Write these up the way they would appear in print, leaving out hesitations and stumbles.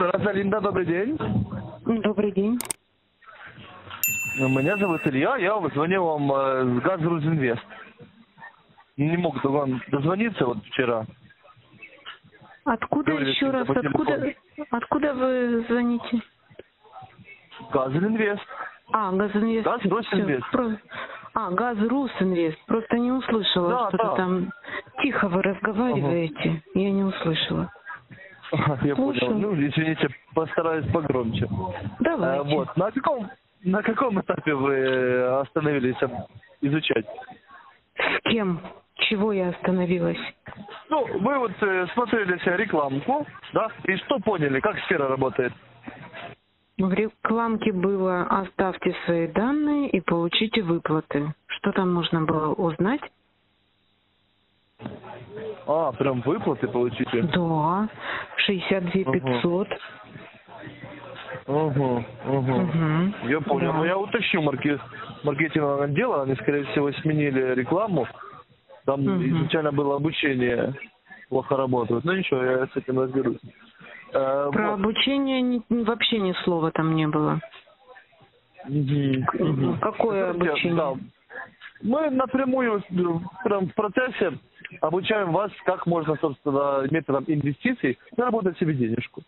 Розалинда, добрый день. Добрый день. Меня зовут Илья, я звонил вам с Газрузинвест. Не мог до вам дозвониться вот вчера. Откуда говорили, еще раз? Откуда вы звоните? Газрузинвест. А, Газрузинвест. Газрузинвест. А, Газрусинвест. Просто не услышала, да, что-то да. Там. Тихо вы разговариваете. Ага. Я не услышала. Я понял. Ну, извините, постараюсь погромче. Давайте. Вот. На каком этапе вы остановились изучать? С кем? Чего я остановилась? Ну, вы вот смотрели себе рекламку, да? И что поняли? Как сфера работает? В рекламке было «Оставьте свои данные и получите выплаты». Что там нужно было узнать? А, прям выплаты получите? Да, 62500. Угу. Я понял. Да. Но я уточню маркетинговое отдела. Они, скорее всего, сменили рекламу. Там изначально было обучение. Плохо работают. Ну ничего, я с этим разберусь. Про вот. Обучение вообще ни слова там не было. Какое обучение? Да. Мы напрямую прям в процессе обучаем вас, как можно, собственно, методом инвестиций заработать себе денежку.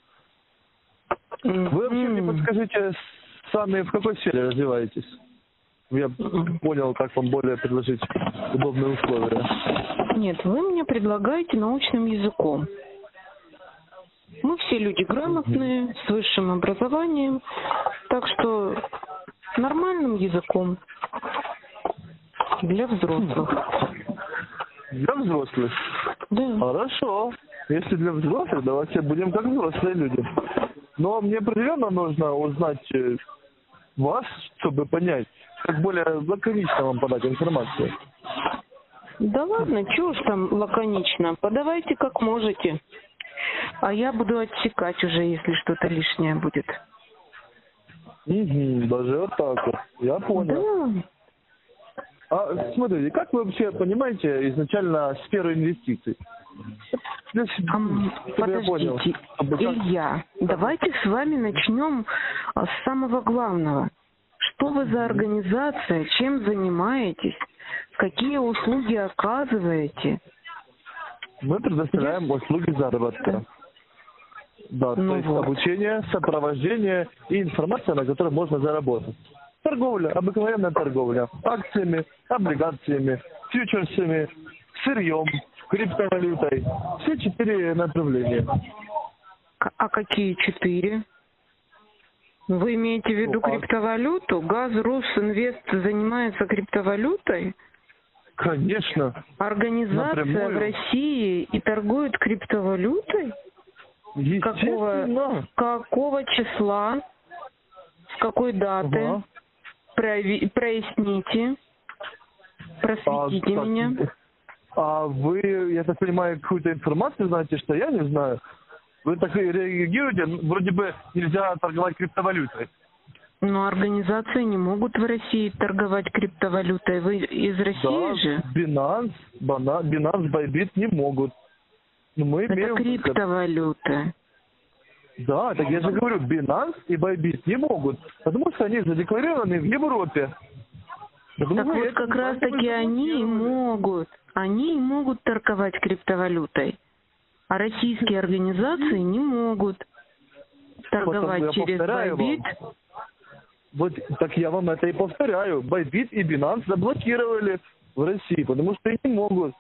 Вы вообще мне подскажите, сами в какой сфере развиваетесь? Я понял, как вам более предложить удобные условия. Нет, вы мне предлагаете научным языком. Мы все люди грамотные, с высшим образованием, так что нормальным языком для взрослых. Для взрослых? Да. Хорошо. Если для взрослых, давайте будем как взрослые люди. Но мне определенно нужно узнать вас, чтобы понять, как более лаконично вам подать информацию. Да ладно, чего ж там лаконично? Подавайте как можете. А я буду отсекать уже, если что-то лишнее будет. Даже вот так вот. Я понял. Да. А смотрите, как вы вообще понимаете изначально сферу инвестиций? Подождите, Илья, давайте с вами начнем с самого главного. Что вы за организация, чем занимаетесь, какие услуги оказываете? Мы предоставляем услуги заработка. Да, ну то есть вот. Обучение, сопровождение и информация, на которой можно заработать. Торговля, обыкновенная торговля. Акциями, облигациями, фьючерсами, сырьем, криптовалютой. Все 4 направления. А какие 4? Вы имеете в виду криптовалюту? Газрусинвест занимается криптовалютой? Конечно. Организация напрямую. В России и торгует криптовалютой? Естественно. Какого числа? С какой даты? Ага. Проясните. Просветите меня. А вы, я так понимаю, какую-то информацию знаете, что я не знаю? Вы так реагируете, вроде бы нельзя торговать криптовалютой. Но организации не могут в России торговать криптовалютой. Вы из России да, же? Binance, Bybit не могут. Мы это имеем... криптовалюта. Да, так я же говорю, Binance и Bybit не могут, потому что они задекларированы в Европе. Думаю, так вот как раз таки они могут торговать криптовалютой, а российские организации не могут торговать вот через Bybit. Вот так я вам это и повторяю. Bybit и Binance заблокировали в России, потому что не могут.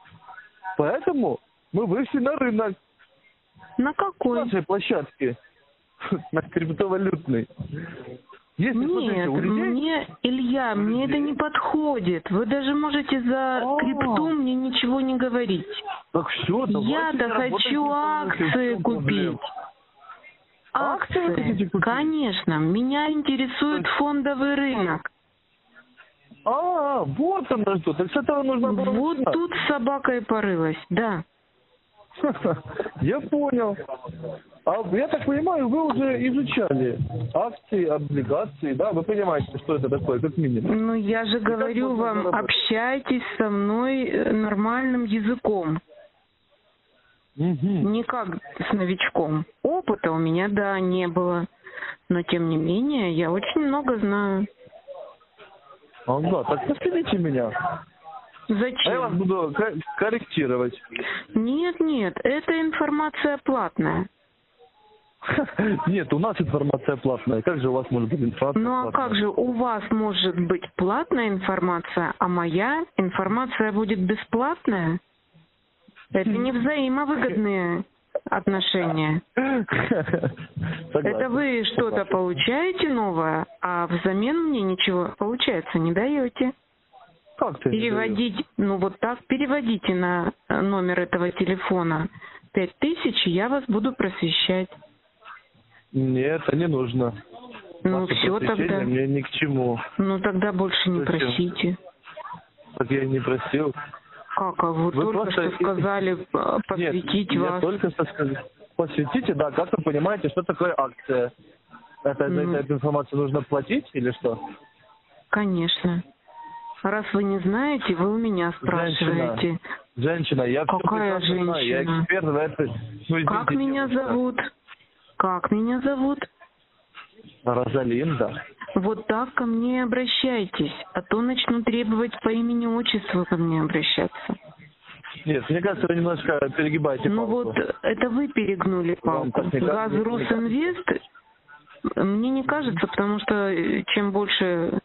Поэтому мы вышли на рынок. На какой? Нашей площадке. На криптовалютной. Если нет, Илья, мне это не подходит. Вы даже можете за крипту мне ничего не говорить. Так все, я-то хочу акции купить. Акции? Конечно, меня интересует фондовый рынок. А, вот оно что. Так с этого нужно было. Вот начинать. Тут собака и порылась, да. Я понял. А я так понимаю, вы уже изучали акции, облигации, да? Вы понимаете, что это такое, как минимум? Ну, я же говорю вам, общайтесь со мной нормальным языком. Не как с новичком. Опыта у меня, да, не было. Но, тем не менее, я очень много знаю. Ага, так посадите меня. Зачем? А я вас буду корректировать. Нет, нет, это информация платная. Нет, у нас информация платная. Как же у вас может быть информация платная? Ну а как же у вас может быть платная информация, а моя информация будет бесплатная? Это не взаимовыгодные отношения. Это вы что-то получаете новое, а взамен мне ничего, получается, не даете. Переводить, ну вот так, переводите на номер этого телефона 5000, я вас буду просвещать. Нет, это не нужно. Ну ваше все тогда. Мне ни к чему. Ну тогда больше не просите. Так я и не просил. Как, а вы только просто... что сказали посвятить вас? Нет, только что сказали. Посвятите, да, как вы понимаете, что такое акция? Это, за эту информацию нужно платить или что? Конечно. Раз вы не знаете, вы у меня спрашиваете. Женщина, я какая женщина? Я эксперт в этой... Как меня зовут? Как меня зовут? Розалинда. Вот так ко мне обращайтесь, а то начну требовать по имени-отчеству ко мне обращаться. Нет, мне кажется, вы немножко перегибаете палку. Ну вот, это вы перегнули палку. Газ Росинвест, мне не кажется, потому что чем больше...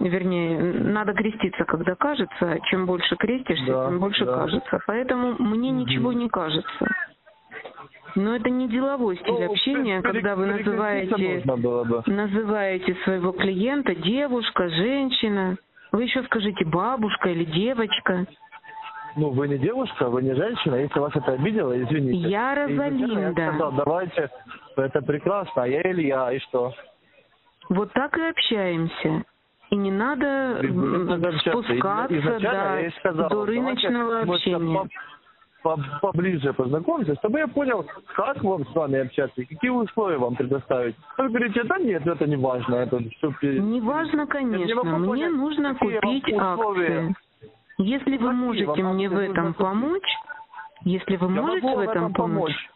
Вернее, надо креститься, когда кажется. Чем больше крестишься, да, тем больше кажется. Поэтому мне ничего не кажется. Но это не деловой стиль общения, когда вы называете своего клиента девушка, женщина. Вы еще скажите бабушка или девочка. Ну, вы не девушка, вы не женщина. Если вас это обидело, извините. Я Розалинда. Я сказал, давайте, это прекрасно. А я Илья, и что? Вот так и общаемся. И не надо спускаться до рыночного общения. Поближе познакомиться, чтобы я понял, как вам с вами общаться, какие условия вам предоставить. Вы говорите, да нет, это не важно. Это не важно, конечно. Мне нужно купить акции. Если вы можете мне в этом помочь, если вы можете в этом помочь,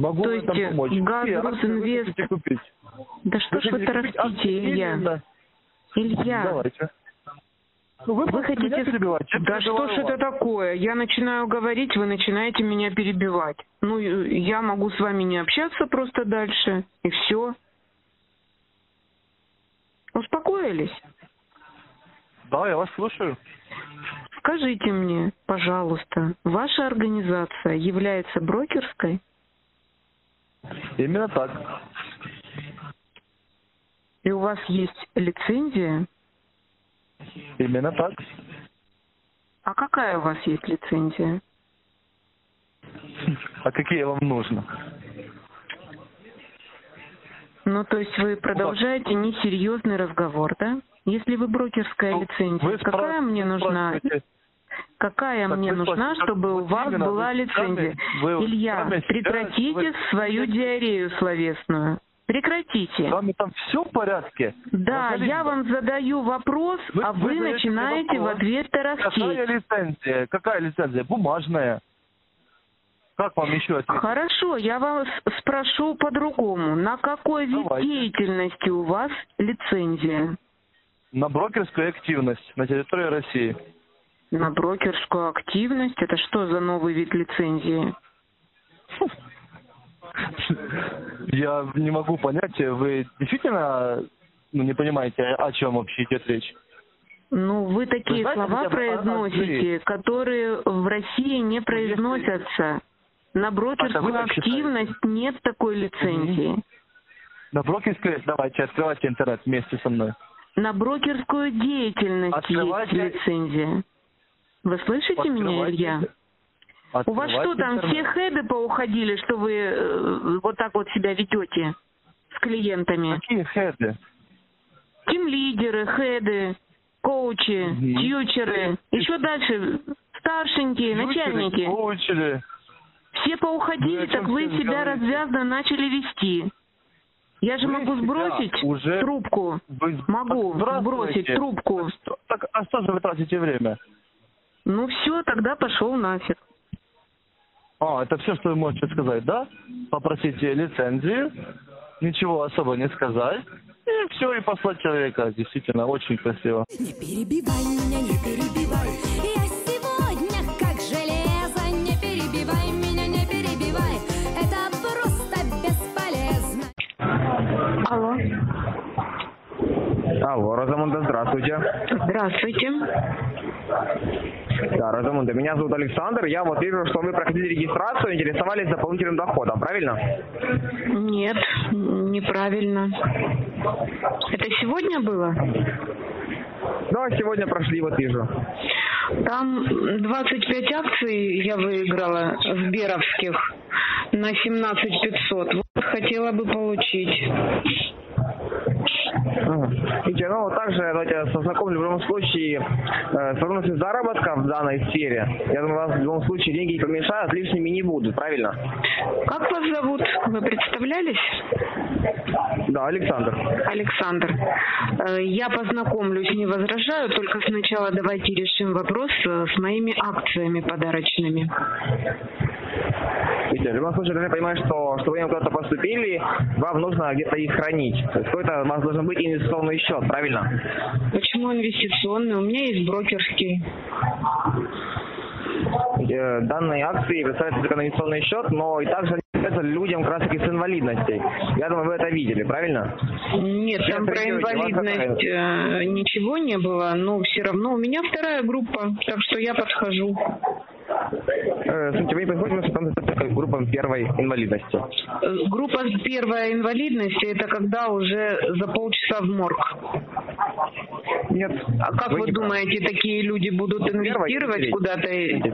то есть Газ Росинвест... Да что ж вы тарахтите, Илья? Илья, давайте. Вы хотите... Да что ж это такое? Я начинаю говорить, вы начинаете меня перебивать. Ну, я могу с вами не общаться просто дальше, и все. Успокоились? Да, я вас слушаю. Скажите мне, пожалуйста, ваша организация является брокерской? Именно так. И у вас есть лицензия? Именно так. А какая у вас есть лицензия? А какие вам нужно? Ну, то есть вы продолжаете несерьезный разговор, да? Если вы брокерская лицензия, какая мне нужна? Какая так мне нужна, чтобы у вас была лицензия? Илья, прекратите свою диарею словесную. Прекратите. С вами там все в порядке? Да, я вам задаю вопрос, а вы начинаете в ответ тарахтеть. Какая лицензия? Какая лицензия? Бумажная. Как вам еще ответить? Хорошо, я вас спрошу по-другому. На какой вид деятельности у вас лицензия? На брокерскую активность на территории России. На брокерскую активность? Это что за новый вид лицензии? Я не могу понять, вы действительно не понимаете, о чем вообще идет речь? Ну, вы такие слова произносите, которые в России не произносятся. На брокерскую активность нет такой лицензии. На брокерскую... Давайте, открывайте интернет вместе со мной. На брокерскую деятельность есть лицензия. Вы слышите меня, Илья? У вас что там, все хеды поуходили, что вы вот так вот себя ведете с клиентами? Какие хеды? Тимлидеры, хеды, коучи, тьючеры, еще дальше старшенькие, начальники. Коучи. Все поуходили, так вы себя развязно начали вести. Я же могу сбросить трубку. Могу сбросить трубку. Так, а что же вы тратите время? Ну все, тогда пошел нафиг. Это все, что вы можете сказать, да? Попросить лицензию, ничего особо не сказать, и все, и послать человека. Действительно, очень красиво. Не перебивай меня, не перебивай. Я сегодня как железо. Не перебивай меня, не перебивай. Это просто бесполезно. Алло. Алло, Розамунда, здравствуйте. Здравствуйте. Да, Розамунда, меня зовут Александр. Я вот вижу, что вы проходили регистрацию, интересовались дополнительным доходом, правильно? Нет, неправильно. Это сегодня было? Да, сегодня прошли, вот вижу. Там 25 акций я выиграла в Беровских на 17500. Вот хотела бы получить. Видите, ну также давайте сознакомлю в любом случае с возможностью заработка в данной сфере. Я думаю, у вас в любом случае деньги не помешают, лишними не будут, правильно? Как вас зовут? Вы представлялись? Да, Александр. Александр, я познакомлюсь, не возражаю, только сначала давайте решим вопрос с моими акциями подарочными. Видите, в любом случае, нужно понимать, что чтобы вы куда-то поступили, вам нужно где-то их хранить. То есть какой-то у вас должен быть инвестиционный счет, правильно? Почему инвестиционный? У меня есть брокерский. Данные акции представляют только инвестиционный счет, но и также они представляются людям как раз таки с инвалидностью. Я думаю, вы это видели, правильно? Нет, сейчас там про инвалидность ничего не было, но все равно у меня вторая группа, так что я подхожу. Смотрите, вы не приходите, там такая группа первой инвалидности. Группа первой инвалидности – это когда уже за полчаса в морг. Нет. А как вы думаете, такие люди будут инвестировать куда-то?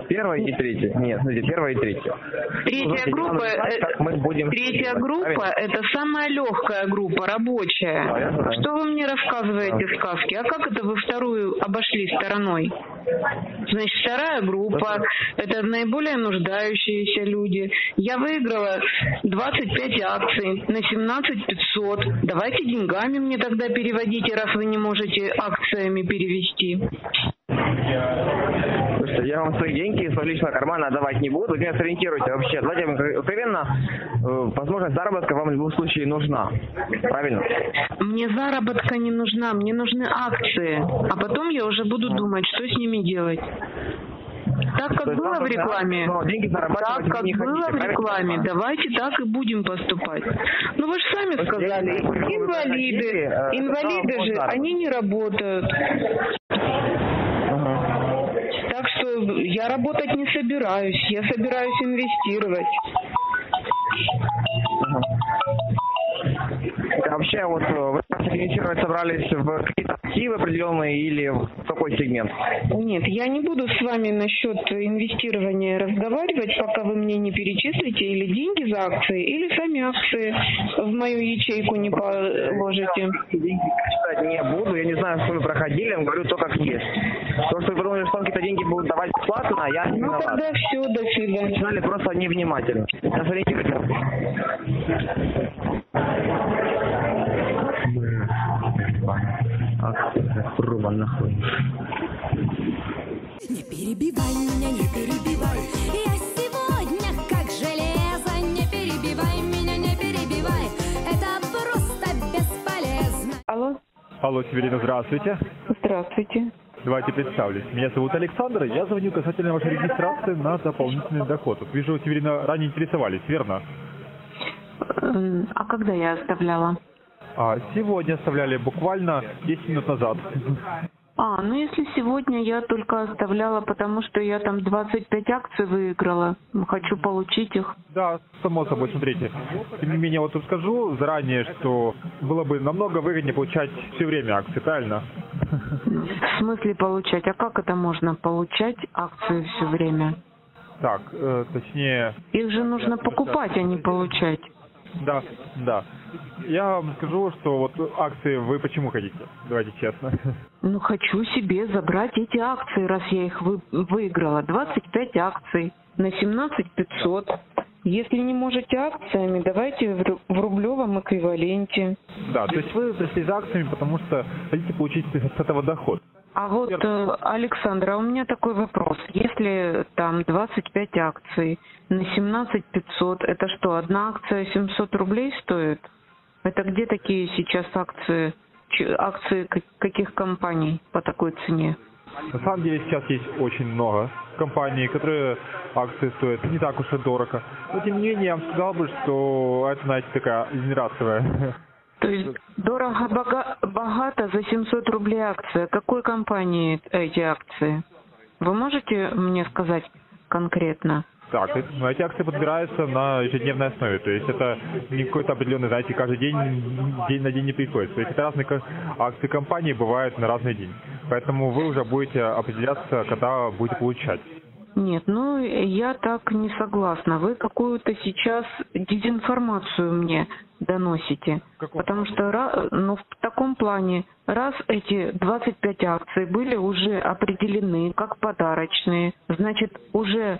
Первая и третья. Нет, смотрите, первая и третья. Третья группа – это самая легкая группа, рабочая. Да, что вы мне рассказываете сказки? А как это вы вторую обошли стороной? Значит, вторая группа – это наиболее нуждающиеся люди. Я выиграла 25 акций на 17500. Давайте деньгами мне тогда переводите, раз вы не можете акциями перевести. Слушайте, я вам свои деньги из своего личного кармана отдавать не буду. Вы меня сориентируйте вообще. Давайте откровенно, возможность заработка вам в любом случае нужна. Правильно? Мне заработка не нужна, мне нужны акции. А потом я уже буду думать, что с ними делать. Так как было в рекламе, давайте так и будем поступать. Ну вы же сами сказали, инвалиды же, они не работают. Так что я работать не собираюсь, я собираюсь инвестировать. Вообще, вот вы инвестировать собрались в какие-то активы определенные или в какой сегмент? Нет, я не буду с вами насчет инвестирования разговаривать, пока вы мне не перечислите или деньги за акции, или сами акции в мою ячейку не положите. Деньги читать не буду, я не знаю, что вы проходили, я говорю то, как есть. То, что вы подумали, что какие-то деньги будут давать бесплатно, я не знаю. Ну тогда все, до свидания. Начинали просто невнимательно. Не перебивай меня, не перебивай. Я сегодня как железо. Не перебивай меня, не перебивай. Это просто бесполезно. Алло. Алло, Северина, здравствуйте. Здравствуйте. Давайте представлюсь. Меня зовут Александр. Я звоню касательно вашей регистрации на дополнительный доход. Вижу, Северина, ранее интересовались, верно? А когда я оставляла? Сегодня оставляли, буквально 10 минут назад. Ну если сегодня, я только оставляла, потому что я там 25 акций выиграла. Хочу получить их. Да, само собой, смотрите. Тем не менее, вот скажу заранее, что было бы намного выгоднее получать все время акции, правильно? В смысле получать? А как это можно получать акции все время? Так, точнее... Их же нужно покупать, а не получать. Да, да. Я вам скажу, что вот акции вы почему хотите? Давайте честно. Ну, хочу себе забрать эти акции, раз я их выиграла. 25 акций на 17500. Если не можете акциями, давайте в рублевом эквиваленте. Да, то есть вы пришли за акциями, потому что хотите получить с этого доход. А вот, Александра, у меня такой вопрос. Если там 25 акций на 17500, это что, одна акция 700 рублей стоит? Это где такие сейчас акции? Акции каких компаний по такой цене? На самом деле сейчас есть очень много компаний, которые акции стоят не так уж и дорого. Но тем не менее я вам сказал бы, что это, знаете, такая линерасовая. То есть дорого-богато за 700 рублей акция. Какой компании эти акции? Вы можете мне сказать конкретно? Так, ну, эти акции подбираются на ежедневной основе, то есть это не какой-то определенный, знаете, каждый день на день не приходится. То есть это разные акции компании бывают на разный день, поэтому вы уже будете определяться, когда будете получать. Нет, ну я так не согласна. Вы какую-то сейчас дезинформацию мне доносите. Потому что, ну, в таком плане, раз эти 25 акций были уже определены как подарочные, значит, уже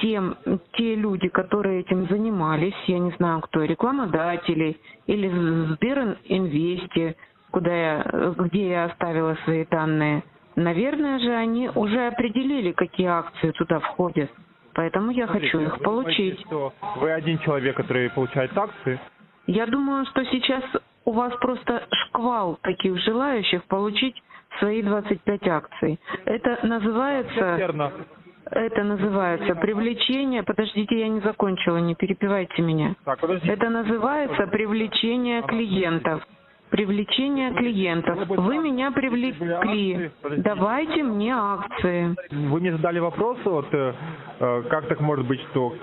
те люди, которые этим занимались, я не знаю кто, рекламодатели или Сберинвесте, где я оставила свои данные, наверное же, они уже определили, какие акции туда входят. Поэтому я хочу их получить. Что вы один человек, который получает акции? Я думаю, что сейчас у вас просто шквал таких желающих получить свои 25 акций. Это называется... Верно. Это называется привлечение... Подождите, я не закончила, не перебивайте меня. Так, это называется привлечение клиентов. Привлечение клиентов. Вы меня привлекли. Давайте мне акции. Вы мне задали вопрос, вот, как так может быть, что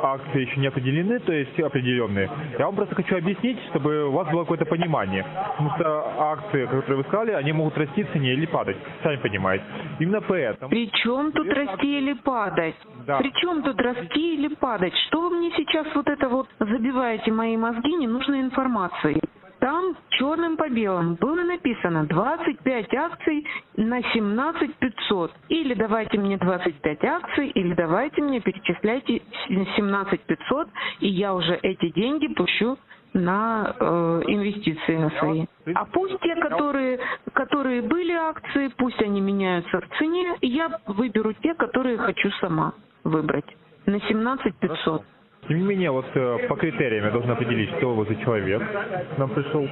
акции еще не определены, то есть определенные. Я вам просто хочу объяснить, чтобы у вас было какое-то понимание. Потому что акции, которые вы сказали, они могут расти в цене или падать. Сами понимаете. Именно поэтому... При чем тут расти или падать? Да. При чем тут расти или падать? Что вы мне сейчас вот это вот забиваете мои мозги ненужной информацией? Там черным по белому было написано 25 акций на 17500. Или давайте мне 25 акций, или давайте мне перечисляйте 17500, и я уже эти деньги пущу на инвестиции на свои. А пусть те, которые были акции, пусть они меняются в цене, и я выберу те, которые хочу сама выбрать на 17500. Тем не менее, вот по критериям я должен определить, что вы за человек к нам пришел.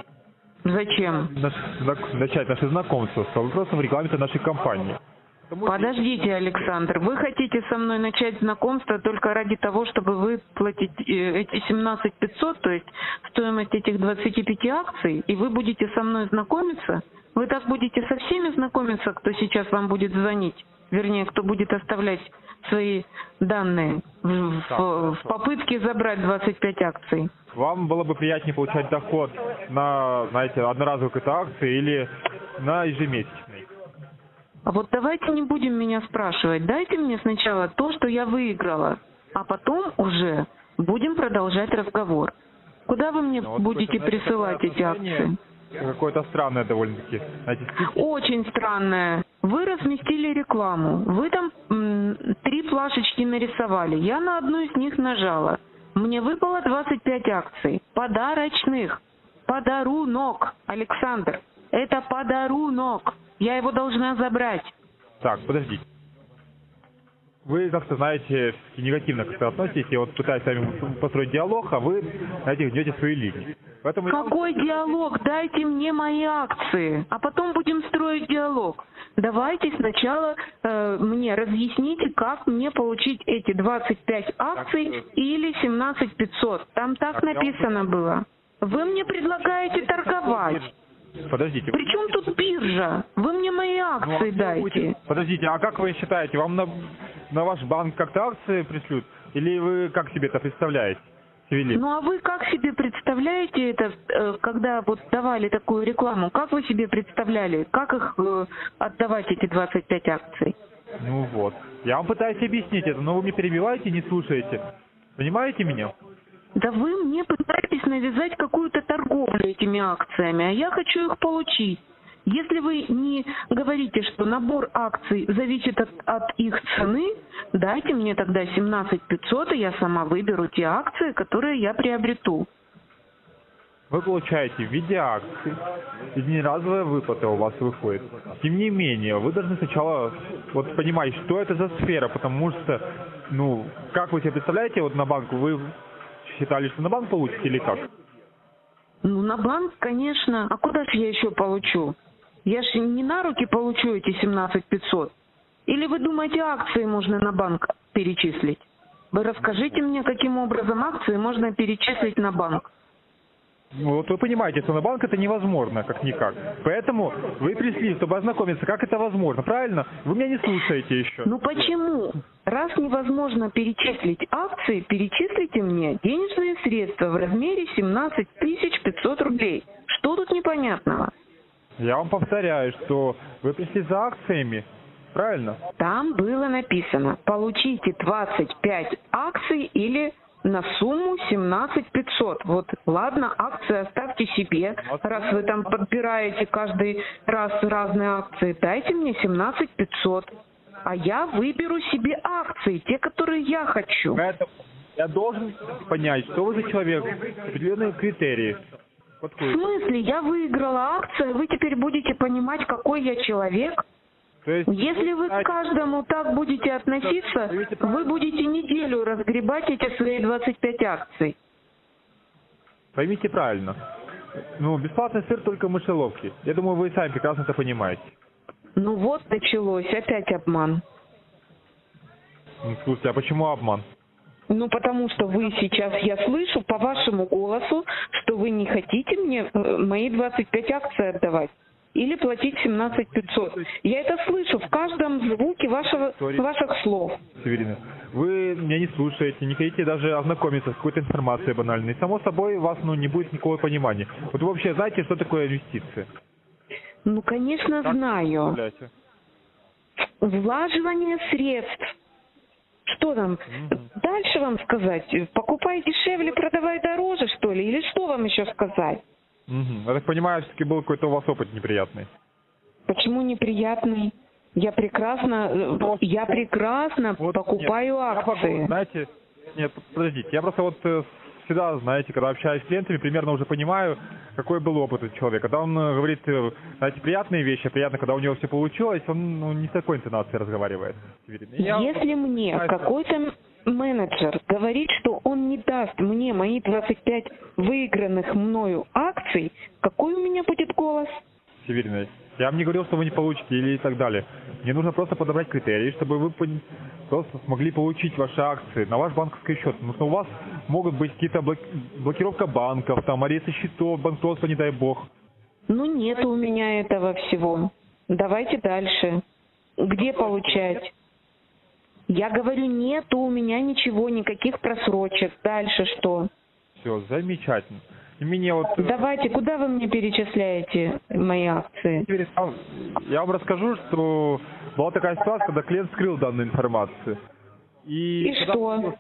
Зачем? Начать наше знакомство с вопросом регламента нашей компании. Подождите, Александр, вы хотите со мной начать знакомство только ради того, чтобы выплатить эти 17500, то есть стоимость этих 25 акций, и вы будете со мной знакомиться? Вы так будете со всеми знакомиться, кто сейчас вам будет звонить? Вернее, кто будет оставлять свои данные в попытке забрать 25 акций. Вам было бы приятнее получать доход на, знаете, одноразовые какие-то акции или на ежемесячный? А вот давайте не будем меня спрашивать. Дайте мне сначала то, что я выиграла, а потом уже будем продолжать разговор. Куда вы мне будете присылать эти акции? Какое-то странное довольно-таки. Очень странное. Вы разместили рекламу, вы там 3 плашечки нарисовали, я на одну из них нажала. Мне выпало 25 акций, подарочных, подарунок, Александр, это подарунок, я его должна забрать. Так, подождите. Вы как-то, знаете, негативно как-то относитесь, я вот пытаюсь с вами построить диалог, а вы, знаете, гнете свои линии. Поэтому какой диалог? Дайте мне мои акции, а потом будем строить диалог. Давайте сначала мне разъясните, как мне получить эти 25 акций так, или 17500. Там так написано было. Вы мне предлагаете торговать. Подождите. Причем тут биржа? Вы мне мои акции дайте. Подождите, а как вы считаете, вам на ваш банк как-то акции пришлют? Или вы как себе это представляете? Велик. Ну а вы как себе представляете это, когда вот давали такую рекламу? Как вы себе представляли, как их отдавать, эти 25 акций? Ну вот, я вам пытаюсь объяснить это, но вы меня перебиваете, не слушаете. Понимаете меня? Да вы мне пытаетесь навязать какую-то торговлю этими акциями, а я хочу их получить. Если вы не говорите, что набор акций зависит от их цены, дайте мне тогда 17500, и я сама выберу те акции, которые я приобрету. вы получаете в виде акций, единоразовая выплата у вас выходит. Тем не менее, вы должны сначала вот понимать, что это за сфера, потому что, ну, как вы себе представляете, вот на банк, вы считали, что на банк получите или как? Ну, на банк, конечно. А куда же я еще получу? Я же не на руки получу эти 17 500. Или вы думаете, акции можно на банк перечислить? Вы расскажите мне, каким образом акции можно перечислить на банк. Вот вы понимаете, что на банк это невозможно, как-никак. Поэтому вы пришли, чтобы ознакомиться, как это возможно, правильно? Вы меня не слушаете еще. Ну почему? Раз невозможно перечислить акции, перечислите мне денежные средства в размере 17 500 рублей. Что тут непонятного? Я вам повторяю, что вы пришли за акциями, правильно? Там было написано, получите 25 акций или... на сумму 17 500. Вот, ладно, акции оставьте себе. Раз вы там подбираете каждый раз разные акции, дайте мне 17 500. А я выберу себе акции, те, которые я хочу. Поэтому я должен понять, что вы за человек, определенные критерии. В смысле, я выиграла акции, вы теперь будете понимать, какой я человек? Если вы к каждому так будете относиться, вы будете неделю разгребать эти свои 25 акций. Поймите правильно. Ну, бесплатный сыр только в мышеловке. Я думаю, вы сами прекрасно это понимаете. Ну вот началось. Опять обман. Ну, слушайте, а почему обман? Ну, потому что вы сейчас, я слышу по вашему голосу, что вы не хотите мне мои 25 акций отдавать. Или платить 17 500. Я это слышу в каждом звуке ваших слов. Северина, вы меня не слушаете, не хотите даже ознакомиться с какой-то информацией банальной. Само собой, у вас, ну, не будет никакого понимания. Вот вы вообще знаете, что такое инвестиции? Ну, конечно, так знаю. Влаживание средств. Что там? Дальше вам сказать? Покупай дешевле, продавай дороже, что ли? Или что вам еще сказать? Я так понимаю, все-таки был какой-то у вас опыт неприятный. Почему неприятный? Я прекрасно вот покупаю акции. Я просто вот всегда, знаете, когда общаюсь с клиентами, примерно уже понимаю, какой был опыт у человека. Когда он говорит, знаете, приятные вещи, приятно, когда у него все получилось, он, ну, не с такой интонацией разговаривает. Если мне какой-то менеджер говорит, что он не даст мне мои 25 выигранных мною акций, какой у меня будет голос? Северина, я вам не говорил, что вы не получите или так далее. Мне нужно просто подобрать критерии, чтобы вы просто смогли получить ваши акции на ваш банковский счет. Потому что у вас могут быть какие-то блокировка банков, там аресты счетов, банкротство, не дай бог. Ну нет у меня этого всего. Давайте дальше. Где получать? Я говорю, нет у меня ничего, никаких просрочек. Дальше что? Все, замечательно. Меня вот... Давайте, куда вы мне перечисляете мои акции? Я вам расскажу, что была такая ситуация, когда клиент скрыл данную информацию. И что?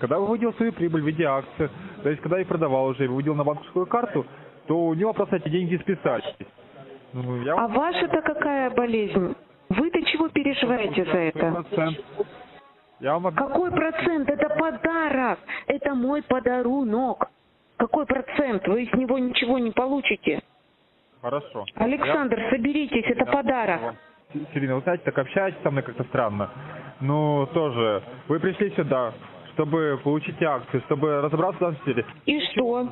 Когда выводил свою прибыль в виде акций, то есть когда их продавал уже и выводил на банковскую карту, то у него просто эти деньги списались. Ну, я... А ваша-то какая болезнь? Вы-то чего переживаете за это? Какой процент? Это подарок. Это мой подарунок. Какой процент? Вы из него ничего не получите. Хорошо. Александр, соберитесь, это подарок. Сирина, вы знаете, так общаетесь со мной как-то странно. Ну, тоже. Вы пришли сюда, чтобы получить акции, чтобы разобраться в данном деле. И что?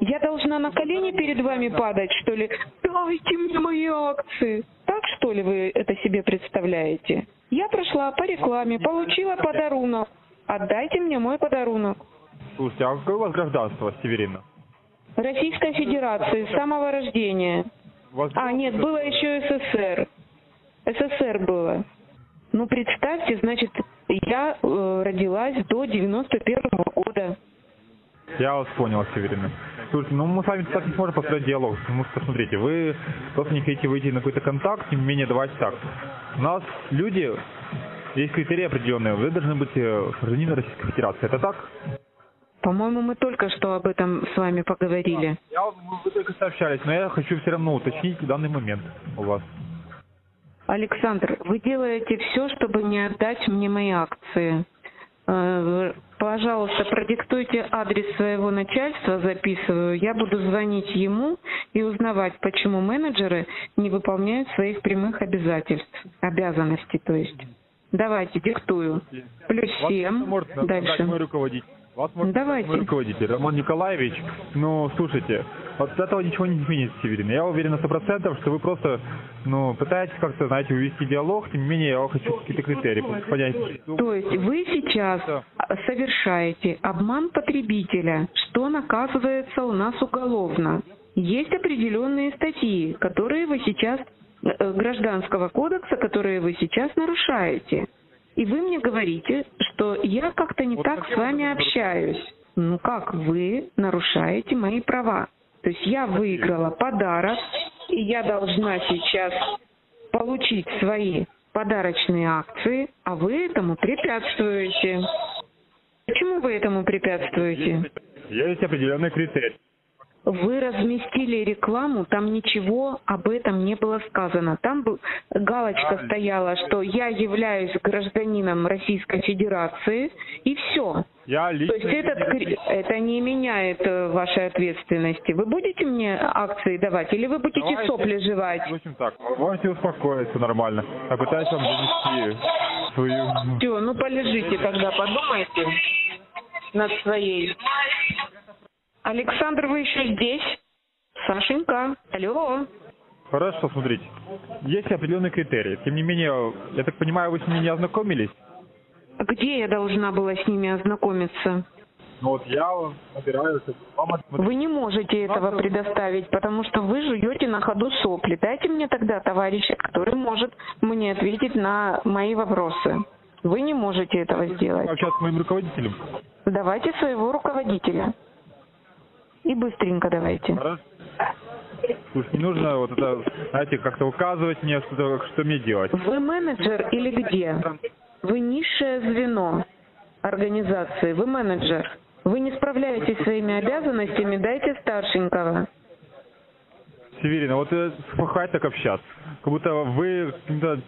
Я должна на колени перед вами падать, что ли? Дайте мне мои акции. Так, что ли, вы это себе представляете? Я прошла по рекламе, получила подарунок. Отдайте мне мой подарунок. Слушайте, а какое у вас гражданство, Северина? Российской Федерации, с самого рождения. А, нет, было еще СССР. СССР было. Ну, представьте, значит, я родилась до 91-го года. Я вас понял, Северина. Слушайте, ну мы с вами так не сможем построить диалог, потому что, смотрите, вы просто не хотите выйти на какой-то контакт, тем не менее, давайте так. У нас люди, есть критерии определенные, вы должны быть гражданином Российской Федерации, это так? По-моему, мы только что об этом с вами поговорили. Вы только сообщались, но я хочу все равно уточнить данный момент у вас. Александр, вы делаете все, чтобы не отдать мне мои акции. Пожалуйста, продиктуйте адрес своего начальства, записываю. Я буду звонить ему и узнавать, почему менеджеры не выполняют своих прямых обязательств, обязанностей, то есть. Давайте, диктую. +7. Дальше. Вас может сказать мой руководитель, Роман Николаевич. Ну, слушайте, от этого ничего не изменится, Северин. Я уверен на 100%, что вы просто, ну, пытаетесь как-то, знаете, увести диалог. Тем не менее, я хочу какие-то критерии понять. То есть вы сейчас совершаете обман потребителя, что наказывается у нас уголовно. Есть определенные статьи, которые вы сейчас, Гражданского кодекса, которые вы сейчас нарушаете. И вы мне говорите, что я как-то не так с вами общаюсь. Ну как вы нарушаете мои права? То есть я выиграла подарок, и я должна сейчас получить свои подарочные акции, а вы этому препятствуете. Почему вы этому препятствуете? Есть определенный критерий. Вы разместили рекламу, там ничего об этом не было сказано. Там галочка стояла, что я являюсь гражданином Российской Федерации, и все. То есть это не меняет вашей ответственности. Вы будете мне акции давать или вы будете сопли жевать? В общем так, можете успокоиться нормально, а пытаюсь вам донести свою... Все, ну полежите тогда, подумайте над своей... Александр, вы еще здесь? Сашенька, алло. Хорошо, смотрите. Есть определенные критерии. Тем не менее, я так понимаю, вы с ними не ознакомились? Где я должна была с ними ознакомиться? Ну вот я собираюсь... Вы не можете этого предоставить, потому что вы жуете на ходу сопли. Дайте мне тогда товарища, который может мне ответить на мои вопросы. Вы не можете этого сделать. Общаться с моим руководителем? Давайте своего руководителя. И быстренько давайте. Слушай, не нужно вот это, знаете, как-то указывать мне, что мне делать. Вы менеджер или где? Вы низшее звено организации, вы менеджер. Вы не справляетесь своими обязанностями, дайте старшенького. Северина, вот хватит так общаться. Как будто вы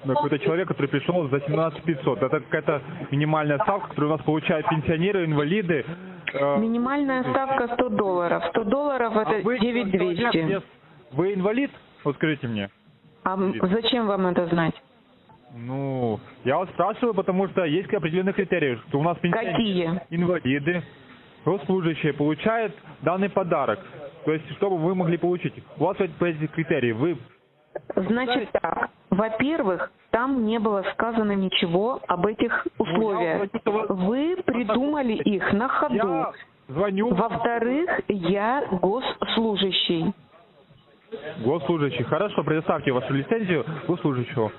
какой-то человек, который пришел за 17 500. Это какая-то минимальная ставка, которую у нас получают пенсионеры, инвалиды. Минимальная ставка $100. $100 это 9200. Вы инвалид? Вот скажите мне. А зачем вам это знать? Ну, я вас спрашиваю, потому что есть определенные критерии, что у нас пенсионеры, инвалиды, госслужащие получают данный подарок. То есть, чтобы вы могли получить. У вас эти критерии. Вы... Значит так. Во-первых, там не было сказано ничего об этих условиях. Вы придумали их на ходу. Во-вторых, я госслужащий. Госслужащий. Хорошо, предоставьте вашу лицензию госслужащего.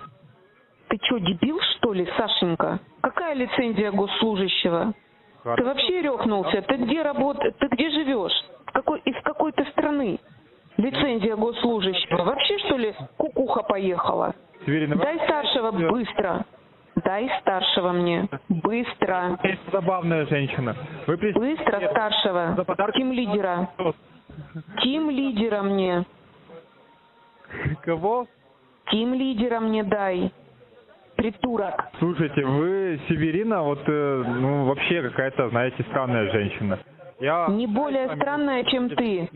Ты что, дебил, что ли, Сашенька? Какая лицензия госслужащего? Хорошо. Ты вообще рехнулся? Ты где работаешь? Ты где живешь? Из какой ты страны? Лицензия госслужащего. Вообще, что ли, кукуха поехала? Дай старшего быстро. Дай старшего мне. Быстро. Забавная женщина. Быстро старшего. Тим-лидера. Тим-лидера мне. Кого? Тим-лидера мне дай. Придурок. Слушайте, вы, Северина, вот, ну, вообще какая-то, знаете, странная женщина. Я... Не более странная, чем ты.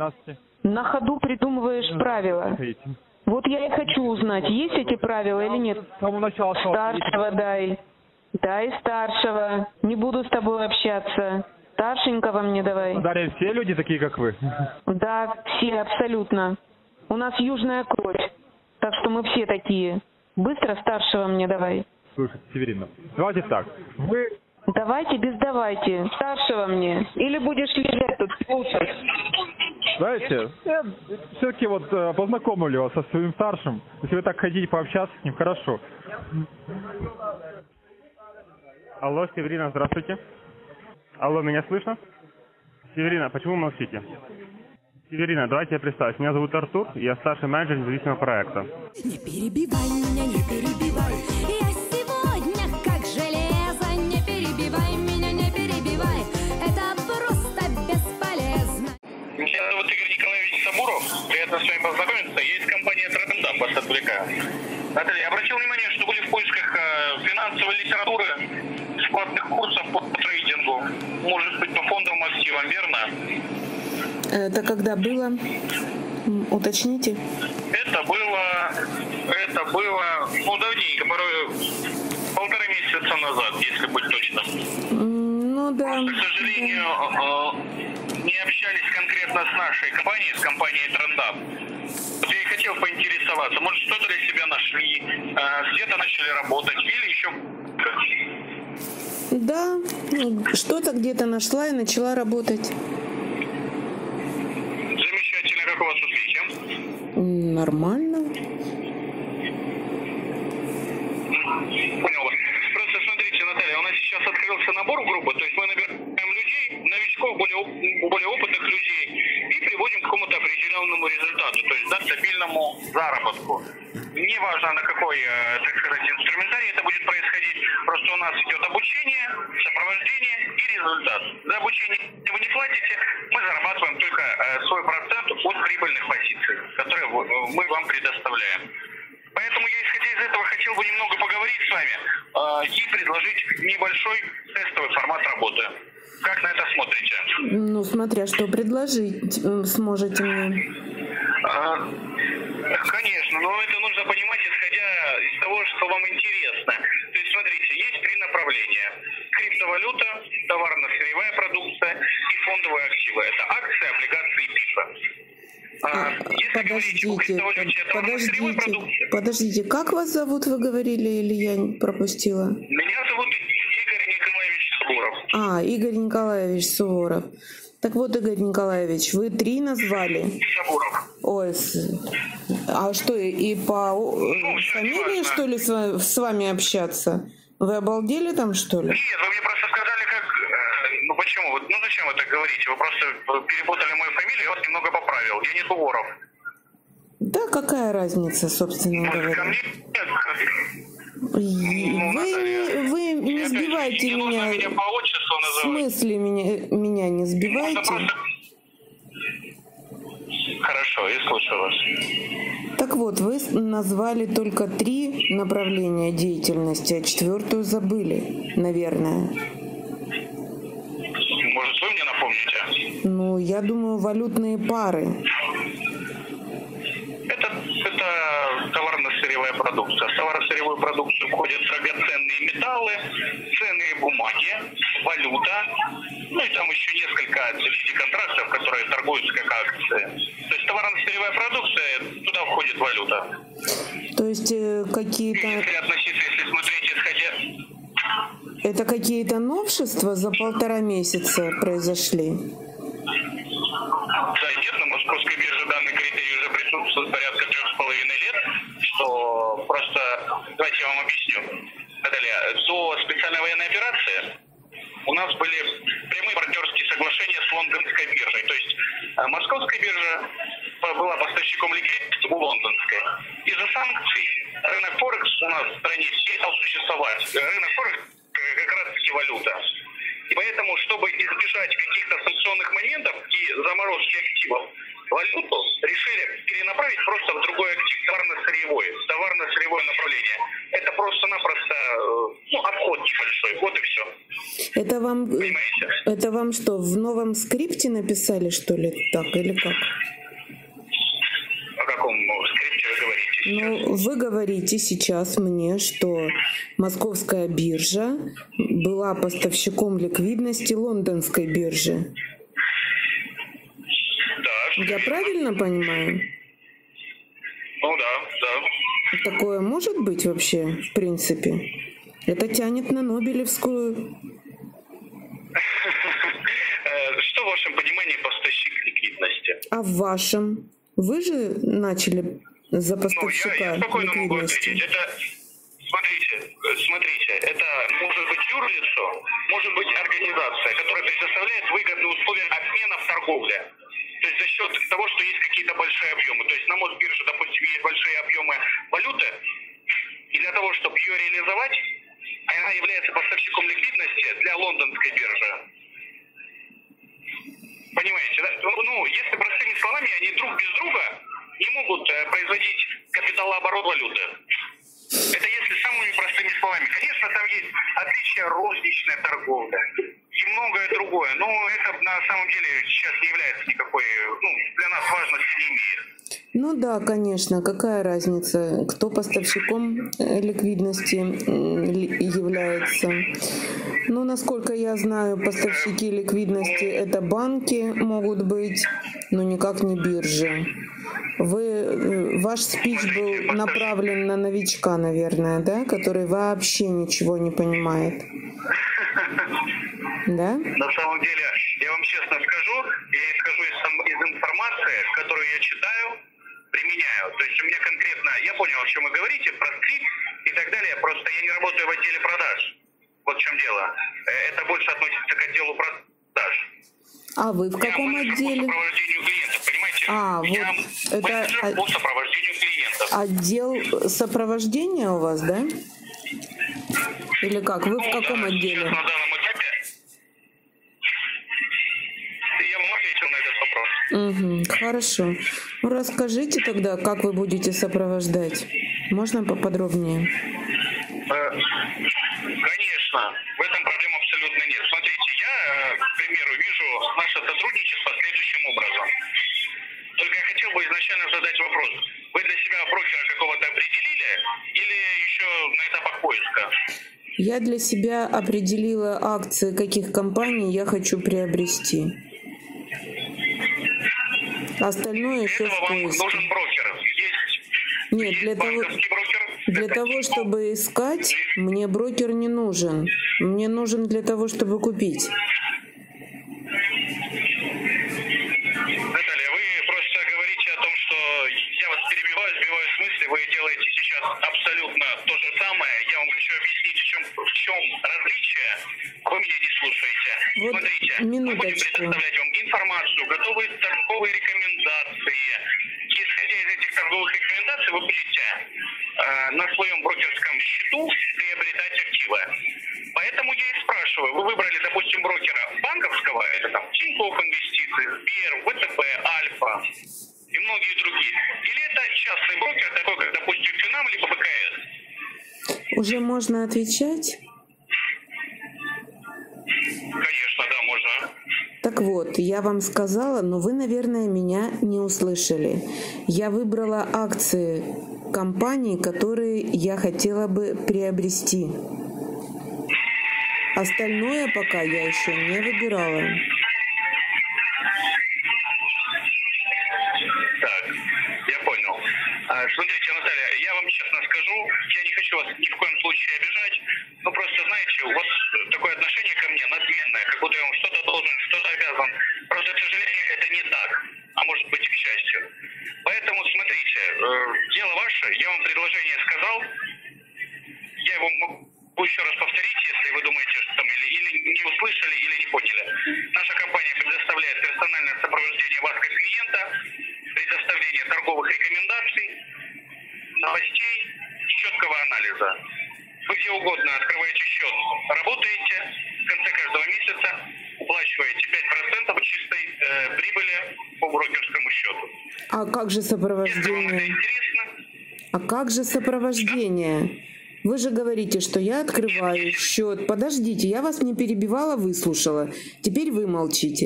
На ходу придумываешь правила. Вот я и хочу узнать, есть эти правила или нет. Старшего дай. Дай старшего. Не буду с тобой общаться. Старшенького мне давай. Дарья, все люди такие, как вы? Да, все, абсолютно. У нас южная кровь. Так что мы все такие. Быстро старшего мне давай. Слушайте, Северина, давайте так. Вы... Давайте, без давайте. Старшего мне. Или будешь лежать тут слушать. Знаете, я все-таки вот познакомлю вас со своим старшим. Если вы так хотите пообщаться с ним, хорошо. Алло, Северина, здравствуйте. Алло, меня слышно? Северина, почему молчите? Северина, давайте я представлюсь. Меня зовут Артур, я старший менеджер независимого проекта. Не перебивай меня, не перебивай. Я сегодня как железо. Не перебивай меня, не перебивай. Это просто бесполезно. Меня зовут Игорь Николаевич Сабуров. Приятно с вами познакомиться. Я из компании «Трендам», вас отвлекаю. Наталья, я обратил внимание, что были в поисках финансовой литературы, бесплатных курсов по строительству. может быть, по фондовым активам, верно? Это когда было? Уточните. Это было, ну, давненько, полтора месяца назад, если быть точным. Ну да. Просто, к сожалению, не общались конкретно с нашей компанией, с компанией Трендап. Вот я и хотел поинтересоваться, может, что-то для себя нашли, где-то начали работать или еще... Да, что-то где-то нашла и начала работать. Замечательно, как у вас успехи? Нормально. Понял. Просто смотрите, Наталья, у нас сейчас открылся набор в группы, то есть мы набираем людей, новичков, более опытных людей, и приводим к какому-то определенному результату, то есть, да, к стабильному заработку. Неважно, на какой, так сказать, инструментарий это будет происходить, просто у нас идет обучение, сопровождение и результат. За обучение вы не платите, мы зарабатываем только свой процент от прибыльных позиций, которые мы вам предоставляем. Поэтому я, исходя из этого, хотел бы немного поговорить с вами и предложить небольшой тестовый формат работы. Как на это смотрите? Ну, смотря что предложить сможете мне. Конечно, но это нужно понимать, исходя из того, что вам интересно. То есть, смотрите, есть три направления. Криптовалюта, товарно-сырьевая продукция и фондовые активы. Это акции, облигации и ПИФы. Подождите, как вас зовут, вы говорили, или я пропустила? Меня зовут Игорь Николаевич Суворов. Игорь Николаевич Суворов. Так вот, Игорь Николаевич, вы три назвали? Суворов. Ой, а что, и по фамилии, что ли, с вами общаться? Вы обалдели там, что ли? Нет, вы мне просто сказали, как... Ну почему? Ну зачем вы так говорите? Вы просто перепутали мою фамилию, я вас немного поправил. Я не Суворов. Да какая разница, собственно говоря. Ко мне... Вы не сбивайте меня. Не нужно меня по отчеству называть. В смысле меня не сбивайте? Просто... Хорошо, я слушаю вас. Так вот, вы назвали только три направления деятельности, а четвертую забыли, наверное. Может, вы мне напомните? Ну, я думаю, валютные пары. Это товарно-сырьевая продукция. В товарно-сырьевую продукцию входят драгоценные металлы, ценные бумаги, валюта, ну и там еще несколько среди контрактов, которые торгуются как акции. То есть товарно-сырьевая продукция, туда входит валюта. То есть какие-то... Если относиться, если смотреть, исходя... Это какие-то новшества за полтора месяца произошли? Да нет, на Московской бирже данный критерий уже присутствует порядка 3,5 лет, что просто, давайте я вам объясню. Наталья, до специальной военной операции у нас были прямые партнерские соглашения с лондонской биржей. То есть Московская биржа была поставщиком ликвидности у лондонской. Из-за санкций рынок Форекс у нас в стране перестал существовать. Рынок Форекс как раз-таки валюта. И поэтому, чтобы избежать каких-то санкционных моментов и заморозки активов, валюту решили перенаправить просто в другой актив, товарно-сырьевое направление. Это просто-напросто обход небольшой, вот и все. Понимаете? Это вам что, в новом скрипте написали, что ли, так, или как? О каком скрипте вы говорите? Ну, вы говорите сейчас мне, что Московская биржа была поставщиком ликвидности лондонской биржи. Да. Я правильно понимаю? Ну да. Такое может быть вообще, в принципе? Это тянет на Нобелевскую... Что в вашем понимании поставщик ликвидности? А в вашем? Вы же начали... За поставщика. Я спокойно могу ответить. Это, смотрите, это может быть юрлицо, может быть организация, которая предоставляет выгодные условия обмена в торговле. То есть за счет того, что есть какие-то большие объемы. То есть на Мосбирже, допустим, есть большие объемы валюты, и для того, чтобы ее реализовать, она является поставщиком ликвидности для лондонской биржи. Понимаете, да? Ну, если простыми словами, они друг без друга не могут производить капиталооборот валюты. Это если самыми простыми словами. Конечно, там есть отличие розничной торговли и многое другое. другое. Но это на самом деле сейчас не является никакой, ну, для нас важности не имеет. Ну да, конечно, какая разница, кто поставщиком ликвидности является. Но, насколько я знаю, поставщики ликвидности это банки могут быть, но никак не биржи. Ваш спич был направлен на новичка, наверное, да, который вообще ничего не понимает. Да? На самом деле, я вам честно скажу, я исхожу из информации, которую я читаю, применяю. То есть у меня конкретно, я понял, о чем вы говорите, про скрип и так далее, просто я не работаю в отделе продаж. Вот в чем дело. Это больше относится к отделу продаж. А вы в каком отделе? А, вот это по сопровождению клиентов. Отдел сопровождения у вас, да? Или как? Вы в каком отделе? Сейчас, на данном этапе, я вам ответил на этот вопрос. Угу, хорошо. Ну, расскажите тогда, как вы будете сопровождать. Можно поподробнее? Конечно. В этом проблем абсолютно нет. Смотрите, я, к примеру, вижу наше сотрудничество следующим образом. Только я хотел бы изначально задать вопрос. Вы для себя брокера какого-то определили или еще на этапах поиска? Я для себя определила акции, каких компаний я хочу приобрести. Остальное еще в поиске. Нужен брокер. Нет, для того, чтобы искать, мне брокер не нужен. Мне нужен для того, чтобы купить. Наталья, вы просто говорите о том, что я вас перебиваю, сбиваю с мысли, вы делаете сейчас абсолютно то же самое. Я вам хочу объяснить, в чем различие. Вы меня не слушаете. Вот смотрите, минуточку. Мы будем предоставлять вам информацию, готовые торговые рекомендации. Исходя из этих торговых рекомендаций, вы будете на своем брокерском счету приобретать активы. Поэтому я и спрашиваю, вы выбрали, допустим, брокера банковского, это там Тинькофф Инвестиции, Сбер, ВТБ, Альфа и многие другие. Или это частный брокер, такой как, допустим, Финам, либо БКС? Уже можно отвечать? Конечно, да, можно. Так вот, я вам сказала, но вы, наверное, меня не услышали. Я выбрала акции компаний, которые я хотела бы приобрести. Остальное пока я еще не выбирала. Так, я понял. Смотрите, Наталья, я вам честно скажу, я не хочу вас ни в коем случае обижать, но просто, знаете, у вас такое отношение ко мне надменное, как будто я вам что-то должен, что-то обязан. Просто, к сожалению, это не так, а может быть и к счастью. Поэтому, смотрите, дело ваше, я вам предложение сказал, я его могу еще раз повторить, если вы думаете, что там или не услышали, или не поняли. Наша компания предоставляет персональное сопровождение вас как клиента, предоставление торговых рекомендаций, новостей, четкого анализа. Вы где угодно открываете счет, работаете, в конце каждого месяца уплачиваете 5% чистой прибыли по брокерскому счету. А как же сопровождение? Если вам это интересно. А как же сопровождение? Да? Вы же говорите, что я открываю счет. Подождите, я вас не перебивала, выслушала. Теперь вы молчите.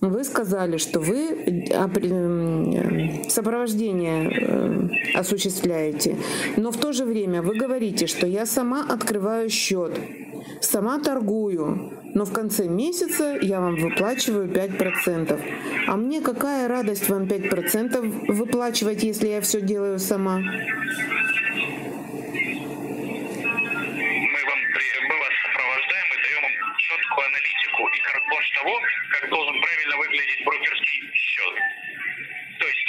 Вы сказали, что вы сопровождение осуществляете, но в то же время вы говорите, что я сама открываю счет, сама торгую, но в конце месяца я вам выплачиваю 5%. А мне какая радость вам 5% выплачивать, если я все делаю сама? Мы вас сопровождаем и даем вам четкую аналитику и карт-бланш того, как должен правильно выглядеть брокерский счет. То есть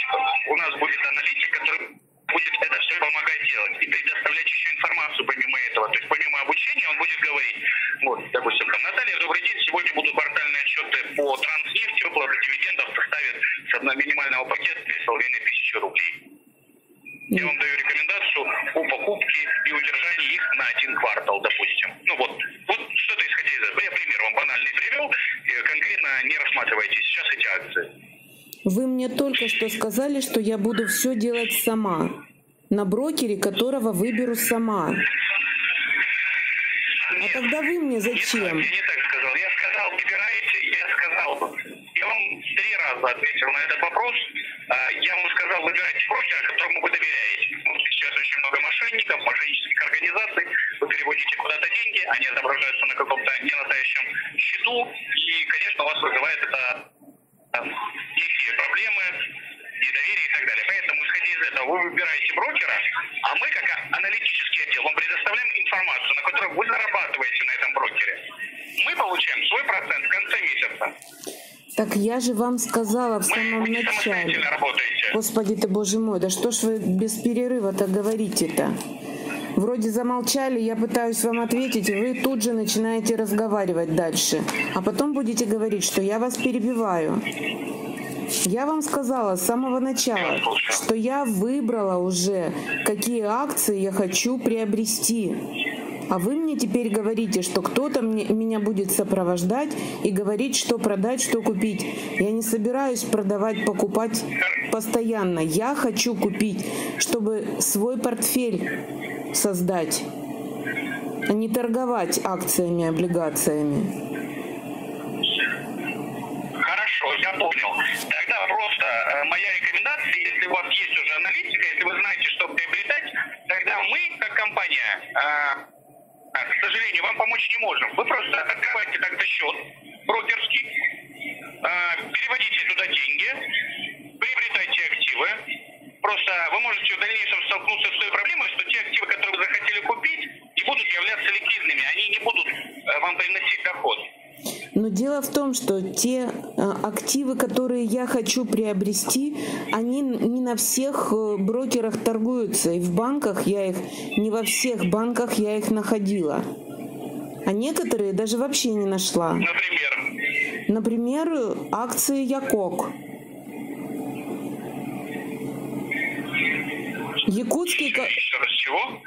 у нас будет аналитик, который будет это все помогать делать и предоставлять еще информацию помимо этого. То есть помимо обучения он будет говорить, вот, допустим, там, Наталья, добрый день, сегодня будут квартальные отчеты по Транснефти, выплаты дивидендов составят с одного минимального пакета 3,5 тысячи рублей. Я вам даю рекомендацию о покупке и удержании их на 1 квартал, допустим. Ну вот что-то исходя из этого. Я пример вам банальный привел, конкретно не рассматривайте сейчас эти акции. Вы мне только что сказали, что я буду все делать сама, на брокере, которого выберу сама. Нет, а тогда вы мне зачем? Я не так сказал. Я сказал, выбирайте. честно ответил на этот вопрос. Я вам сказал, выбирайте брокера, которому вы доверяете. Сейчас очень много мошенников, мошеннических организаций. Вы переводите куда-то деньги, они отображаются на каком-то ненастоящем счету. И, конечно, у вас вызывает это некие проблемы, недоверие и так далее. Поэтому, исходя из этого, вы выбираете брокера, а мы, как аналитический отдел, вам предоставляем информацию, на которую вы зарабатываете на этом брокере. Мы получаем свой процент в конце месяца. Так я же вам сказала в самом начале. Господи ты, боже мой, да что ж вы без перерыва-то говорите-то? Вроде замолчали, я пытаюсь вам ответить, и вы тут же начинаете разговаривать дальше. А потом будете говорить, что я вас перебиваю. Я вам сказала с самого начала, что я выбрала уже, какие акции я хочу приобрести. А вы мне теперь говорите, что кто-то меня будет сопровождать и говорить, что продать, что купить. Я не собираюсь продавать, покупать постоянно. Я хочу купить, чтобы свой портфель создать, а не торговать акциями, облигациями. Я понял. Тогда просто моя рекомендация, если у вас есть уже аналитика, если вы знаете, что приобретать, тогда мы, как компания, к сожалению, вам помочь не можем. Вы просто открываете тогда счет брокерский, переводите туда деньги, приобретайте активы. Просто вы можете в дальнейшем столкнуться с той проблемой, что те активы, которые вы захотели купить, не будут являться ликвидными, они не будут вам приносить доход. Но дело в том, что те активы, которые я хочу приобрести, они не на всех брокерах торгуются. И в банках я их, не во всех банках я их находила. А некоторые даже вообще не нашла. Например? Например, акции Якок.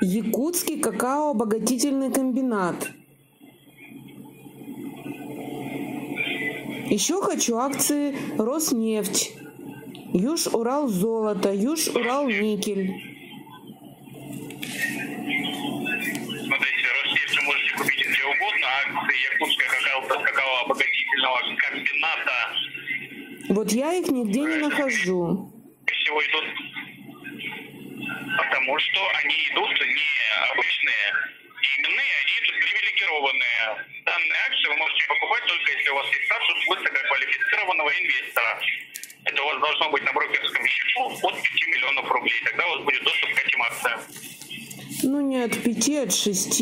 Якутский какао-обогатительный комбинат. Еще хочу акции Роснефть, Юж-Урал-Золото, Юж-Урал-Никель. Смотрите, Роснефть вы можете купить где угодно, акции Якутского какао-обогатительного комбината. Вот я их нигде не нахожу. Всего идут, потому что они идут не обычные, именные, они идут привилегированные. Данные акции вы можете покупать только если у вас есть статус высококвалифицированного инвестора. Это у вас должно быть на брокерском счету от 5 миллионов рублей. Тогда у вас будет доступ к этим акциям. Ну не от 5, от 6.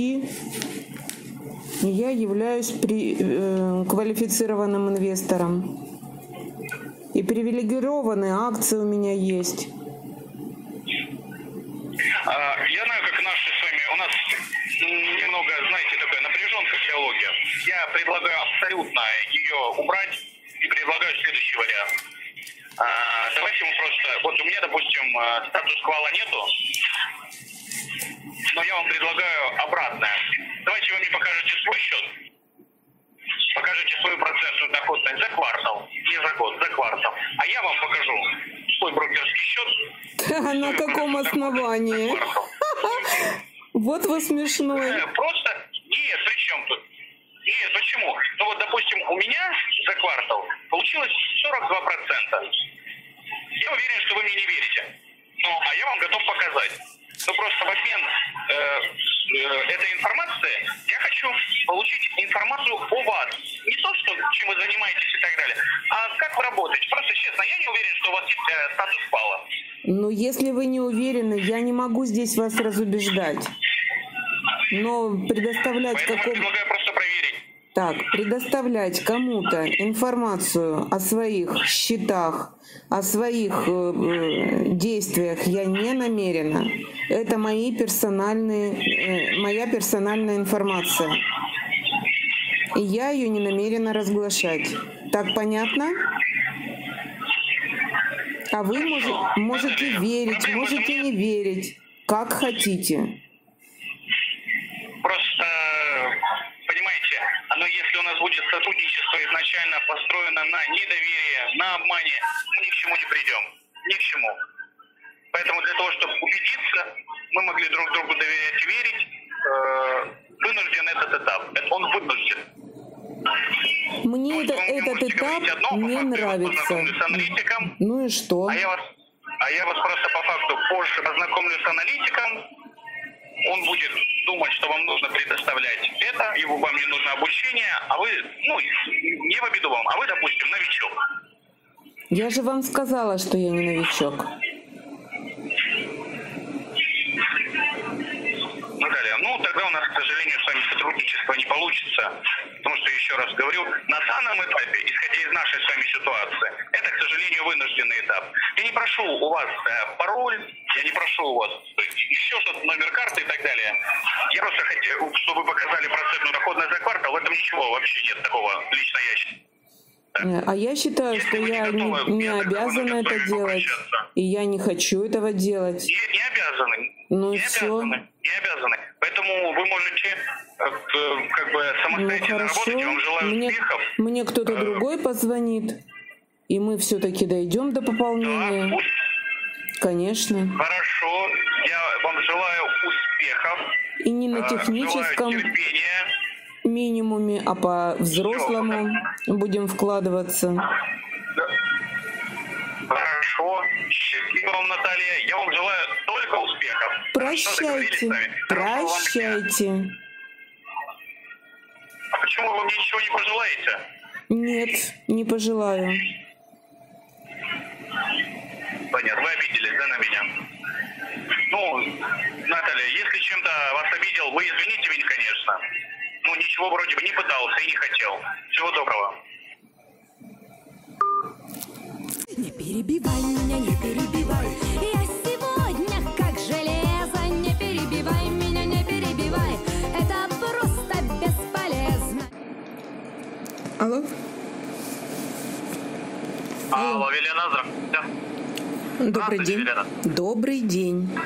Я являюсь квалифицированным инвестором. И привилегированные акции у меня есть. Я знаю, как наши с вами... У нас немного, знаете, такая напряженка теология. Я предлагаю абсолютно ее убрать и предлагаю следующий вариант. Давайте мы просто... Вот у меня, допустим, статус-квала нету, но я вам предлагаю обратное. Давайте вы мне покажете свой счет, покажите свою процентную доходность за квартал, не за год, за квартал. А я вам покажу свой брокерский счет. На каком основании? Вот вы смешной. Просто? Нет, при чем тут? Нет, почему? Ну вот, допустим, у меня за квартал получилось 42%. Я уверен, что вы мне не верите. Ну, а я вам готов показать. Ну, просто в обмен этой информации я хочу получить информацию о вас. Не то, что, чем вы занимаетесь и так далее, а как вы работаете. Просто честно, я не уверен, что у вас есть статус балла. Ну, если вы не уверены, я не могу здесь вас разубеждать. Но предоставлять предоставлять кому-то информацию о своих счетах, о своих действиях я не намерена. Это мои персональные, моя персональная информация. И я ее не намерена разглашать. Так понятно? А вы можете верить, можете не верить, как хотите. Просто, понимаете, оно, если у нас будет сотрудничество изначально построено на недоверии, на обмане, мы ни к чему не придем. Ни к чему. Поэтому для того, чтобы убедиться, мы могли друг другу доверять и верить, вынужден этот этап. Он вынужден. Мне этот этап не нравится. Ну и что? А я вас просто по факту позже познакомлю с аналитиком. Он будет думать, что вам нужно предоставлять это, его вам не нужно обучение, а вы, ну, не в обиду вам, а вы, допустим, новичок. Я же вам сказала, что я не новичок. Наталья, ну тогда у нас, к сожалению, с вами сотрудничество не получится, потому что, еще раз говорю, на данном этапе, исходя из нашей с вами ситуации, это, к сожалению, вынужденный этап. Я не прошу у вас пароль, я не прошу у вас еще что-то, номер карты и так далее. Я просто хотел, чтобы вы показали процентную доходность за квартал, в этом ничего вообще нет такого, лично я считаю. А я считаю, если что я не обязана это делать, и я не хочу этого делать. Не обязаны. Ну и все. Не обязаны. Поэтому вы можете как бы самостоятельно работать, я вам желаю успехов. Мне кто-то другой позвонит, и мы все-таки дойдем до пополнения. Да, конечно. Хорошо. Я вам желаю успехов. И не на техническом минимуме, а по-взрослому будем вкладываться. Хорошо. Счастливо вам, Наталья. Я вам желаю только успехов. Прощайте. Прощайте. А почему вы мне ничего не пожелаете? Нет, не пожелаю. Понятно. Вы обиделись, да, на меня? Ну, Наталья, если чем-то вас обидел, вы извините меня, конечно. Ну, ничего вроде бы не пытался и не хотел. Всего доброго. Не перебивай меня, не перебивай. Я сегодня как железо. Не перебивай меня, не перебивай. Это просто бесполезно. Алло? Алло, Велена, здравствуйте. Добрый день. Велена. Добрый день.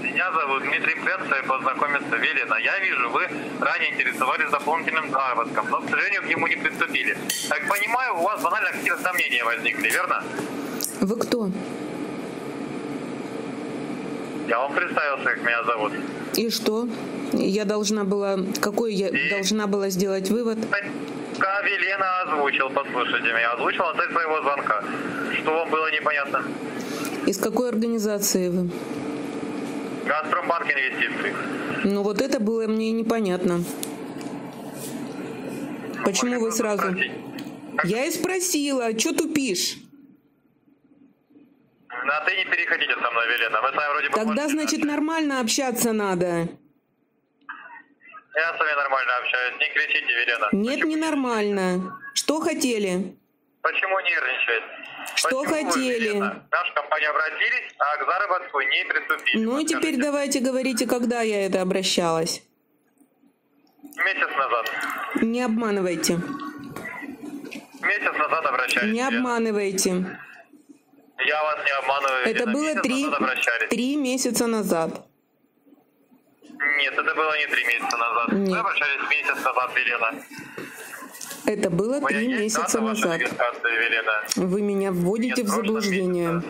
Меня зовут Дмитрий, привет, с вами познакомиться, Велена. Я вижу, вы ранее интересовались дополнительным заработком, но, к сожалению, к нему не приступили. Как понимаю, у вас банально какие-то сомнения возникли, верно? Вы кто? Я вам представился, как меня зовут. И что? Я должна была... Какой я должна была сделать вывод? Велена озвучил, послушайте меня, озвучила цель своего звонка. Что вам было непонятно? Из какой организации вы? Газпромбанк инвестиции. Ну вот это было мне непонятно. Почему вы сразу... Я и спросила, что тупишь? Да ты не переходите со мной, Велена. Вы с вами вроде бы... Тогда, значит, нормально общаться надо. Я с вами нормально общаюсь. Не кричите, Велена. Нет, ненормально. Что хотели? Почему нервничает? Что хотели? Наша компания обратились, а к заработку не приступили. Ну и теперь давайте говорите, когда я это обращалась. Месяц назад. Не обманывайте. Месяц назад обращались. Не обманывайте. Я вас не обманываю. Это было 3 месяца назад. Нет, это было не 3 месяца назад. Нет. Мы обращались месяц назад, Елена. Это было 3 месяца назад. Вы меня вводите в заблуждение.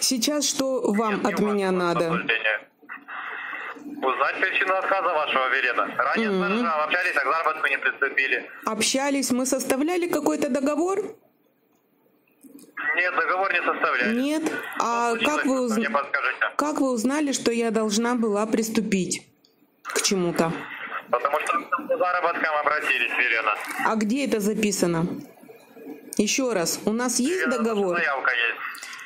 Сейчас что вам от меня надо? Узнать причину отказа вашего, Велена. Ранее общались, а к заработку не приступили. Общались, мы составляли какой-то договор? Нет, договор не составляли. Нет? А как вы узнали, что я должна была приступить к чему-то? Потому что к заработкам обратились, Велена. А где это записано? Еще раз, у нас есть договор? Заявка есть.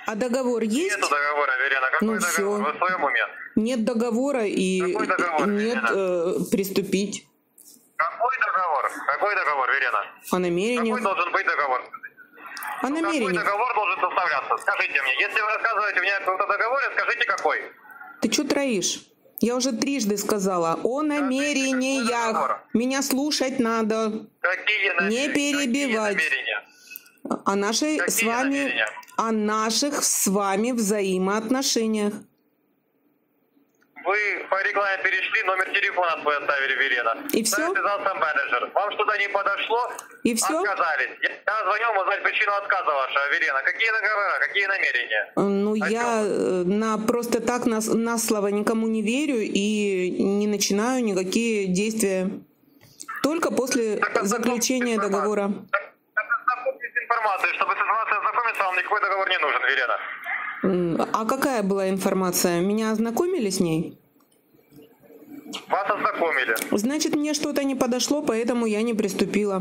А договор есть? Нет договора, Велена. Какой договор? Вы в своем уме? Нет договора и договор, нет приступить. Какой договор? Какой договор, Велена? О намерениях. Какой должен быть договор? О намерениях. Какой договор должен составляться? Скажите мне. Если вы рассказываете мне о каком-то договоре, скажите какой. Ты что троишь? Я уже трижды сказала о намерениях. Меня слушать надо. Какие не перебивать. О нашей с вами, о наших с вами взаимоотношениях. Вы по рекламе перешли, номер телефона свой оставили, Велена. И все? Связался менеджер. Вам что-то не подошло? И все? Отказались. Я звонил узнать причину отказа вашего, Велена. Какие договора, какие намерения? Ну, я просто так на слово никому не верю и не начинаю никакие действия. Только после заключения договора. Чтобы с информацией ознакомиться, вам никакой договор не нужен, Елена. А какая была информация? Меня ознакомили с ней? Вас ознакомили. Значит, мне что-то не подошло, поэтому я не приступила.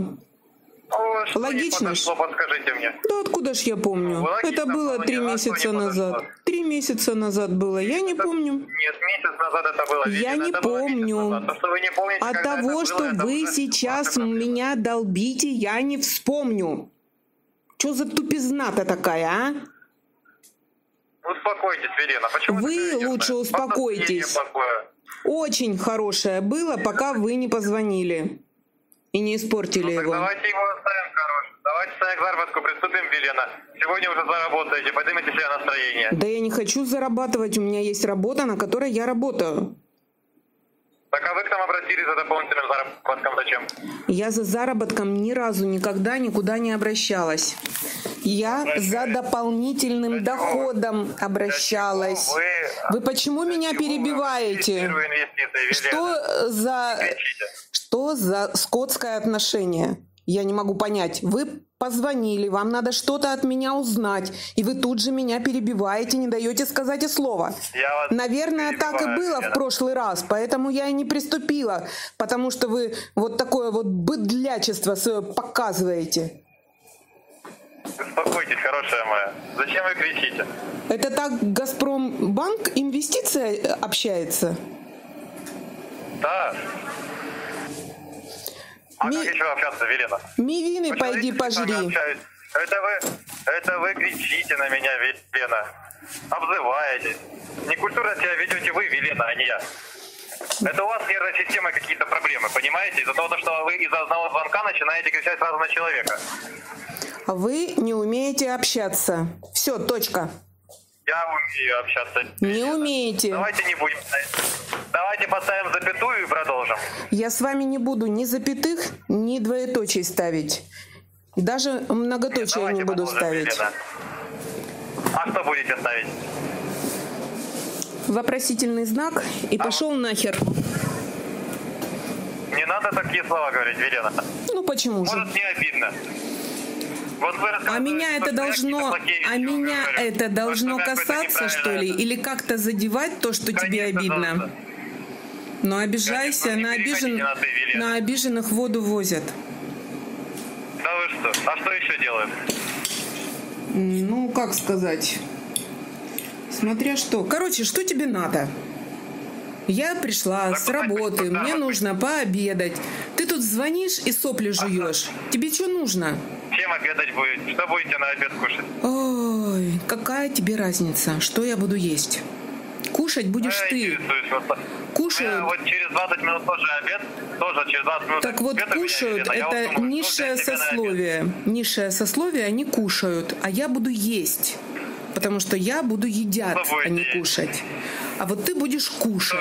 О, что логично. Не подошло, подскажите мне. Да откуда ж я помню? Ну, логично, это было 3 месяца назад. 3 месяца назад было. Я не помню. Нет, месяц назад это было. Я не помню. От того, что вы сейчас меня долбите, я не вспомню. Что за тупизна-то такая, а? Успокойтесь, Елена. Почему вы лучше успокойтесь. Очень хорошее было, пока вы не позвонили и не испортили его. Давайте его оставим, короче. Давайте к заработку приступим, Елена. Сегодня уже заработаете, поднимите себе настроение. Да я не хочу зарабатывать, у меня есть работа, на которой я работаю. Так а вы к нам обратились за дополнительным заработком зачем? Я за заработком ни разу никогда никуда не обращалась. Я за дополнительным доходом обращалась. Вы почему меня перебиваете? Что за скотское отношение? Я не могу понять. Вы позвонили, вам надо что-то от меня узнать, и вы тут же меня перебиваете, не даете сказать и слова. Наверное, так и было в прошлый раз, поэтому я и не приступила, потому что вы вот такое вот быдлячество свое показываете. Успокойтесь, хорошая моя. Зачем вы кричите? Это так Газпромбанк инвестиция общается? Да. А как еще общаться, Велена? Мивины пойди пожри. Это вы кричите на меня, Велена. Обзываетесь. Некультурно себя ведете вы, Велена, а не я. Это у вас с нервной системой какие-то проблемы, понимаете? Из-за того, что вы из-за одного звонка начинаете кричать сразу на человека. Вы не умеете общаться. Все, точка. Я умею общаться. Не умеете. Давайте не будем. Давайте поставим запятую и продолжим. Я с вами не буду ни запятых, ни двоеточий ставить. Даже многоточие не буду ставить. Билета. А что будете ставить? Вопросительный знак и пошел нахер. Не надо такие слова говорить, Елена. Ну почему же? Может, не обидно. Вот а меня это должно, касаться, что ли, или как-то задевать то, что конечно, тебе обидно. Должно. Но обижайся, конечно, на обиженных воду возят. Да вы что? А что еще делают? Ну, как сказать? Смотря что. Короче, что тебе надо? Я пришла с работы, мне нужно пообедать. Ты тут звонишь и сопли жуешь. Тебе что нужно? Чем обедать будет? Что будете на обед кушать? Ой, какая тебе разница, что я буду есть? Кушать будешь ты. Кушают. Вот через 20 минут тоже обед, через 20 минут. Так вот кушают, это низшее сословие. Низшее сословие, они кушают, а я буду есть. Потому что я буду едят, а не кушать. А вот ты будешь кушать.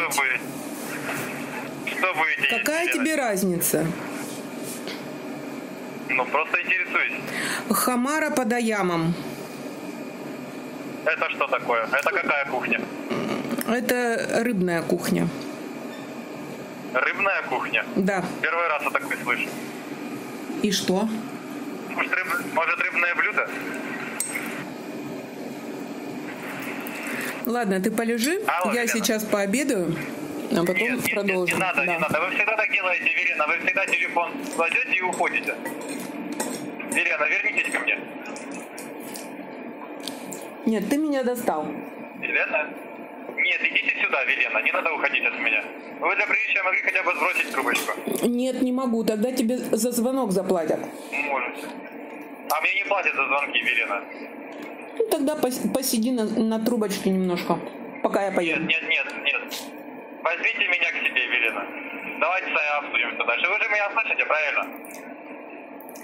Что будете есть? Какая тебе разница? Ну, просто интересуюсь. Хамара под аямом. Это что такое? Это какая кухня? Это рыбная кухня. Рыбная кухня? Да. Первый раз я такой слышу. И что? Может, рыбное блюдо? Ладно, ты полежи, я сейчас пообедаю, а потом продолжим. Нет, не надо. Вы всегда так делаете, Елена, вы всегда телефон кладете и уходите. Елена, вернитесь ко мне. Нет, ты меня достал. Елена? Нет, идите сюда, Елена, не надо уходить от меня. Вы для приличия могли хотя бы сбросить трубочку. Нет, не могу, тогда тебе за звонок заплатят. Можете. А мне не платят за звонки, Елена. Ну, тогда посиди на трубочке немножко, пока я поеду. Нет. Возьмите меня к себе, Велина. Давайте обсудимся дальше. Вы же меня слышите, правильно?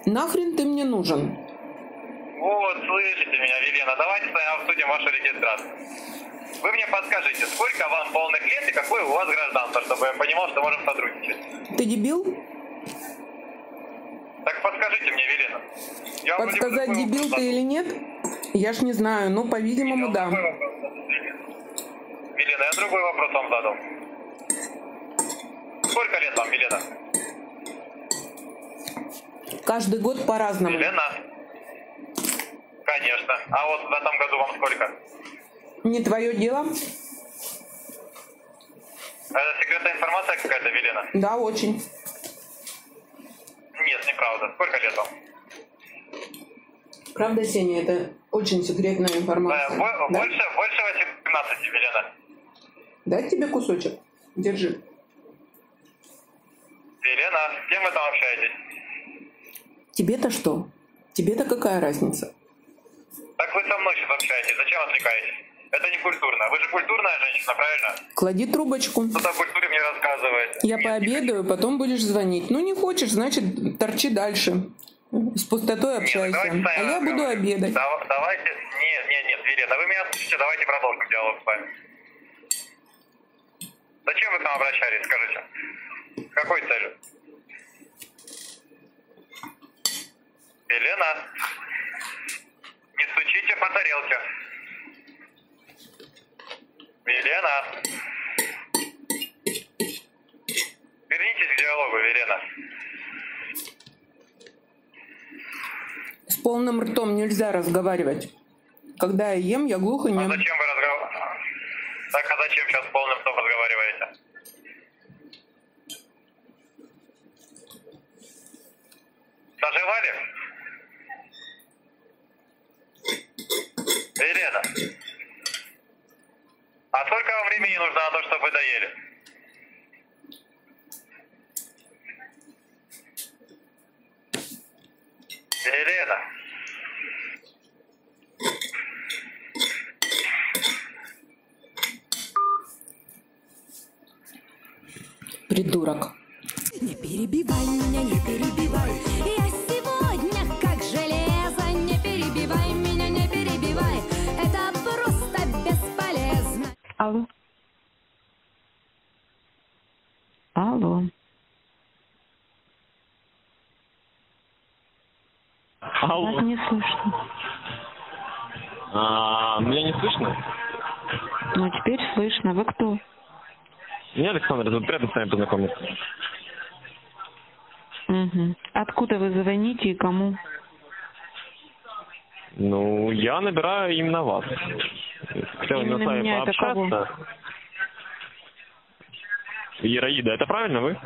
Нахрен ты мне нужен? Вот, слышите меня, Велина. Давайте обсудим вашу регистрацию. Вы мне подскажите, сколько вам полных лет и какое у вас гражданство, чтобы я понимал, что можем сотрудничать. Ты дебил? Так подскажите мне, Велина. Подсказать, дебил ты или нет? Я ж не знаю, но, по-видимому, да. Елена, я другой вопрос вам задал. Сколько лет вам, Елена? Каждый год по-разному. Елена? Конечно. А вот в этом году вам сколько? Не твое дело. Это секретная информация какая-то, Велена? Да, очень. Нет, неправда. Сколько лет вам? Правда, Сеня, это очень секретная информация. Да? Больше 18, Велена. Дать тебе кусочек? Держи. Велена, с кем вы там общаетесь? Тебе-то что? Тебе-то какая разница? Так вы со мной сейчас общаетесь, зачем отвлекаетесь? Это не культурно. Вы же культурная женщина, правильно? Клади трубочку. Кто-то о культуре мне рассказывает. Я пообедаю, потом будешь звонить. Ну не хочешь, значит торчи дальше. С пустотой общайся. А я буду обедать. Давайте, нет, Велена, вы меня слушайте, давайте продолжим диалог с вами. Зачем вы к нам обращались, скажите? С какой целью? Велена, не стучите по тарелке. Велена, вернитесь к диалогу, Велена. С полным ртом нельзя разговаривать. Когда я ем, я глухо не... А зачем вы разговариваете? Так, а зачем сейчас с полным ртом разговариваете? Сожевали? Велена, а сколько вам времени нужно на то, чтобы вы доели? Велена. Придурок. Не перебивай меня, не перебивай. Я сегодня как железо. Не перебивай меня, не перебивай. Это просто бесполезно. Алло. Алло. Алло. Вас не слышно. Меня не слышно? Ну, теперь слышно. Вы кто? Меня Александр. Приятно с вами познакомиться. Угу. Откуда вы звоните и кому? Ну, я набираю именно вас. Хотел именно с вами меня пообщаться. Ираида, это правильно вы?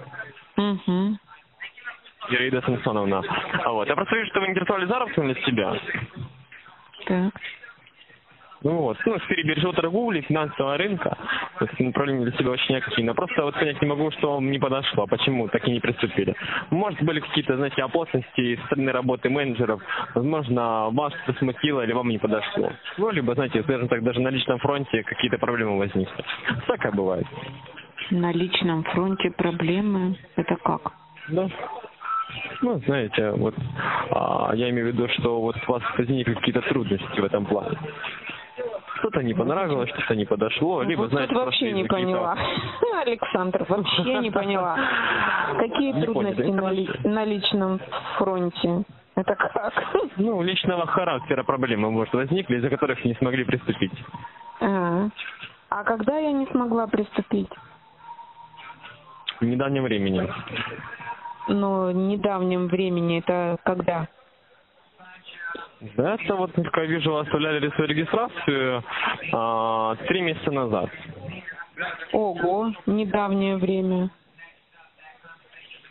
Угу. Ираида Самсоновна. А вот, я просто вижу, что вы интересовались заработком для себя. Так. Ну вот, ну, в сфере биржевой торговли, финансового рынка, то есть направление для себя очень активно. Просто вот понять не могу, что вам не подошло, почему так и не приступили. Может, были какие-то, знаете, оплошности со стороны работы менеджеров, возможно, вас что-то смутило или вам не подошло. Ну, либо, знаете, скажем так, даже на личном фронте какие-то проблемы возникли. Всякое бывает. На личном фронте проблемы, это как? Да. Ну, знаете, вот я имею в виду, что вот у вас возникли какие-то трудности в этом плане. Что-то не понравилось, что-то не подошло, либо, вот знаете, вообще не поняла. Александр, вообще не поняла. Какие трудности на личном фронте? Это как? Ну, личного характера проблемы, может, возникли, из-за которых не смогли приступить. А когда я не смогла приступить? В недавнем времени. Ну, в недавнем времени это когда? Да, это вот, как я вижу, оставляли свою регистрацию 3 месяца назад. Ого, недавнее время.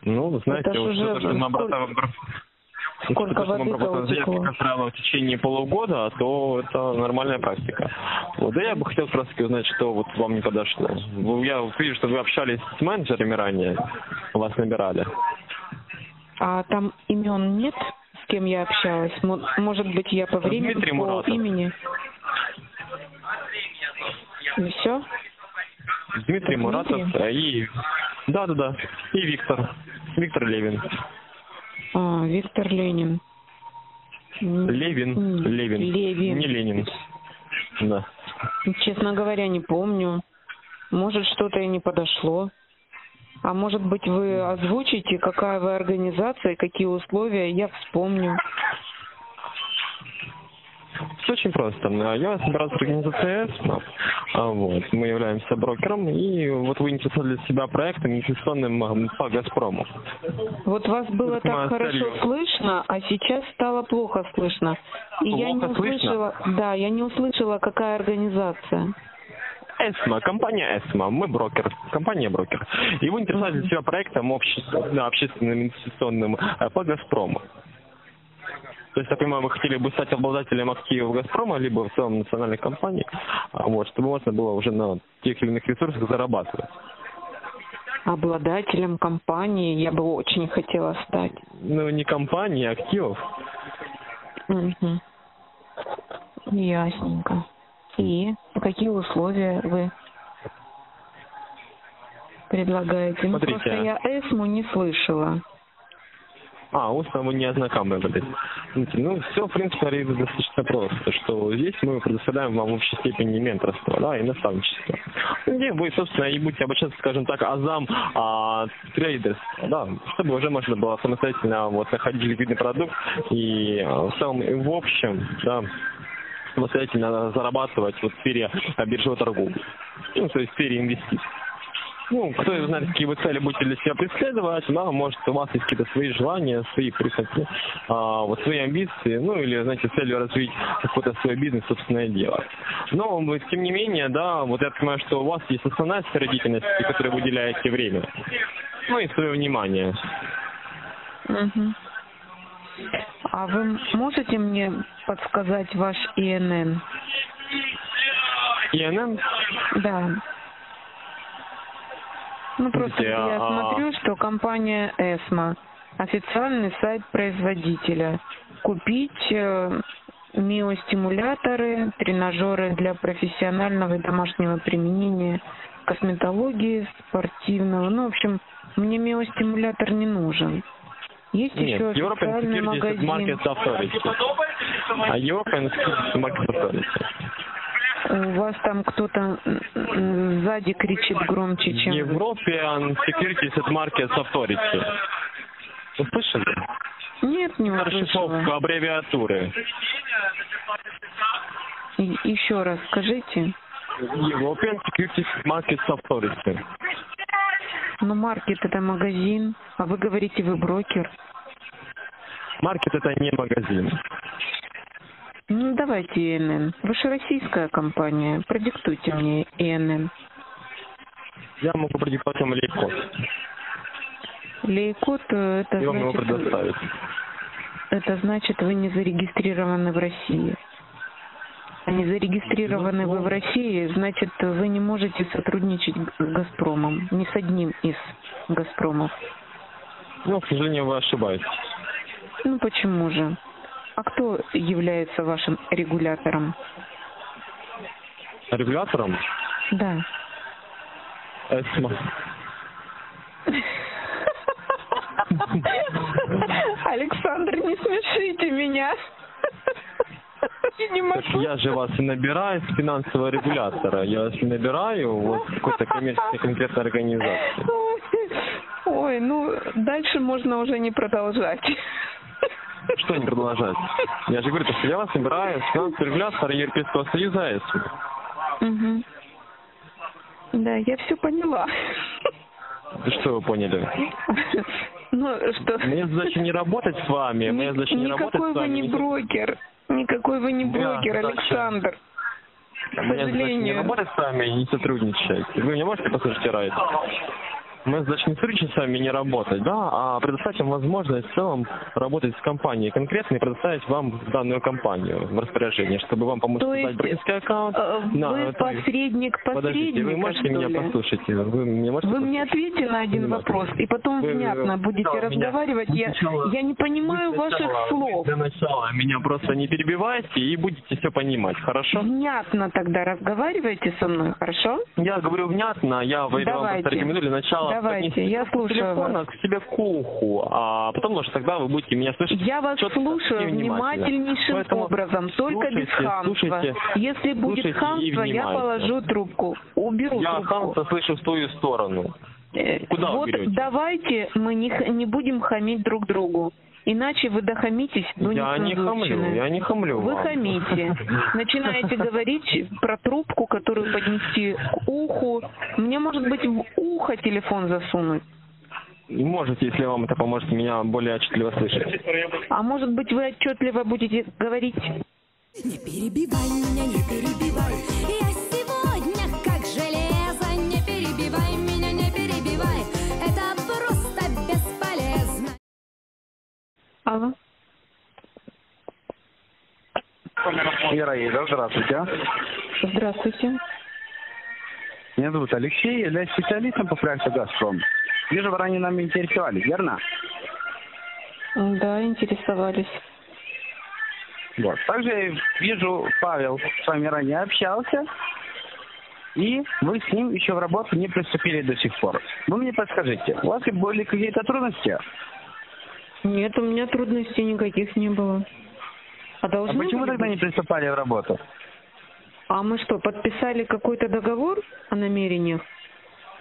Ну, знаете, это вот уже... что мы обрабатываем заявки, как правило, в течение полугода, то это нормальная практика. Вот, да я бы хотел просто узнать, что вот вам не подошло. Я вижу, что вы общались с менеджерами ранее, вас набирали. А там имен нет? С кем я общалась? Может быть, я по времени, по имени? И все? Дмитрий Муратов и... Да. И Виктор. Виктор Левин. А, Виктор Ленин. Левин. Не Ленин. Да. Честно говоря, не помню. Может, что-то и не подошло. А может быть, вы озвучите, какая вы организация, какие условия, я вспомню. Все очень просто. Я собираюсь в организацию ЭС, вот. Мы являемся брокером, и вот вы интересовались для себя проектом инвестиционным по «Газпрому». Вот вас было так хорошо слышно, а сейчас стало плохо слышно. И плохо я не услышала, какая организация. ЭСМА, компания ЭСМА, мы брокер, компания-брокер. И вы интересовались для себя проектом общественным инвестиционным по «Газпрому». То есть, я понимаю, вы хотели бы стать обладателем активов «Газпрома», либо в целом национальной компании, вот, чтобы можно было уже на тех или иных ресурсах зарабатывать. Обладателем компании я бы очень хотела стать. Ну, не компании, а активов. Угу. Ясненько. И какие условия вы предлагаете? Смотрите. Ну, просто я ЭСМу не слышала. Устно вы не ознакомлены. Ну, все, в принципе, достаточно просто, что здесь мы предоставляем вам в общей степени менторство, да, и наставничество. Где вы, собственно, и будете обучаться, скажем так, азам трейдерства, да, чтобы уже можно было самостоятельно вот находить ликвидный продукт и в целом, и в общем, да, самостоятельно зарабатывать вот в сфере биржевой торговли, ну, то есть в сфере инвестиций. Ну, кто знает, какие вы цели будете для себя преследовать, да, может, у вас есть какие-то свои желания, свои прихоти, вот свои амбиции, ну, или, знаете, целью развить какой-то свой бизнес, собственное дело. Но, тем не менее, да, вот я понимаю, что у вас есть основная сфера деятельности, которой вы уделяете время, ну, и свое внимание. Угу. А вы можете мне подсказать ваш ИНН? ИНН? Да. Ну, просто я смотрю, что компания «ЭСМА», официальный сайт производителя. Купить миостимуляторы, тренажеры для профессионального и домашнего применения, косметологии, спортивного. Ну, в общем, мне миостимулятор не нужен. Есть еще официальный магазин. У вас там кто-то сзади кричит громче, чем... European Securities and Markets Authority. Вы слышали? Нет, не услышала. Расшифровка аббревиатуры. Еще раз скажите. European Securities and Markets Authority. Ну, маркет – это магазин, а вы говорите, вы брокер. Маркет – это не магазин. Ну, давайте ИНН. Вы же российская компания. Продиктуйте мне ИНН. Я могу продиктовать вам лейкод. Лейкод – это я вам значит, его предоставить. Это значит, вы не зарегистрированы в России. А не зарегистрированы вы в России, значит, вы не можете сотрудничать с «Газпромом». Ни с одним из «Газпромов». Ну, к сожалению, вы ошибаетесь. Ну, почему же? А кто является вашим регулятором? Регулятором? Да. ЭСМА. Александр, не смешите меня. Я же вас и набираю с финансового регулятора. Я вас и набираю вот какой-то коммерческой конкретной организации. Ой, ну дальше можно уже не продолжать. Что не продолжать? Я же говорю, что я вас набираю с финансового регулятора Европейского Союза ЕСМ. Угу. Да, я все поняла. Что вы поняли? Ну, что... Мне задача не работать с вами. Мне задача не работать с вами. Никакой вы не брокер. Никакой вы не брокер, Александр. К сожалению. Мне не работать с вами и не сотрудничать. Вы меня можете послушать, Райт? Мы, значит, не сотрудничать с вами не работать, да, а предоставить вам возможность в целом работать с компанией конкретно и предоставить вам данную компанию в распоряжение, чтобы вам помочь создать брокерский аккаунт. Вы посредник посредника, подождите, вы можете меня послушать? Вы мне ответьте на один вопрос, и потом внятно будете разговаривать. Я не понимаю ваших слов. Для начала меня просто не перебивайте и будете все понимать, хорошо? Внятно тогда разговаривайте со мной, хорошо? Я говорю внятно, я вам просто рекомендую для начала. Давайте, я слушаю телефона к себе к уху, а потом, может, тогда вы будете меня слышать. Я вас слушаю внимательнейшим образом, только без хамства. Если будет хамство, я положу трубку, уберу трубку. Я хамство слышу в твою сторону. Куда вы берете? Давайте мы не будем хамить друг другу. Иначе вы дохамитесь до несозвученной. Я не хамлю. Вы хамите. Начинаете говорить про трубку, которую поднести к уху. Мне, может быть, в ухо телефон засунуть. Можете, если вам это поможет меня более отчетливо слышать. А может быть, вы отчетливо будете говорить? Не перебивай меня, не перебивай. Я сегодня как железо. Не перебивай меня, не перебивай. Это просто бесполезно. Алло. Ираида, здравствуйте. Здравствуйте. Меня зовут Алексей, я являюсь специалистом по проекту «Газпром». Вижу, вы ранее нами интересовались, верно? Да, интересовались. Вот. Также вижу, Павел с вами ранее общался, и вы с ним еще в работу не приступили до сих пор. Вы мне подскажите, у вас были какие-то трудности? Нет, у меня трудностей никаких не было. А почему тогда не приступали в работу? А мы что, подписали какой-то договор о намерениях?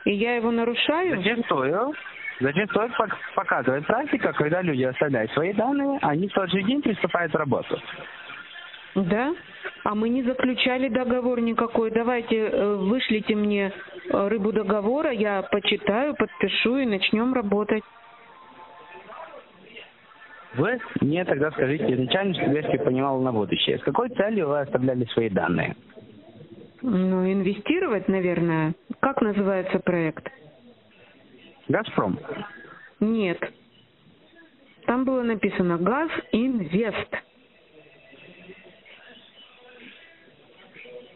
И я его нарушаю? Зачастую показывает практика, когда люди оставляют свои данные, они в тот же день приступают к работе. Да? А мы не заключали договор никакой. Давайте вышлите мне рыбу договора, я почитаю, подпишу и начнем работать. Вы мне тогда скажите изначально, чтобы я понимал на будущее. С какой целью вы оставляли свои данные? Ну, инвестировать, наверное. Как называется проект? «Газпром». Нет. Там было написано «Газинвест».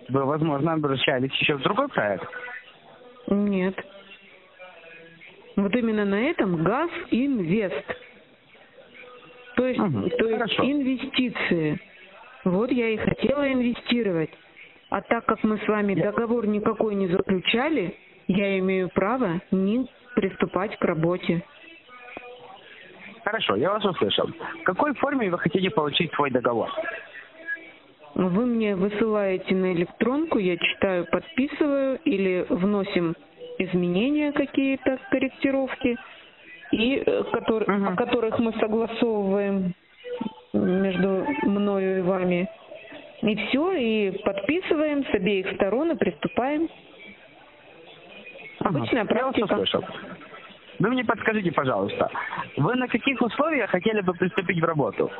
Вы, возможно, обращались еще в другой проект? Нет. Вот именно на этом «Газинвест». То есть инвестиции. Вот я и хотела инвестировать. А так как мы с вами договор никакой не заключали, я имею право не приступать к работе. Хорошо, я вас услышал. В какой форме вы хотите получить свой договор? Вы мне высылаете на электронку, я читаю, подписываю или вносим изменения какие-то, корректировки, и, о которых мы согласовываем между мною и вами. И все, и подписываем с обеих сторон и приступаем. Обычная практика. Вы мне подскажите, пожалуйста, вы на каких условиях хотели бы приступить в работу,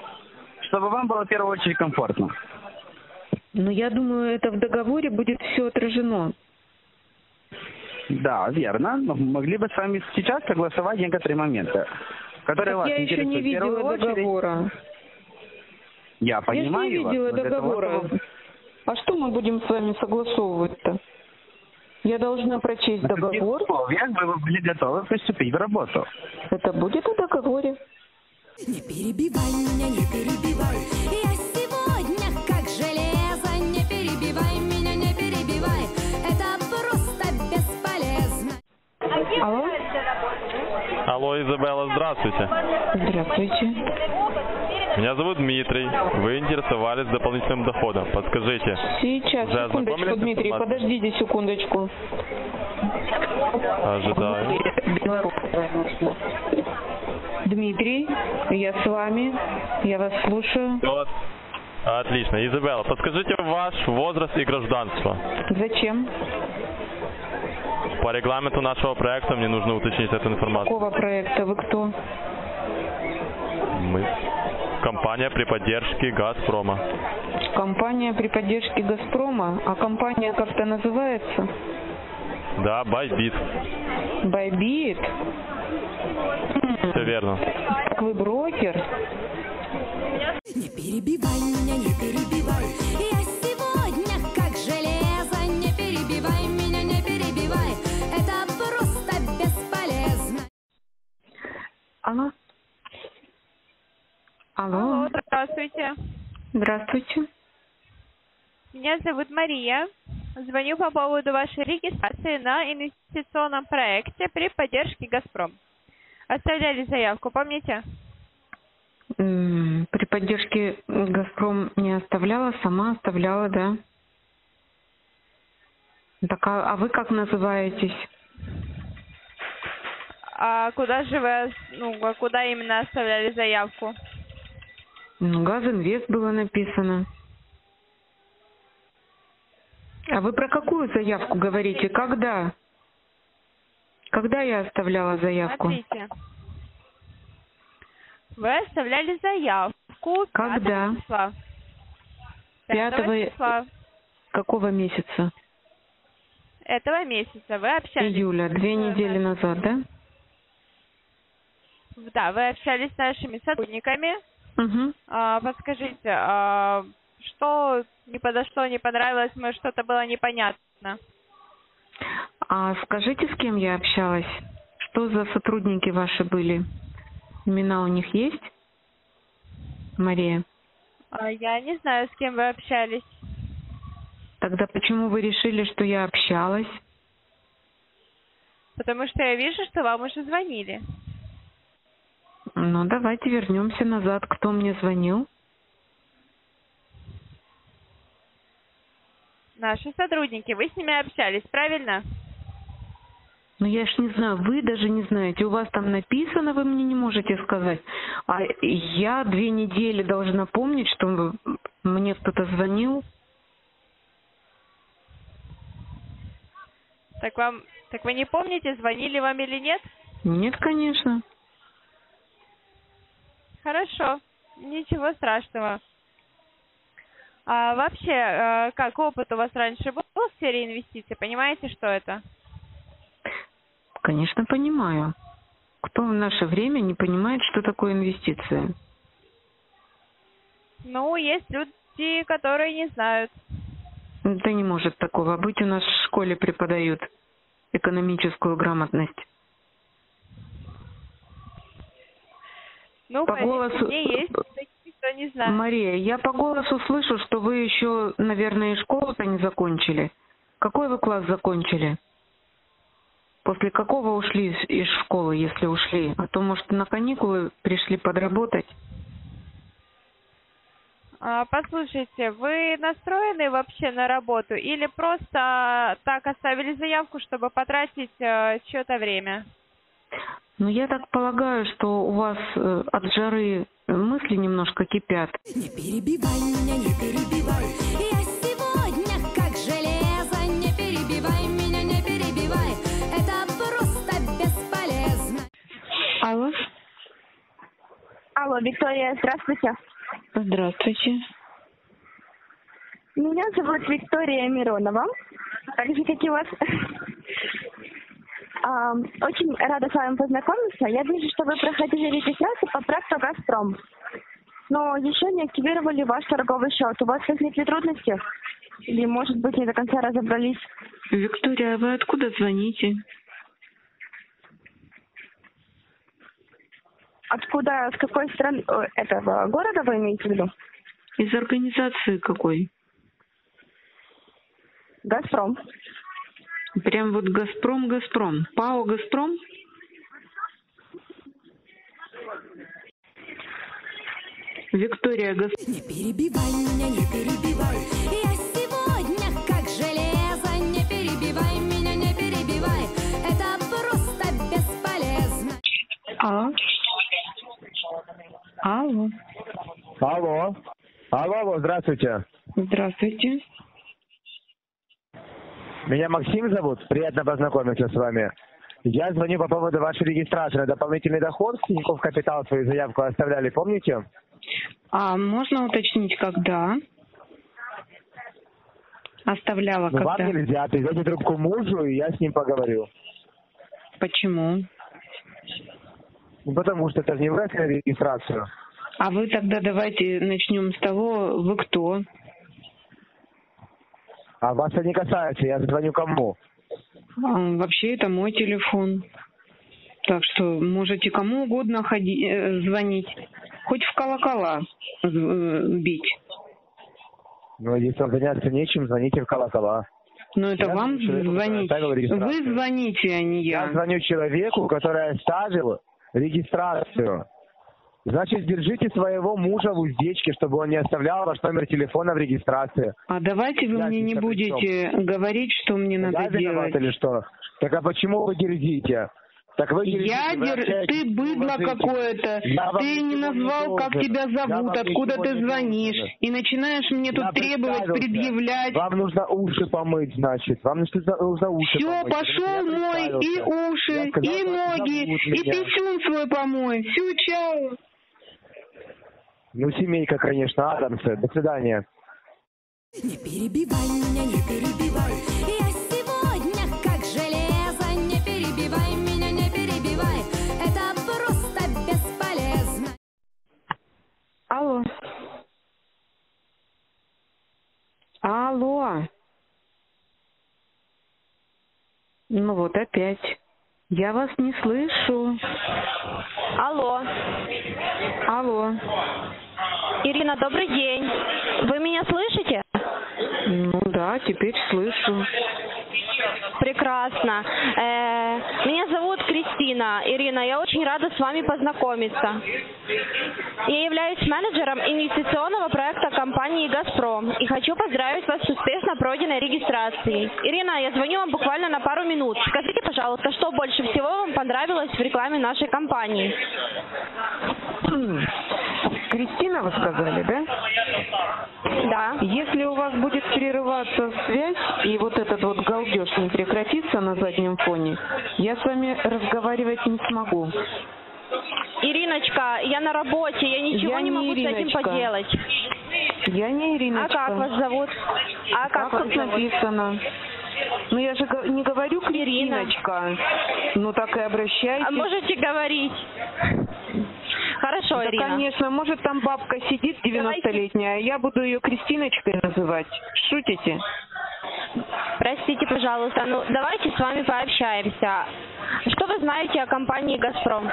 чтобы вам было в первую очередь комфортно? Ну, я думаю, это в договоре будет все отражено. Да, верно. Но могли бы с вами сейчас согласовать некоторые моменты, которые вас интересуют. Я еще не видела договора. Я понимаю. Я не видела договора. А что мы будем с вами согласовывать-то? Я должна прочесть договор. Я бы были готовы приступить в работу. Это будет в договоре. Не перебивай меня, не перебивай. Я сегодня как железо. Не перебивай меня, не перебивай. Это просто бесполезно. Алло? Алло, Изабелла, здравствуйте. Здравствуйте. Меня зовут Дмитрий. Вы интересовались дополнительным доходом. Подскажите. Сейчас, секундочку, Дмитрий, подождите секундочку. Ожидаю. Дмитрий, я с вами. Я вас слушаю. Вот. Отлично. Изабелла, подскажите ваш возраст и гражданство. Зачем? По регламенту нашего проекта мне нужно уточнить эту информацию. Какого проекта? Вы кто? Мы. Компания при поддержке «Газпрома». Компания при поддержке «Газпрома»? А компания как-то называется? Да, «Байбит». «Байбит»? Все верно. Так вы брокер? Не перебивай меня, не перебивай. Я сегодня как железо. Не перебивай меня, не перебивай. Это просто бесполезно. Алло? Алло. Алло, здравствуйте. Здравствуйте. Меня зовут Мария. Звоню по поводу вашей регистрации на инвестиционном проекте при поддержке «Газпром». Оставляли заявку, помните? При поддержке «Газпром» не оставляла, сама оставляла, да. Так, а вы как называетесь? А куда же вы, куда именно оставляли заявку? Газинвест было написано. А вы про какую заявку говорите? Когда? Когда я оставляла заявку? Смотрите. Вы оставляли заявку 5 числа. 5 числа. Какого месяца? Этого месяца. Вы общались. Июля. 2 недели назад, да? Да, вы общались с нашими сотрудниками. Угу. Подскажите, что не подошло, не понравилось, может, что-то было непонятно? А скажите, с кем я общалась? Что за сотрудники ваши были? Имена у них есть? Мария. Я не знаю, с кем вы общались. Тогда почему вы решили, что я общалась? Потому что я вижу, что вам уже звонили. Ну, давайте вернемся назад. Кто мне звонил? Наши сотрудники. Вы с ними общались, правильно? Ну, я ж не знаю. Вы даже не знаете. У вас там написано, вы мне не можете сказать. А я 2 недели должна помнить, что мне кто-то звонил. Так вы не помните, звонили вам или нет? Нет, конечно. Хорошо, ничего страшного. А вообще, как опыт у вас раньше был в сфере инвестиций? Понимаете, что это? Конечно, понимаю. Кто в наше время не понимает, что такое инвестиции? Ну, есть люди, которые не знают. Да не может такого быть. У нас в школе преподают экономическую грамотность. Ну, по голосу есть такие, кто не знает. Мария, я по голосу слышу, что вы еще, наверное, и школу-то не закончили. Какой вы класс закончили? После какого ушли из школы, если ушли? А то, может, на каникулы пришли подработать? Послушайте, вы настроены вообще на работу или просто так оставили заявку, чтобы потратить чьё-то время? Ну, я так полагаю, что у вас от жары мысли немножко кипят. Не перебивай меня, не перебивай. Я сегодня как железо. Не перебивай меня, не перебивай. Это просто бесполезно. Алло. Алло, Виктория, здравствуйте. Здравствуйте. Меня зовут Виктория Миронова. Так же, как и вас. Очень рада с вами познакомиться. Я вижу, что вы проходили регистрацию по проекту «Газпром». Но еще не активировали ваш торговый счет. У вас возникли трудности? Или, может быть, не до конца разобрались? Виктория, вы откуда звоните? Откуда, с какой страны, этого города вы имеете в виду? Из организации какой? «Газпром». Прям вот «Газпром», «Газпром». ПАО «Газпром»? Виктория, «Газпром». Не перебивай меня, не перебивай. Я сегодня как железо. Не перебивай меня, не перебивай. Это просто бесполезно. Алло. Алло. Алло. Алло, здравствуйте. Здравствуйте. Меня Максим зовут. Приятно познакомиться с вами. Я звоню по поводу вашей регистрации на дополнительный доход. В Тинькофф Капитал свою заявку оставляли, помните? А можно уточнить, когда? Оставляла, ну, когда? Вам нельзя. Передайте трубку мужу, и я с ним поговорю. Почему? Потому что это не врать на регистрацию. А вы тогда давайте начнем с того, вы кто? А вас это не касается, я звоню кому? Вообще это мой телефон. Так что можете кому угодно звонить. Хоть в колокола бить. Ну, если вам заняться нечем, звоните в колокола. Но это я вам звонить. Вы звоните, а не я. Я звоню человеку, который оставил регистрацию. Значит, держите своего мужа в уздечке, чтобы он не оставлял ваш номер телефона в регистрации. А давайте вы мне не будете говорить, что мне надо делать. Или что? Так а почему вы дерзите? Так вы не ты быдло какое-то, ты не назвал, как тебя зовут, откуда ты звонишь, и начинаешь мне тут требовать, предъявлять. Вам нужно уши помыть, значит, вам нужно уши все, помыть. Все, пошел мой и уши, сказал, и ноги, и писюн свой помой, всю чау. Ну, семейка, конечно, Адамсы, до свидания. Не перебивай меня, не перебивай, я сегодня как железо, не перебивай меня, не перебивай, это просто бесполезно. Алло. Алло. Ну вот опять. Я вас не слышу. Алло. Алло. Ирина, добрый день. Вы меня слышите? Ну да, теперь слышу. Прекрасно. Меня зовут Кристина. Ирина, я очень рада с вами познакомиться. Я являюсь менеджером инвестиционного проекта компании «Газпром» и хочу поздравить вас с успешно пройденной регистрацией. Ирина, я звоню вам буквально на пару минут. Скажите, пожалуйста, что больше всего вам понравилось в рекламе нашей компании? Кристина, вы сказали, да? Да. Если у вас будет прерываться связь и вот этот вот галдеж не прекратится на заднем фоне, я с вами разговаривать не смогу. Ириночка, я на работе, я ничего я не могу Ириночка. С этим поделать. Я не Ириночка. А как вас зовут? А как вас зовут? Написано? Ну я же не говорю Кристиночка, ну так и обращайтесь. А можете говорить. Хорошо, да, Ирина. Конечно, может там бабка сидит 90-летняя, а я буду ее Кристиночкой называть. Шутите? Простите, пожалуйста, ну давайте с вами пообщаемся. Что вы знаете о компании «Газпром»?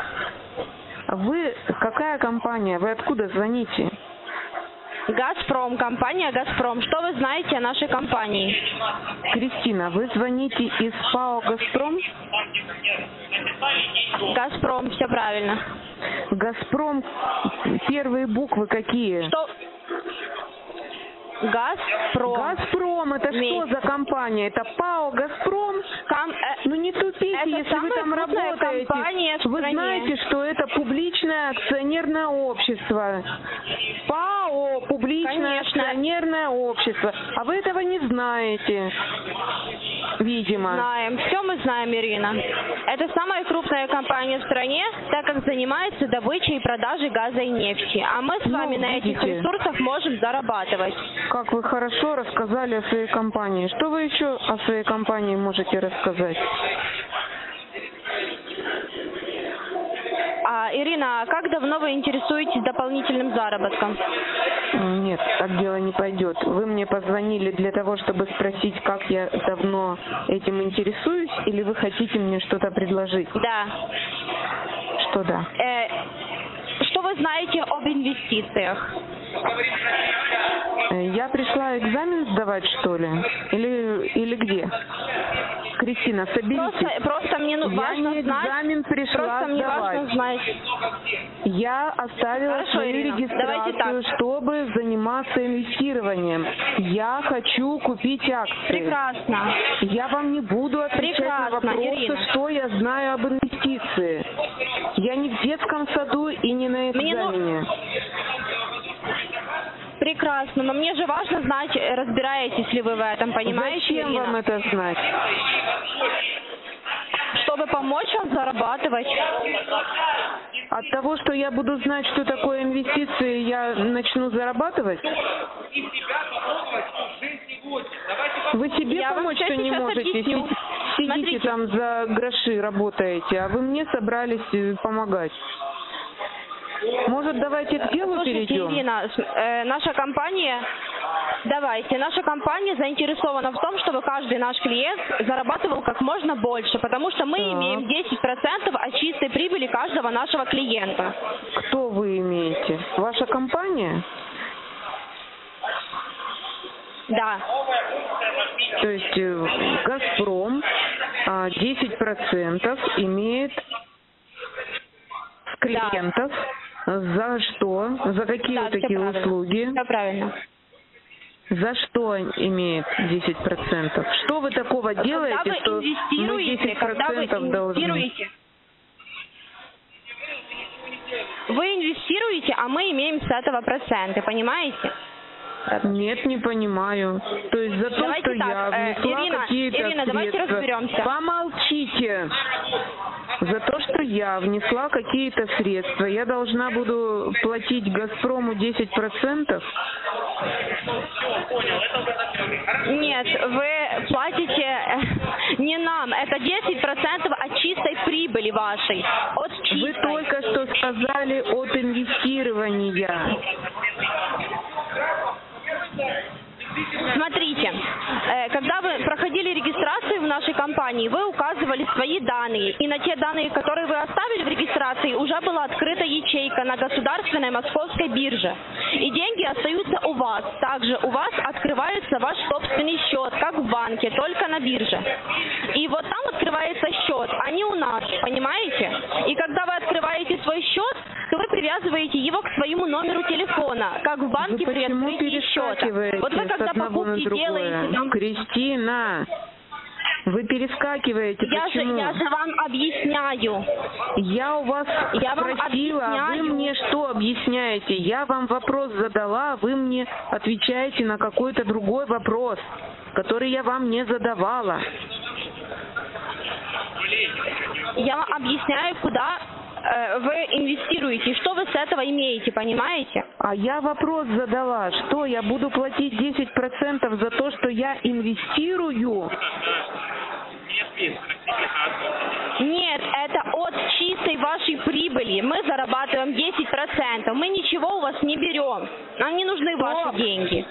Вы какая компания? Вы откуда звоните? «Газпром», компания «Газпром». Что вы знаете о нашей компании? Кристина, вы звоните из ПАО «Газпром»? «Газпром», все правильно. «Газпром», первые буквы какие? Что? «Газпром». «Газпром» — это что за компания? Это ПАО «Газпром»? Ну не тупите, если вы там работаете. Вы знаете, что это публичное акционерное общество. ПАО – публичное акционерное общество. А вы этого не знаете, видимо. Знаем. Все мы знаем, Ирина. Это самая крупная компания в стране, так как занимается добычей и продажей газа и нефти. А мы с вами на этих ресурсах можем зарабатывать. Как вы хорошо рассказали о своей компании. Что вы еще о своей компании можете рассказать? Ирина, как давно вы интересуетесь дополнительным заработком? Нет, так дело не пойдет. Вы мне позвонили для того, чтобы спросить, как я давно этим интересуюсь, или вы хотите мне что-то предложить? Да. Что да? Что вы знаете об инвестициях? Я пришла экзамен сдавать, что ли? Или где? Кристина, соберитесь. Просто мне важно знать. Я не экзамен пришла сдавать. Я оставила свою регистрацию, чтобы заниматься инвестированием. Я хочу купить акции. Прекрасно. Я вам не буду отвечать на вопросы, что я знаю об инвестиции. Я не в детском саду и не на экзамене. Прекрасно, но мне же важно знать, разбираетесь ли вы в этом, понимаете? Зачем вам это знать? Чтобы помочь вам зарабатывать. От того, что я буду знать, что такое инвестиции, я начну зарабатывать? Вы себе я помочь что не можете? Объясню. Сидите Смотрите. Там за гроши работаете, а вы мне собрались помогать. Может, давайте к делу перейдем? Ирина, наша компания заинтересована в том, чтобы каждый наш клиент зарабатывал как можно больше, потому что мы имеем 10% от чистой прибыли каждого нашего клиента. Кто вы имеете? Ваша компания? Да. То есть «Газпром» 10% имеет клиентов. Да. За что? За какие такие услуги? Да, правильно. За что имеет 10%? Что вы такого делаете, что мы 10% должны? Вы инвестируете, а мы имеем с этого проценты, понимаете? Нет, не понимаю. То есть за то, что я внесла какие-то средства... давайте разберемся. Помолчите. За то, что я внесла какие-то средства, я должна буду платить «Газпрому» 10%? Нет, вы платите не нам. Это 10% от чистой прибыли вашей. От чистой. Вы только что сказали от инвестирования. Смотрите, когда вы проходили регистрацию в нашей компании, вы указывали свои данные, и на те данные, которые вы оставили в регистрации, уже была открыта ячейка на государственной московской бирже. И деньги остаются у вас. Также у вас открывается ваш собственный счет, как в банке, только на бирже. И вот там открывается счет, а не у нас, понимаете? И когда вы открываете свой счет, то вы привязываете его к своему номеру телефона, как в банке при открытии счета. Вот вы когда покупки делаете... Там... Кристина, вы перескакиваете. Почему? Я же вам объясняю. Я у вас спросила, а вы мне что объясняете? Я вам вопрос задала, а вы мне отвечаете на какой-то другой вопрос, который я вам не задавала. Я вам объясняю, куда... вы инвестируете, что вы с этого имеете, понимаете? А я вопрос задала, что я буду платить 10% за то, что я инвестирую? Нет, это от чистой вашей прибыли. Мы зарабатываем 10%, мы ничего у вас не берем. Нам не нужны ваши деньги.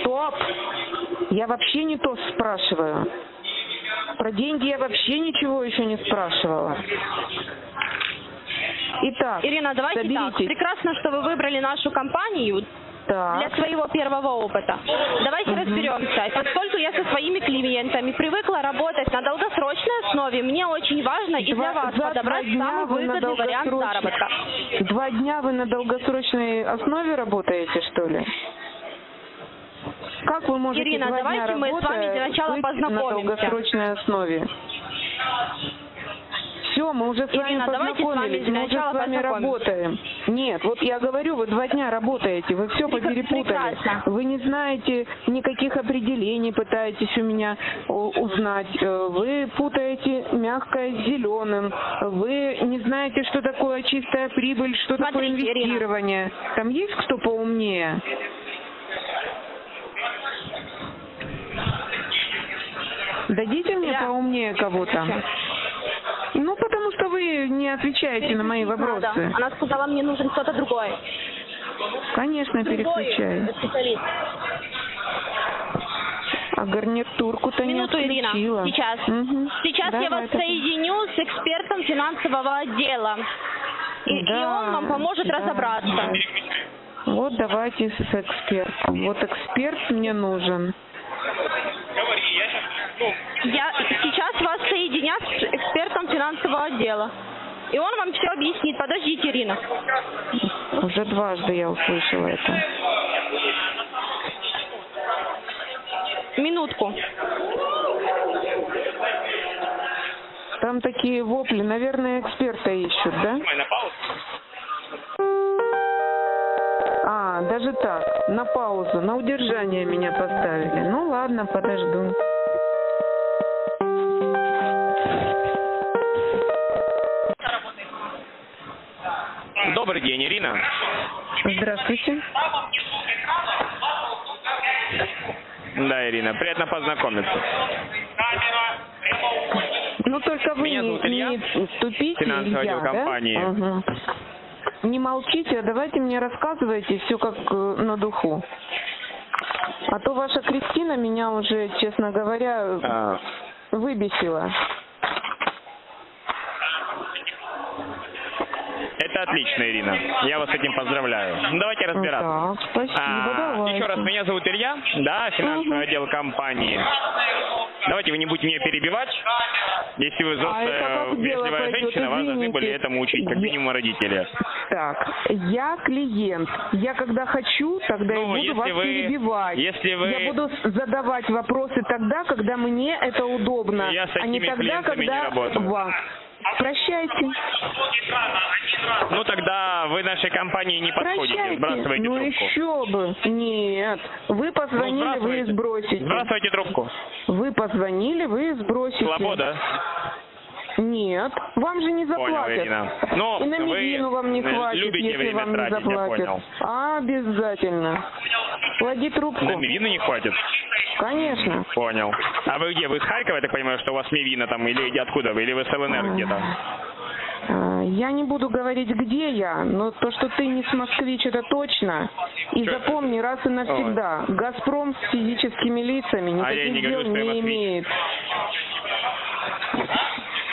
Стоп! Я вообще не то спрашиваю. Про деньги я вообще ничего еще не спрашивала. Итак, Ирина, давайте так. Прекрасно, что вы выбрали нашу компанию для своего первого опыта. Давайте разберемся. Поскольку я со своими клиентами привыкла работать на долгосрочной основе, мне очень важно и для вас подобрать самый выгодный вариант заработка. 2 дня вы на долгосрочной основе работаете, что ли? Как вы можете, Ирина, давайте мы с вами для начала познакомимся. На долгосрочной основе. Все, мы уже с вами познакомились, мы уже с вами работаем. Нет, вот я говорю, вы 2 дня работаете, вы все поперепутали. Прекрасно. Вы не знаете никаких определений, пытаетесь у меня узнать. Вы путаете мягкое с зеленым. Вы не знаете, что такое чистая прибыль, что такое инвестирование. Ирина. Там есть кто поумнее? Дадите мне поумнее кого-то. Ну, потому что вы не отвечаете на мои вопросы. Надо. Она сказала, мне нужен кто-то другой. Конечно, переключаю. А гарнитурку-то не отключила. Ирина, сейчас. Угу. Сейчас да, я вас соединю с экспертом финансового отдела. И он вам поможет разобраться. Да. Вот давайте с экспертом. Вот эксперт мне нужен. Я сейчас вас соединят с экспертом финансового отдела. И он вам все объяснит. Подождите, Ирина. Уже дважды я услышала это. Минутку. Там такие вопли. Наверное, эксперта ищут, да? А, даже так. На паузу, на удержание меня поставили. Ну ладно, подожду. Добрый день, Ирина. Здравствуйте. Да, Ирина, приятно познакомиться. Ну только вы не тупите, финансовый отдел компании. Ага. Не молчите, а давайте мне рассказывайте все как на духу. А то ваша Кристина меня уже, честно говоря, выбесила. Это отлично, Ирина. Я вас с этим поздравляю. Давайте разбираться. Так, спасибо, давайте. Еще раз, меня зовут Илья, да, финансовый отдел компании. Давайте вы не будете меня перебивать. Если вы вежливая женщина, вас должны были этому учить, как минимум родители. Так, я клиент. Я когда хочу, тогда я буду вас перебивать. Я буду задавать вопросы тогда, когда мне это удобно, а не тогда, когда вам. Прощайте. Ну тогда вы нашей компании не подходите. Прощайте. Сбрасывайте трубку. Ну еще бы. Нет. Вы позвонили, ну, вы сбросите. Сбрасывайте трубку. Вы позвонили, вы сбросите. Свобода. Нет, вам же не заплатят. Понял, и на медину вам не хватит, если вам не тратить, заплатят. Обязательно. Клади трубку. На медину не хватит? Конечно. Понял. А вы где? Вы из Харькова, я так понимаю, что у вас медина там, или откуда вы, или вы с ЛНР где-то? Я не буду говорить, где я, но то, что ты не с москвич, это точно. И что запомни раз и навсегда, Газпром с физическими лицами никаких дел не имеет.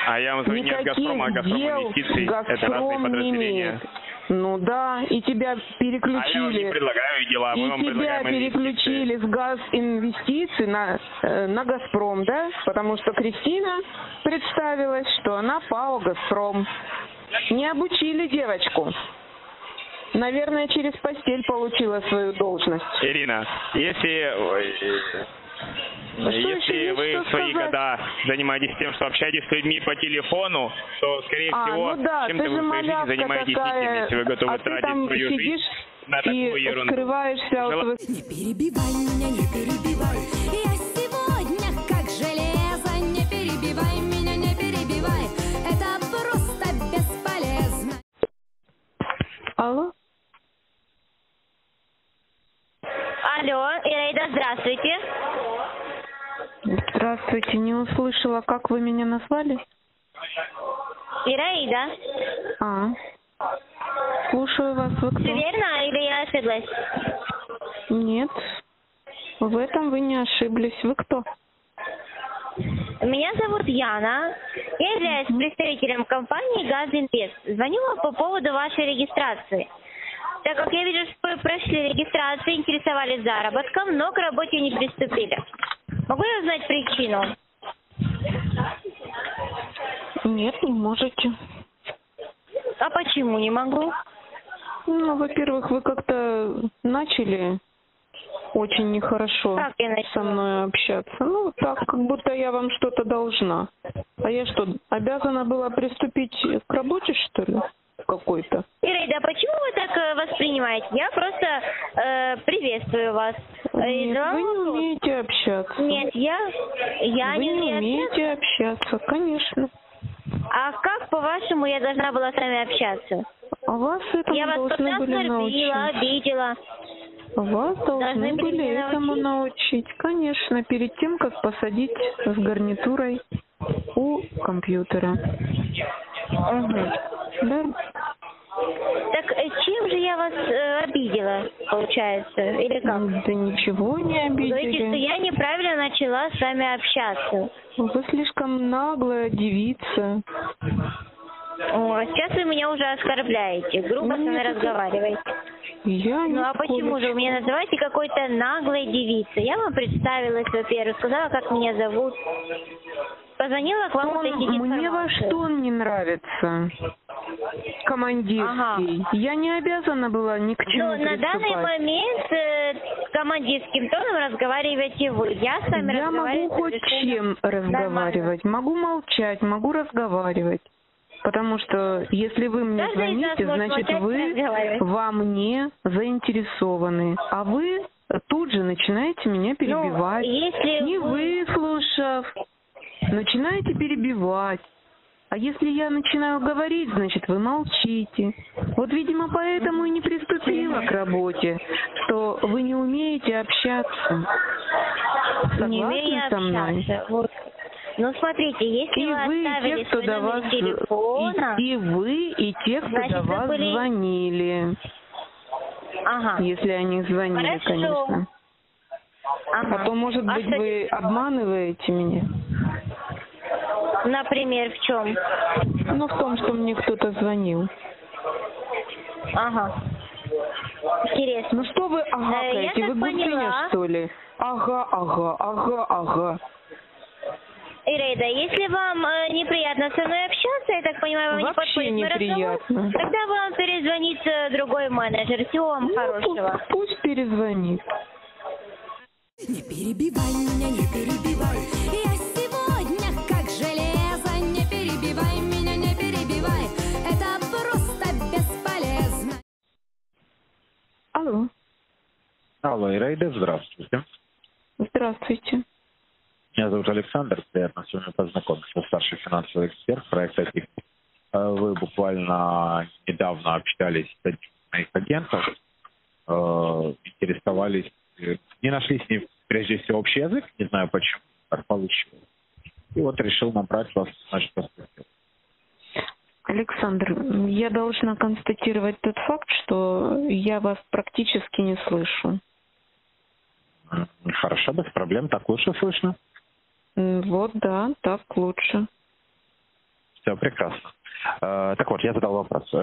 А я вам звоню не от Газпрома, а Газпром инвестиций. Это разные подразделения. Ну да, и тебя переключили. А я вам не предлагаю дела, мы вам предлагаем инвестиции. И тебя переключили с Газинвестиций на Газпром, да? Потому что Кристина представилась, что она ПАО Газпром. Не обучили девочку. Наверное, через постель получила свою должность. Ирина, если вы в свои года занимаетесь тем, что общаетесь с людьми по телефону, то, скорее всего, чем-то вы в своей жизни занимаетесь этим, если вы готовы тратить свою жизнь на такую ерунду. Не перебивай меня, не перебивай. Я сегодня как железо. Не перебивай меня, не перебивай. Это просто бесполезно. Алло? Алло, Ираида, здравствуйте. Здравствуйте, не услышала, как вы меня назвали? Ираида. Слушаю вас. Вы кто? Верно, или я ошиблась? Нет, в этом вы не ошиблись. Вы кто? Меня зовут Яна. Я являюсь представителем компании «Газинвест». Звонила по поводу вашей регистрации. Так как я вижу, что вы прошли регистрацию, интересовались заработком, но к работе не приступили. Могу я узнать причину? Нет, не можете. А почему не могу? Ну, во-первых, вы как-то начали очень нехорошо со мной общаться. Ну, так, как будто я вам что-то должна. А я что, обязана была приступить к работе, что ли? Какой-то. Ираида, почему вы так воспринимаете? Я просто приветствую вас. Нет, вам... Вы не умеете общаться. Нет, я не умею. Вы не умеете общаться, конечно. А как, по-вашему, я должна была с вами общаться? А вас этому я должны вас были научить. Я вас обидела. Вас должны были этому научить. Конечно, перед тем, как посадить с гарнитурой у компьютера. Да. Так чем же я вас обидела, получается, или как? Да ничего не обидели. Говорите, что я неправильно начала с вами общаться. Вы слишком наглая девица. О, сейчас вы меня уже оскорбляете, грубо со мной разговариваете. Я не почему же вы меня называете какой-то наглой девицей? Я вам представилась, во-первых, сказала, как меня зовут. Позвонила к вам уточнить информацию. Мне ваш тон не нравится, командирский. Ага. Я не обязана была ни к чему приступать. На данный момент с командирским тоном разговариваете вы. Я с вами разговариваю. Я могу хоть чем разговаривать. Могу молчать, могу разговаривать. Потому что если вы мне звоните, значит вы во мне заинтересованы. А вы тут же начинаете меня перебивать, не выслушав. Начинаете перебивать. А если я начинаю говорить, значит, вы молчите. Вот, видимо, поэтому и не приступила к работе, что вы не умеете общаться. Согласны не умею со мной? Общаться. Вот. Ну, смотрите, если и вы оставили свой номер телефона... И вы, и те, кто до вас звонили. Ага. Если они звонили, конечно. Ага. А то, может быть, вы обманываете меня? Например, в чем? Ну, в том, что мне кто-то звонил. Ага. Интересно. Ну, что вы агакаете? Вы глупыня, что ли? Ага. Ираида, если вам неприятно со мной общаться, я так понимаю, вам не подходит мой разговор, тогда вам перезвонит другой менеджер. Всего вам хорошего. Пусть перезвонит. Не перебивай меня, не перебивай. Я сегодня как железо. Не перебивай меня, не перебивай. Алло, Ираида, здравствуйте. Здравствуйте. Меня зовут Александр, приятно с вами познакомиться, старший финансовый эксперт проекта «Тик». Вы буквально недавно общались с одним из моих агентов, интересовались, не нашли с ним прежде всего общий язык, не знаю почему, так получилось. И вот решил набрать вас в наш профиль. Александр, я должна констатировать тот факт, что я вас практически не слышу. Хорошо, без проблем, так лучше слышно? Вот, да, так лучше. Все прекрасно. Так вот, я задал вопрос.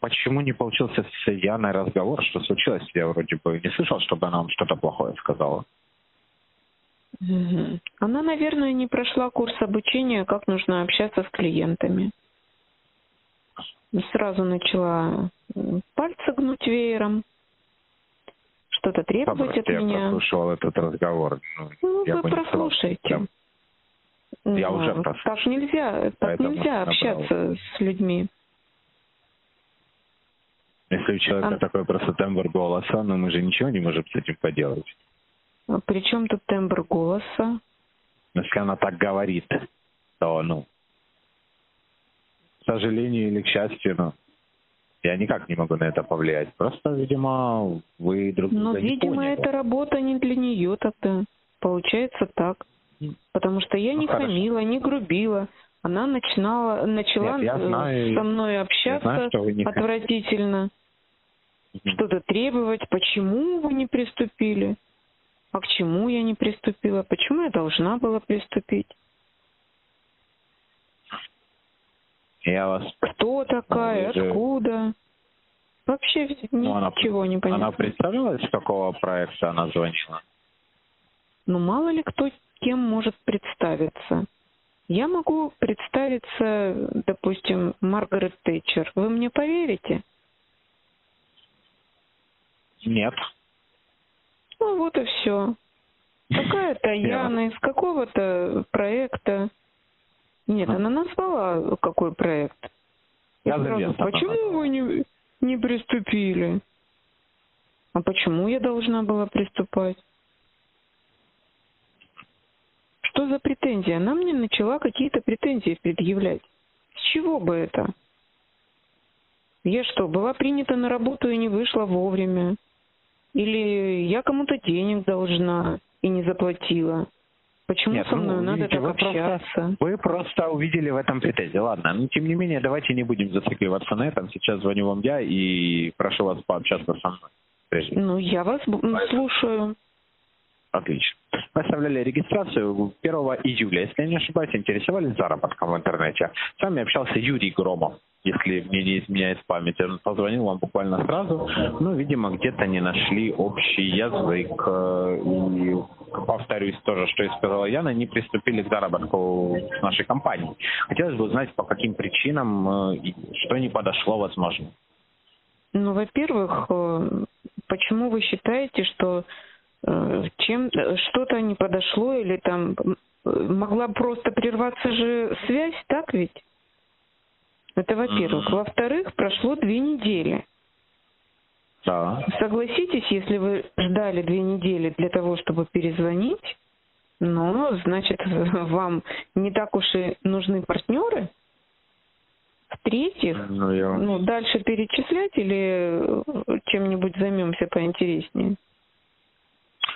Почему не получился с Яной разговор? Что случилось? Я вроде бы не слышал, чтобы она вам что-то плохое сказала. Она, наверное, не прошла курс обучения, как нужно общаться с клиентами. Сразу начала пальцы гнуть веером, что-то требовать от меня. Я прослушал этот разговор. Я вы прослушайте. Прям... Я уже прослушал. Так нельзя общаться с людьми. Если у человека такой просто тембр голоса, но мы же ничего не можем с этим поделать. А при чем тут тембр голоса? Если она так говорит, то, к сожалению или к счастью, я никак не могу на это повлиять. Просто, видимо, вы друг друга не поняли. Видимо, эта работа не для нее тогда. Получается так. Потому что я не хамила, не грубила. Она начала со мной общаться отвратительно. Что-то требовать. Почему вы не приступили? А к чему я не приступила? Почему я должна была приступить? Я вас... Кто такая? Откуда? Вообще ничего не понятно. Она представлялась, с какого проекта она звонила? Мало ли кто кем может представиться. Я могу представиться, допустим, Маргарет Тэтчер. Вы мне поверите? Нет. Вот и все. Какая-то Яна из какого-то проекта. Нет, она назвала какой проект. Почему вы не приступили? А почему я должна была приступать? Что за претензии? Она мне начала какие-то претензии предъявлять. С чего бы это? Я что, была принята на работу и не вышла вовремя? Или я кому-то денег должна и не заплатила? Почему со мной надо так общаться? Вы просто увидели в этом претензии. Ладно, тем не менее, давайте не будем зацикливаться на этом. Сейчас звоню вам я и прошу вас пообщаться со мной. Прежде. Я вас слушаю. Отлично. Мы оставляли регистрацию 1 июля. Если я не ошибаюсь, интересовались заработком в интернете. С вами общался Юрий Громов. Если мне не изменяет память, он позвонил вам буквально сразу. Видимо, где-то не нашли общий язык. И повторюсь тоже, что и сказала Яна, не приступили к заработку с нашей компанией. Хотелось бы узнать, по каким причинам и что не подошло возможно. Во-первых, почему вы считаете, что что-то не подошло или там могла просто прерваться же связь, так ведь? Это во-первых. Во-вторых, прошло 2 недели. Да. Согласитесь, если вы ждали 2 недели для того, чтобы перезвонить, значит, вам не так уж и нужны партнеры. В-третьих, дальше перечислять или чем-нибудь займемся поинтереснее?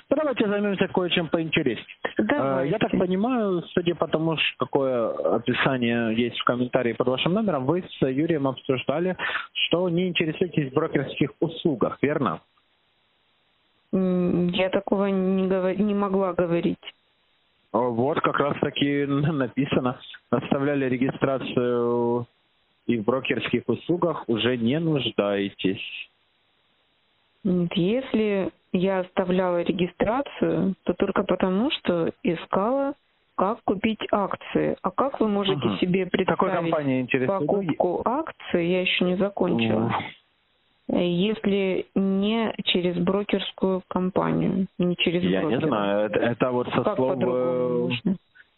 Давайте займемся кое-чем поинтереснее. Я так понимаю, судя по тому, какое описание есть в комментарии под вашим номером, вы с Юрием обсуждали, что не интересуетесь в брокерских услугах, верно? Я такого не могла говорить. Вот как раз таки написано. Оставляли регистрацию и в брокерских услугах уже не нуждаетесь. Если я оставляла регистрацию, то только потому, что искала, как купить акции. А как вы можете себе представить покупку акций, я еще не закончила, если не через брокерскую компанию, не через брокера? Я не знаю, это вот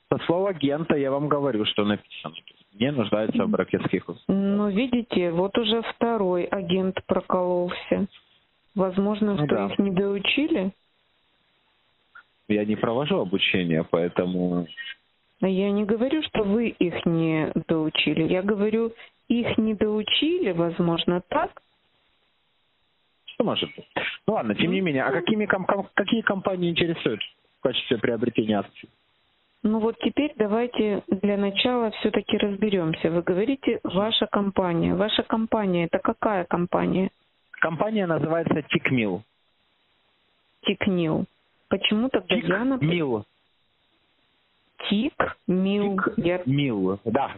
со слов агента я вам говорю, что написано. Не нуждается в брокерских услугах. Видите, вот уже второй агент прокололся. Возможно, что их не доучили? я не провожу обучение, поэтому... Я не говорю, что вы их не доучили. Я говорю, их не доучили, возможно, так. Что может быть? Ну ладно, тем не менее, а какие компании интересуют в качестве приобретения акций? Ну вот теперь давайте для начала все-таки разберемся. Вы говорите, ваша компания. Ваша компания – это какая компания? Компания называется TicMill. TicMill. Почему тогда Яна... TicMill. TicMill. TicMill. Да.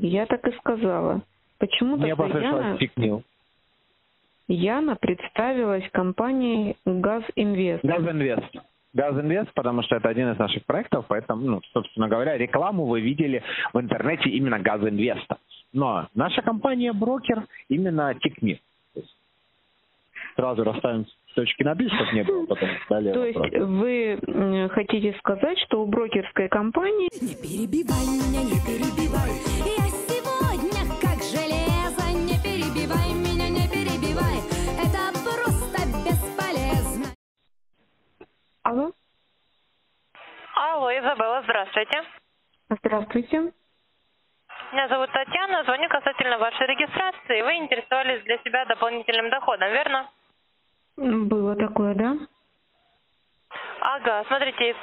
Я так и сказала. Почему тогда Яна... TicMill. Яна представилась компанией «Газинвест». «Газинвест», потому что это один из наших проектов, поэтому, ну, собственно говоря, рекламу вы видели в интернете именно «Газинвеста». Но наша компания брокер именно TicMill. Сразу расставим точки над «и», чтобы не было потом далее. То есть вы хотите сказать, что у брокерской компании... Не перебивай меня, не перебивай. Я сегодня как железо. Не перебивай меня, не перебивай. Это просто бесполезно. Алло? Алло, Изабелла, здравствуйте. Здравствуйте. Меня зовут Татьяна. Звоню касательно вашей регистрации. Вы интересовались для себя дополнительным доходом, верно? Было такое, да? Ага, смотрите,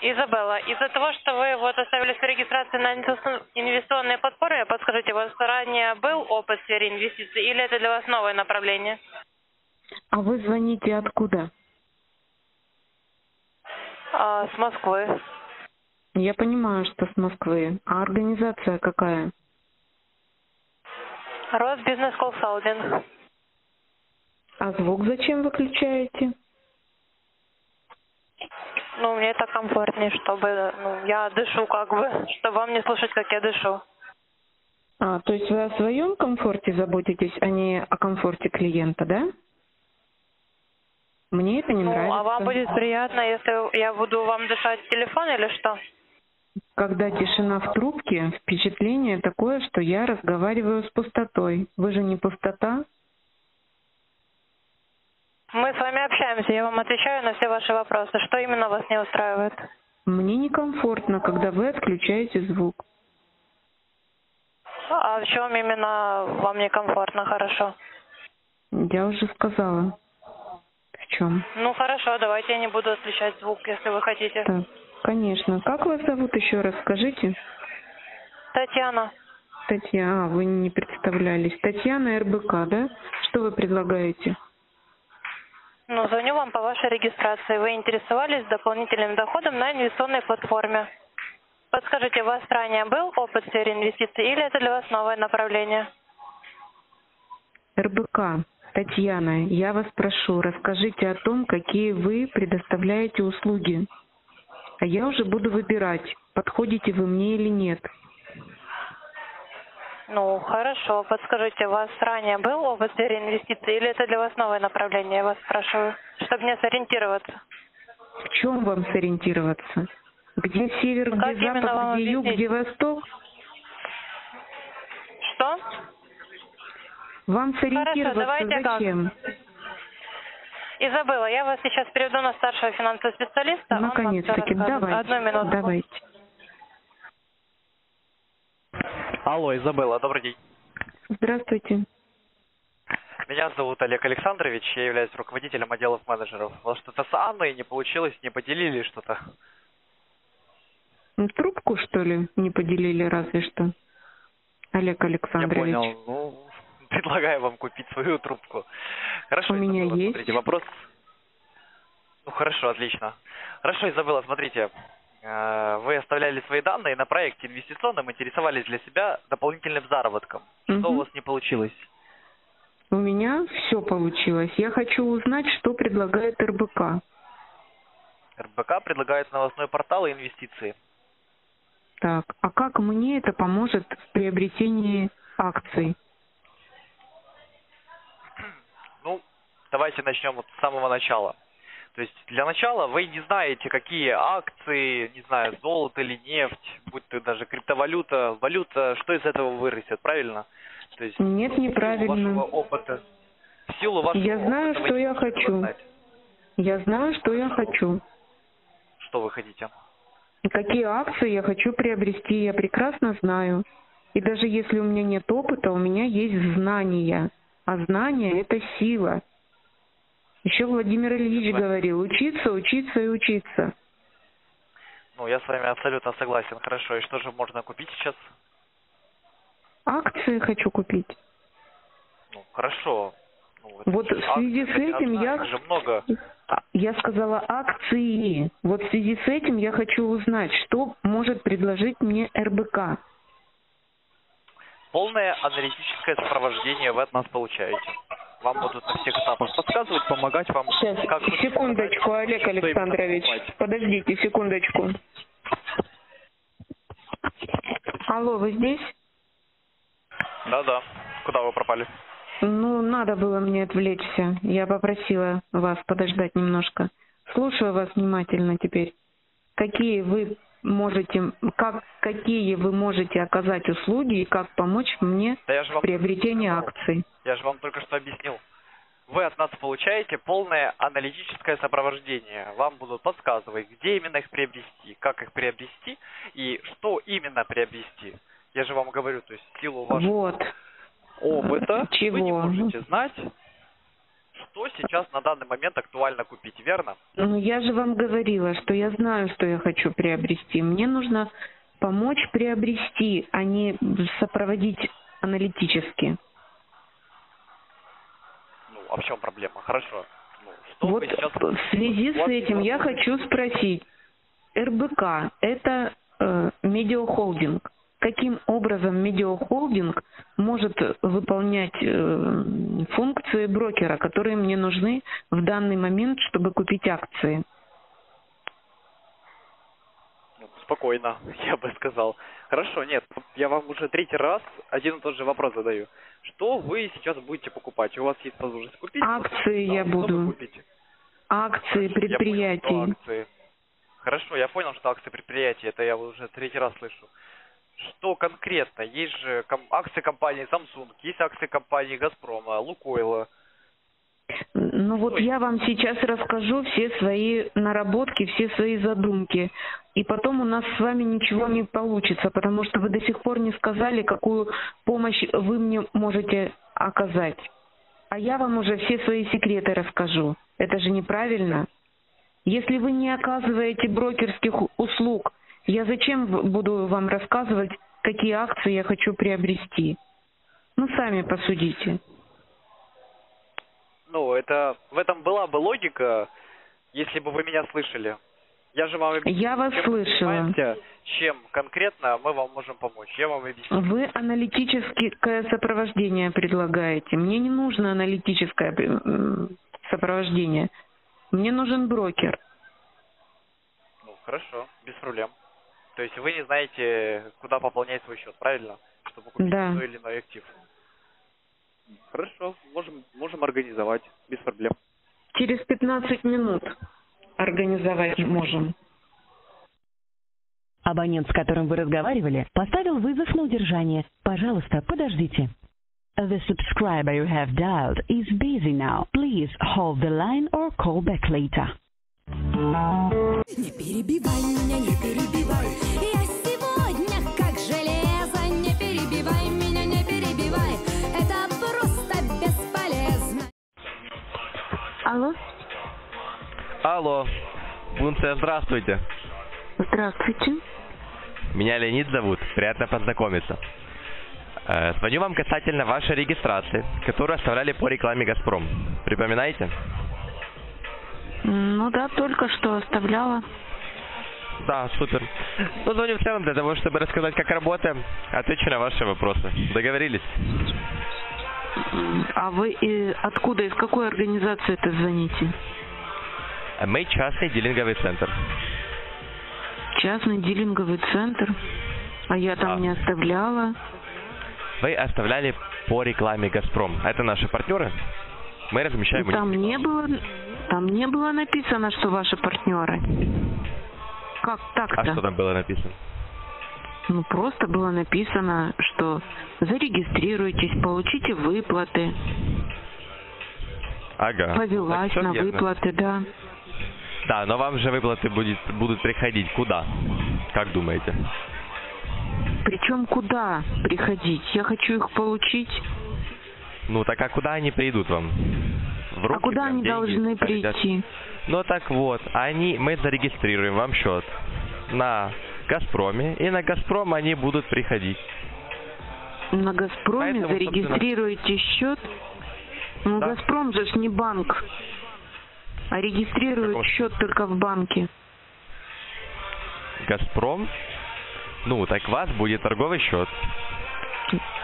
Изабелла, из-за того, что вы вот оставили свою регистрацию на инвестиционной платформе, подскажите, у вас ранее был опыт в сфере инвестиций или это для вас новое направление? А вы звоните откуда? С Москвы. Я понимаю, что с Москвы. А организация какая? Росбизнес-консалтинг. А звук зачем выключаете? Ну, мне это комфортнее, чтобы... Ну, я дышу как бы, чтобы вам не слушать, как я дышу. А, то есть вы о своем комфорте заботитесь, а не о комфорте клиента, да? Мне это не нравится. А вам будет приятно, если я буду вам дышать в телефон или что? Когда тишина в трубке, впечатление такое, что я разговариваю с пустотой. Вы же не пустота? Мы с вами общаемся, я вам отвечаю на все ваши вопросы. Что именно вас не устраивает? Мне некомфортно, когда вы отключаете звук. А в чем именно вам некомфортно, хорошо? Я уже сказала. Чем? Ну хорошо, давайте я не буду отключать звук, если вы хотите. Так, конечно. Как вас зовут еще раз, скажите? Татьяна. Татьяна, вы не представлялись. Татьяна, РБК, да? Что вы предлагаете? Ну, звоню вам по вашей регистрации. Вы интересовались дополнительным доходом на инвестиционной платформе. Подскажите, у вас ранее был опыт в сфере инвестиций или это для вас новое направление? РБК. Татьяна, я вас прошу, расскажите о том, какие вы предоставляете услуги. А я уже буду выбирать, подходите вы мне или нет. Ну, хорошо. Подскажите, у вас ранее был опыт в сфере инвестиций или это для вас новое направление? Я вас спрашиваю, чтобы мне сориентироваться. В чем вам сориентироваться? Где север, где запад, где юг, где восток? Что? Вам сориентироваться зачем? Как? Изабелла, я вас сейчас переведу на старшего финансового специалиста. Наконец-таки, давайте. Одну минуту. Давайте. Алло, Изабелла, добрый день. Здравствуйте. Меня зовут Олег Александрович, я являюсь руководителем отделов менеджеров. У вас что-то с Анной не получилось, не поделили что-то? Трубку, что ли, не поделили разве что? Олег Александрович. Я понял, ну... Предлагаю вам купить свою трубку. Хорошо, у меня Изабелла, есть. Смотрите, вопрос... Ну, хорошо, отлично. Хорошо, Изабелла, смотрите. Вы оставляли свои данные на проекте инвестиционном, интересовались для себя дополнительным заработком. Что у вас не получилось? У меня все получилось. Я хочу узнать, что предлагает РБК. РБК предлагает новостной портал и инвестиции. Так, а как мне это поможет в приобретении акций? Давайте начнем вот с самого начала. То есть для начала вы не знаете, какие акции, не знаю, золото или нефть, будь то даже криптовалюта, валюта, что из этого вырастет, правильно? То есть, нет, неправильно. В силу вашего опыта, в силу вашего опыта. Я знаю, что я хочу. Я знаю, что я хочу. Что вы хотите? Какие акции я хочу приобрести, я прекрасно знаю. И даже если у меня нет опыта, у меня есть знания. А знания – это сила. Еще Владимир Ильич говорил, учиться, учиться и учиться. Ну, я с вами абсолютно согласен. Хорошо, и что же можно купить сейчас? Акции хочу купить. Ну, хорошо. Ну, вот в связи с этим я сказала акции. Вот в связи с этим я хочу узнать, что может предложить мне РБК. Полное аналитическое сопровождение вы от нас получаете. Вам будут на всех этапах подсказывать, помогать вам. Сейчас, как секундочку, Олег Александрович. Подождите, секундочку. Алло, вы здесь? Да-да. Куда вы пропали? Ну, надо было мне отвлечься. Я попросила вас подождать немножко. Слушаю вас внимательно теперь. Какие вы можете оказать услуги и как помочь мне в приобретении акций? Я же вам только что объяснил. Вы от нас получаете полное аналитическое сопровождение. Вам будут подсказывать, где именно их приобрести, как их приобрести и что именно приобрести. Я же вам говорю, то есть силу вашего опыта вы не можете знать, что сейчас на данный момент актуально купить, верно? Ну, я же вам говорила, что я знаю, что я хочу приобрести. Мне нужно помочь приобрести, а не сопроводить аналитически. Ну, а в чем проблема? Хорошо. Ну, что вот сейчас... в связи с этим я хочу спросить. РБК – это медиахолдинг. Каким образом медиахолдинг может выполнять функции брокера, которые мне нужны в данный момент, чтобы купить акции? Спокойно, я бы сказал. Хорошо, нет, я вам уже третий раз один и тот же вопрос задаю. Что вы сейчас будете покупать? У вас есть возможность купить? Акции я буду. Акции предприятий. Хорошо, я понял, что акции предприятий, это я уже третий раз слышу. Что конкретно? Есть же акции компании Samsung, есть акции компании Газпрома, Лукойла. Ну вот я вам сейчас расскажу все свои наработки, все свои задумки. И потом у нас с вами ничего не получится, потому что вы до сих пор не сказали, какую помощь вы мне можете оказать. А я вам уже все свои секреты расскажу. Это же неправильно. Если вы не оказываете брокерских услуг, я зачем буду вам рассказывать, какие акции я хочу приобрести? Ну, сами посудите. Ну, это в этом была бы логика, если бы вы меня слышали. Я же вам объясню, я вас слышала. Чем конкретно мы вам можем помочь? Я вам объясню. Вы аналитическое сопровождение предлагаете. Мне не нужно аналитическое сопровождение. Мне нужен брокер. Ну, хорошо, без проблем. То есть вы не знаете, куда пополнять свой счет, правильно? Чтобы купить тот или иной актив. Хорошо, можем организовать, без проблем. Через 15 минут организовать можем. Абонент, с которым вы разговаривали, поставил вызов на удержание. Пожалуйста, подождите. The subscriber you have dialed is busy now. Please hold the line or call back later. Не перебивай меня, не перебивай. Я сегодня как железо. Не перебивай меня, не перебивай. Это просто бесполезно. Алло? Алло. Лунция, здравствуйте. Здравствуйте. Меня Леонид зовут. Приятно познакомиться. Звоню вам касательно вашей регистрации, которую оставляли по рекламе «Газпром». Припоминаете? Ну да, только что оставляла. Да, супер. Ну, звоню в целом для того, чтобы рассказать, как работаем. Отвечу на ваши вопросы. Договорились? А вы откуда, из какой организации это звоните? Мы частный дилинговый центр. Частный дилинговый центр? А я там не оставляла. Вы оставляли по рекламе «Газпром». Это наши партнеры. Мы размещаем... Там не было написано, что ваши партнеры. Как так-то? А что там было написано? Ну, просто было написано, что зарегистрируйтесь, получите выплаты. Ага. Повелась на верно. Выплаты, да. Да, но вам же выплаты будут приходить куда? Как думаете? Причем куда приходить? Я хочу их получить. Ну так а куда они придут вам? В руки, а куда они должны прийти? Ну так вот, мы зарегистрируем вам счет на Газпроме, и на Газпром они будут приходить. На Газпроме поэтому, зарегистрируете счет? Ну да. Газпром же не банк, а регистрирует счет только в банке. Газпром? Ну, так у вас будет торговый счет.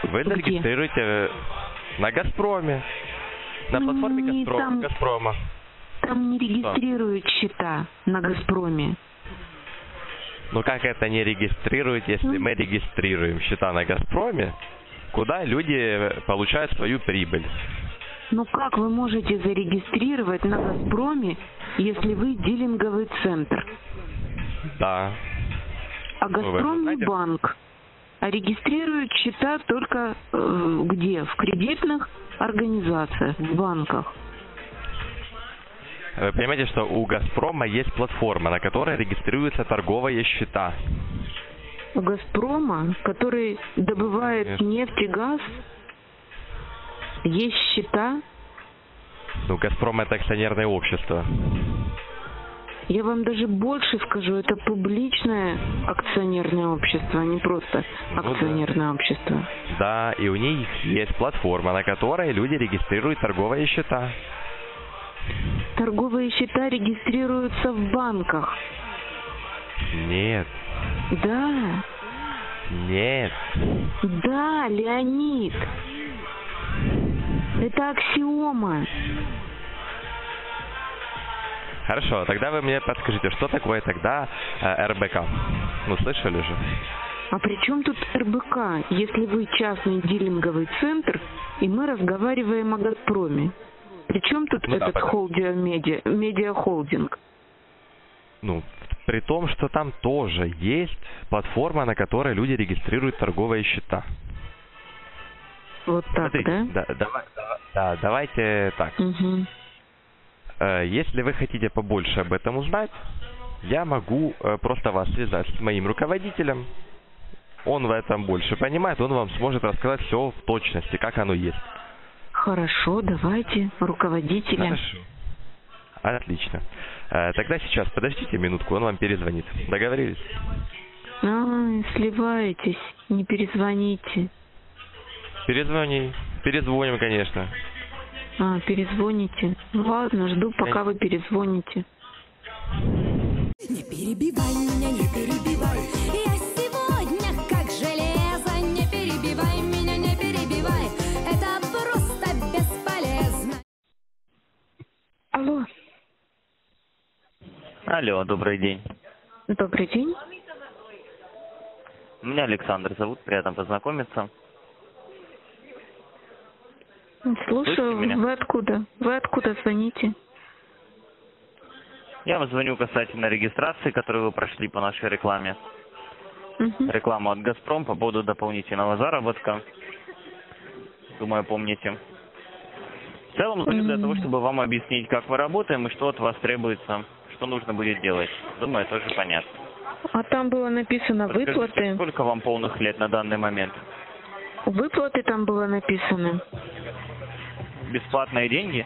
Вы зарегистрируете на Газпроме. На платформе Газпрома. Там не регистрируют счета на Газпроме. Ну как это не регистрируют, если мы регистрируем счета на Газпроме, куда люди получают свою прибыль? Ну как вы можете зарегистрировать на Газпроме, если вы дилинговый центр? Да. А Газпром не банк, а регистрируют счета только где? В кредитных организациях, в банках. Вы понимаете, что у Газпрома есть платформа, на которой регистрируются торговые счета. У Газпрома, который добывает нефть и газ, есть счета? Ну, Газпром – это акционерное общество. Я вам даже больше скажу, это публичное акционерное общество, а не просто акционерное общество. Да, и у них есть платформа, на которой люди регистрируют торговые счета. Торговые счета регистрируются в банках? Нет. Да. Нет. Да, Леонид. Это аксиома. Хорошо, тогда вы мне подскажите, что такое тогда РБК? Ну, слышали же. А при чем тут РБК, если вы частный дилинговый центр, и мы разговариваем о Газпроме? При чем тут этот медиахолдинг? Ну, при том, что там тоже есть платформа, на которой люди регистрируют торговые счета. Вот так, смотрите, да? Да, давайте так. Угу. Если вы хотите побольше об этом узнать, я могу просто вас связать с моим руководителем. Он в этом больше понимает, он вам сможет рассказать все в точности, как оно есть. Хорошо, давайте руководителя. Хорошо. Отлично. Тогда сейчас подождите минутку, он вам перезвонит. Договорились? Сливаетесь, не перезвоните. Перезвоним, конечно. Перезвоните. Ладно, жду, пока вы перезвоните. Не перебивай меня, не перебивай. Я сегодня как железо. Не перебивай меня, не перебивай. Это просто бесполезно. Алло. Алло, добрый день. Добрый день. Меня Александр зовут, приятно познакомиться. Слушаю, вы откуда звоните? Я вам звоню касательно регистрации, которую вы прошли по нашей рекламе. Реклама от «Газпром» по поводу дополнительного заработка. Думаю, помните. В целом, звоню для того, чтобы вам объяснить, как мы работаем и что от вас требуется, что нужно будет делать. Думаю, тоже понятно. А там было написано выплаты. Сколько вам полных лет на данный момент? Выплаты там было написано. Бесплатные деньги?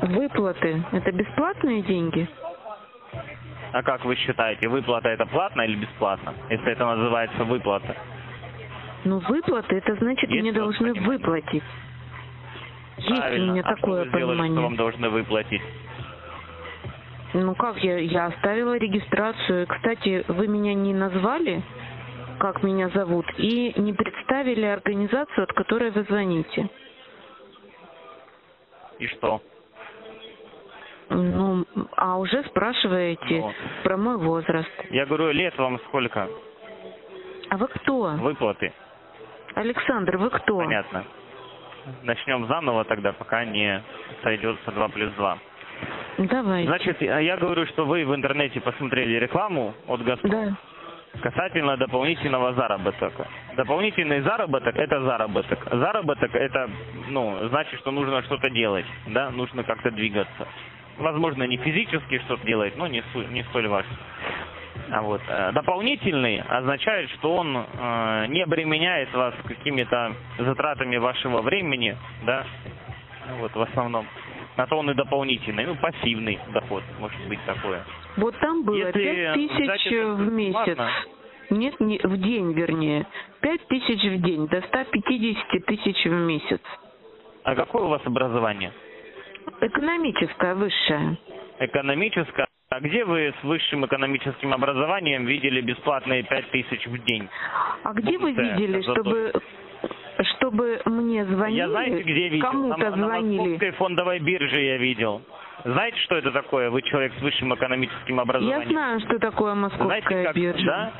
Выплаты. Это бесплатные деньги? А как вы считаете, выплата это платно или бесплатно? Если это называется выплата. Ну, выплаты, это значит, мне должны выплатить. Есть ли у меня такое понимание? Что вам должны выплатить? Ну, как я оставила регистрацию. Кстати, вы меня не назвали, как меня зовут, и не представили организацию, от которой вы звоните. И что? Ну, а уже спрашиваете про мой возраст. Я говорю, лет вам сколько? А вы кто? Выплаты. Александр, вы кто? Понятно. Начнем заново тогда, пока не сойдется 2+2. Давай. Значит, я говорю, что вы в интернете посмотрели рекламу от «Газпрома». Да. Касательно дополнительного заработка. Дополнительный заработок – это заработок. Заработок – это, ну, значит, что нужно что-то делать, да, нужно как-то двигаться. возможно, не физически что-то делает, но не столь важно. Вот. Дополнительный означает, что он не обременяет вас какими-то затратами вашего времени, да, вот в основном. На то он и дополнительный, ну, пассивный доход, может быть, такое. Вот там было если 5 тысяч в месяц. Нет, не, в день, вернее. 5 тысяч в день, до 150 тысяч в месяц. А какое у вас образование? Экономическое, высшее. Экономическое. А где вы с высшим экономическим образованием видели бесплатные 5 тысяч в день? А где вы видели, чтобы мне звонили? Я знаете, где видел? Кому-то звонили. На Московской фондовой бирже я видел. Знаете, что это такое? Вы человек с высшим экономическим образованием. Я знаю, что такое Московская биржа. Да?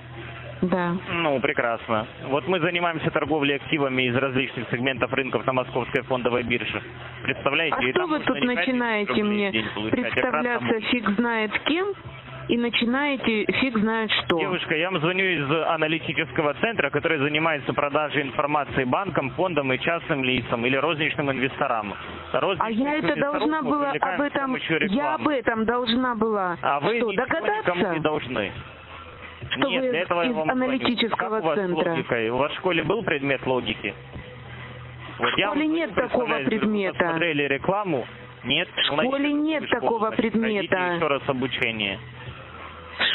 Да. Ну, прекрасно. Вот мы занимаемся торговлей активами из различных сегментов рынков на Московской фондовой бирже. Представляете? А что вы тут начинаете мне представляться фиг знает кем и начинаете фиг знает что? Девушка, я вам звоню из аналитического центра, который занимается продажей информации банкам, фондам и частным лицам или розничным инвесторам. Я это должна была об этом, я об этом должна была. А вы что, догадаться? Никому не должны. Что нет, вы для этого из аналитического центра. У вас в школе был предмет логики? Вот в школе нет такого предмета. Вы смотрели рекламу? Нет. В школе нет такого предмета. Пройдите еще раз обучение.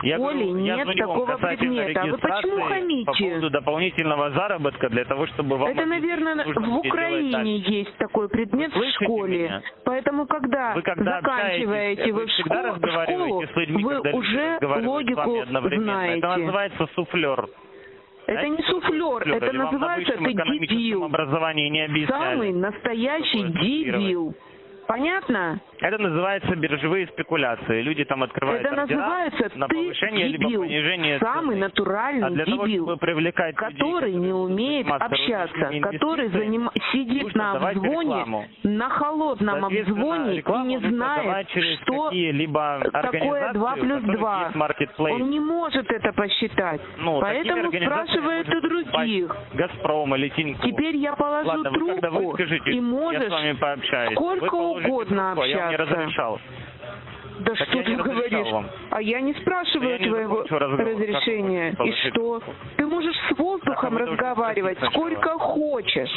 В школе нет такого предмета. Вы почему хамите? По поводу дополнительного заработка для того, чтобы вам... Это, наверное, в Украине есть такой предмет в школе. Поэтому, когда заканчиваете вы школу, вы уже логику знаете. Это называется суфлер. Это не суфлер, это называется ты дебил. Самый настоящий дебил. Понятно? Это называется биржевые спекуляции. Люди там открывают ордера на повышение либо понижение цены. Самый натуральный дебил, который не умеет общаться, который сидит на обзвоне, на холодном обзвоне и не знает, что такое 2 + 2. Он не может это посчитать. Поэтому спрашивает у других. Газпром или Тинькофф. Теперь я положу трубку и можешь сколько угодно. Угодно общаться. Я не разрешал. Да так что ты говоришь? Вам. А я не спрашиваю я не твоего разрешения. И что? Ты можешь с воздухом разговаривать сколько хочешь.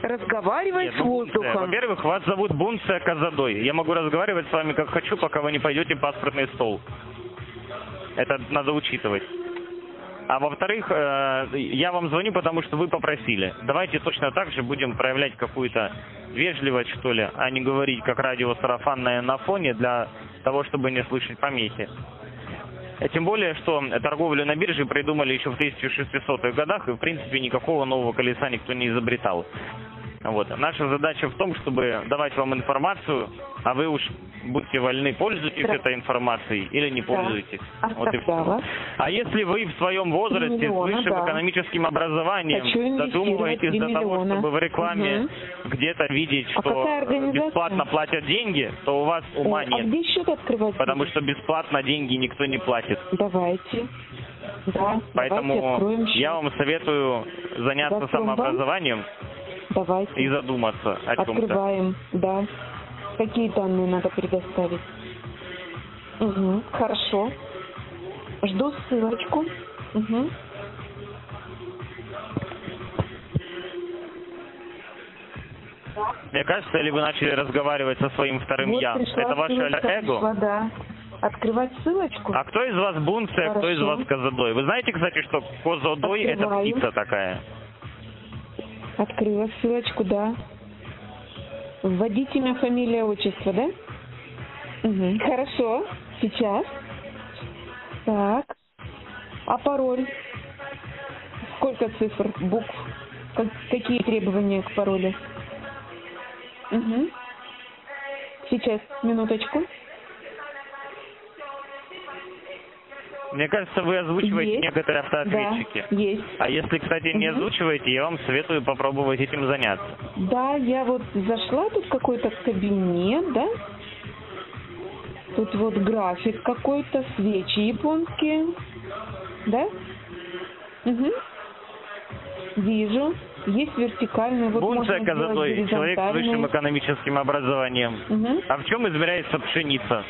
Разговаривай с воздухом. Во-первых, вас зовут Бунция Казадой. Я могу разговаривать с вами как хочу, пока вы не пойдете в паспортный стол. Это надо учитывать. А во-вторых, я вам звоню, потому что вы попросили. Давайте точно так же будем проявлять какую-то вежливость, что ли, а не говорить как радио сарафанное на фоне для того, чтобы не слышать помехи. Тем более, что торговлю на бирже придумали еще в 1600-х годах, и в принципе никакого нового колеса никто не изобретал. Вот. Наша задача в том, чтобы давать вам информацию, а вы уж будьте вольны, пользуетесь этой информацией или не пользуетесь. Да. Вот и все. А если вы в своем возрасте с высшим экономическим образованием додумываетесь до того, чтобы в рекламе где-то видеть, что бесплатно платят деньги, то у вас ума нет. А где счет открывать? Потому что бесплатно деньги никто не платит. Давайте. Да, поэтому я вам советую заняться самообразованием. Давайте. И задуматься о чем-то. Открываем, да. Какие данные надо предоставить? Угу, хорошо. Жду ссылочку. Угу. Мне кажется, или вы начали разговаривать со своим вторым вот «я». Это ваше эго? Пришла, да. Открывать ссылочку? А кто из вас Бунция, а кто из вас Козадой? Вы знаете, кстати, что Козадой – это птица такая? Открыла ссылочку, да. Вводите имя, фамилия, отчество, да? Угу. Хорошо. Сейчас. Так. А пароль? Сколько цифр, букв? Какие требования к паролю? Угу. Сейчас, минуточку. Мне кажется, вы озвучиваете некоторые автоответчики. Да, есть. А если, кстати, не озвучиваете, я вам советую попробовать этим заняться. Да, я вот зашла, тут какой-то кабинет, да? Тут вот график какой-то, свечи японские. Да? Угу. Вижу. Есть вертикальный, вот Бунция Казатой, человек с высшим экономическим образованием. Угу. А в чем измеряется пшеница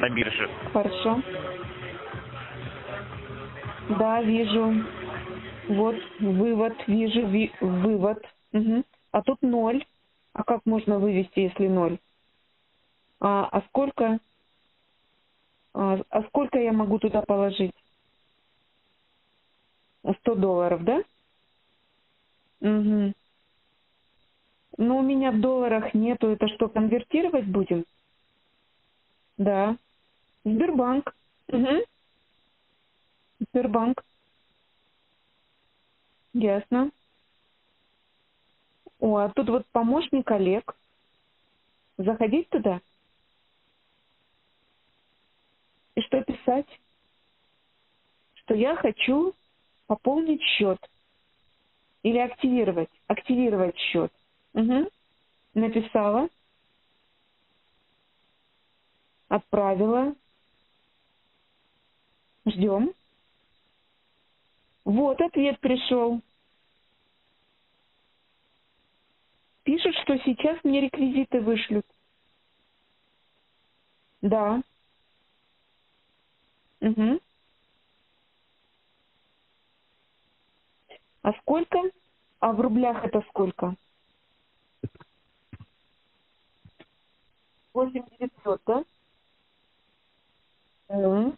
на бирже? Хорошо. Да, вижу. Вот, вывод, вижу, вывод. Угу. А тут 0. А как можно вывести, если 0? А сколько я могу туда положить? 100 долларов, да? Угу. Но у меня в долларах нету. Это что, конвертировать будем? Да. Сбербанк. Угу. Сбербанк. Ясно. О, а тут вот помощник Олег. Заходить туда? И что писать? Что я хочу пополнить счет. Или активировать. Активировать счет. Угу. Написала. Отправила. Ждем. Вот ответ пришел. Пишут, что сейчас мне реквизиты вышлют. Да. Угу. А сколько? А в рублях это сколько? 8900, да? Угу.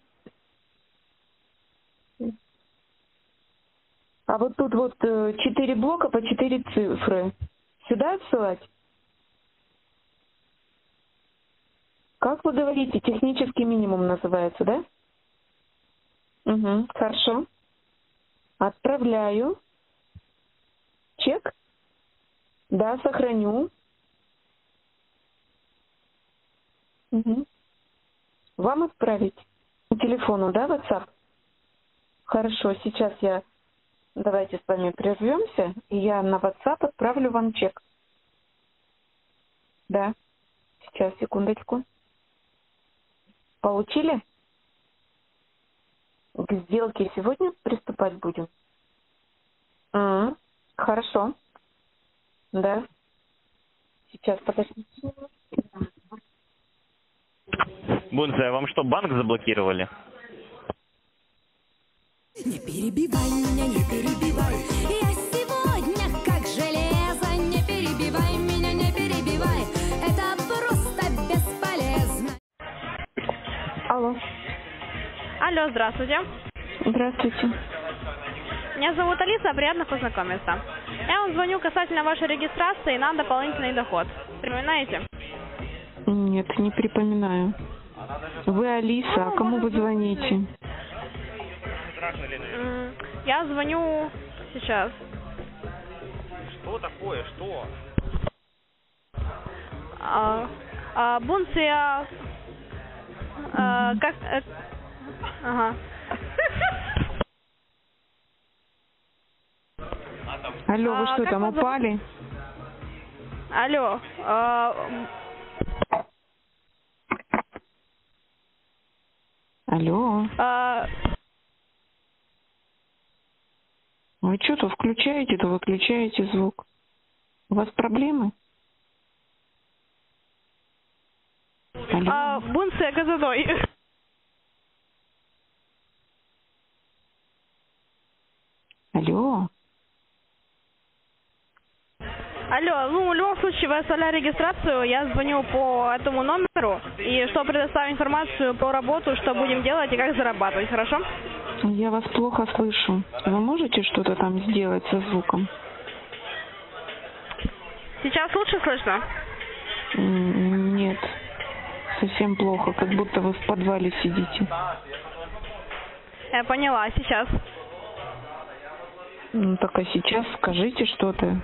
А вот тут вот 4 блока по 4 цифры. Сюда отсылать? Как вы говорите, технический минимум называется, да? Угу, хорошо. Отправляю. Чек? Да, сохраню. Угу. Вам отправить? По телефону, да, WhatsApp? Хорошо, сейчас я... Давайте с вами прервемся, и я на WhatsApp отправлю вам чек. Да, сейчас, секундочку. Получили? К сделке сегодня приступать будем? Хорошо. Да. Сейчас, подождите. Бунция, а вам что, банк заблокировали? Не перебивай меня, не перебивай. Я сегодня как железо. Не перебивай меня, не перебивай. Это просто бесполезно. Алло. Алло, здравствуйте. Здравствуйте. Меня зовут Алиса, приятно познакомиться. Я вам звоню касательно вашей регистрации на дополнительный доход. Припоминаете? Нет, не припоминаю. Вы Алиса, а кому вы звоните? Я звоню сейчас. Что такое? Что? Бунция... как... ага. Алло, вы что, там упали? Алло. Алло. Вы что, то включаете, то выключаете звук. У вас проблемы? Бунция Казатой. Алло. Алло, ну в любом случае вы оставляли регистрацию, я звоню по этому номеру, и что предоставлю информацию по работу, что будем делать и как зарабатывать, хорошо? Я вас плохо слышу. Вы можете что-то там сделать со звуком? Сейчас лучше слышно? Нет. Совсем плохо. Как будто вы в подвале сидите. Я поняла. Сейчас. Ну, так а сейчас скажите что-то.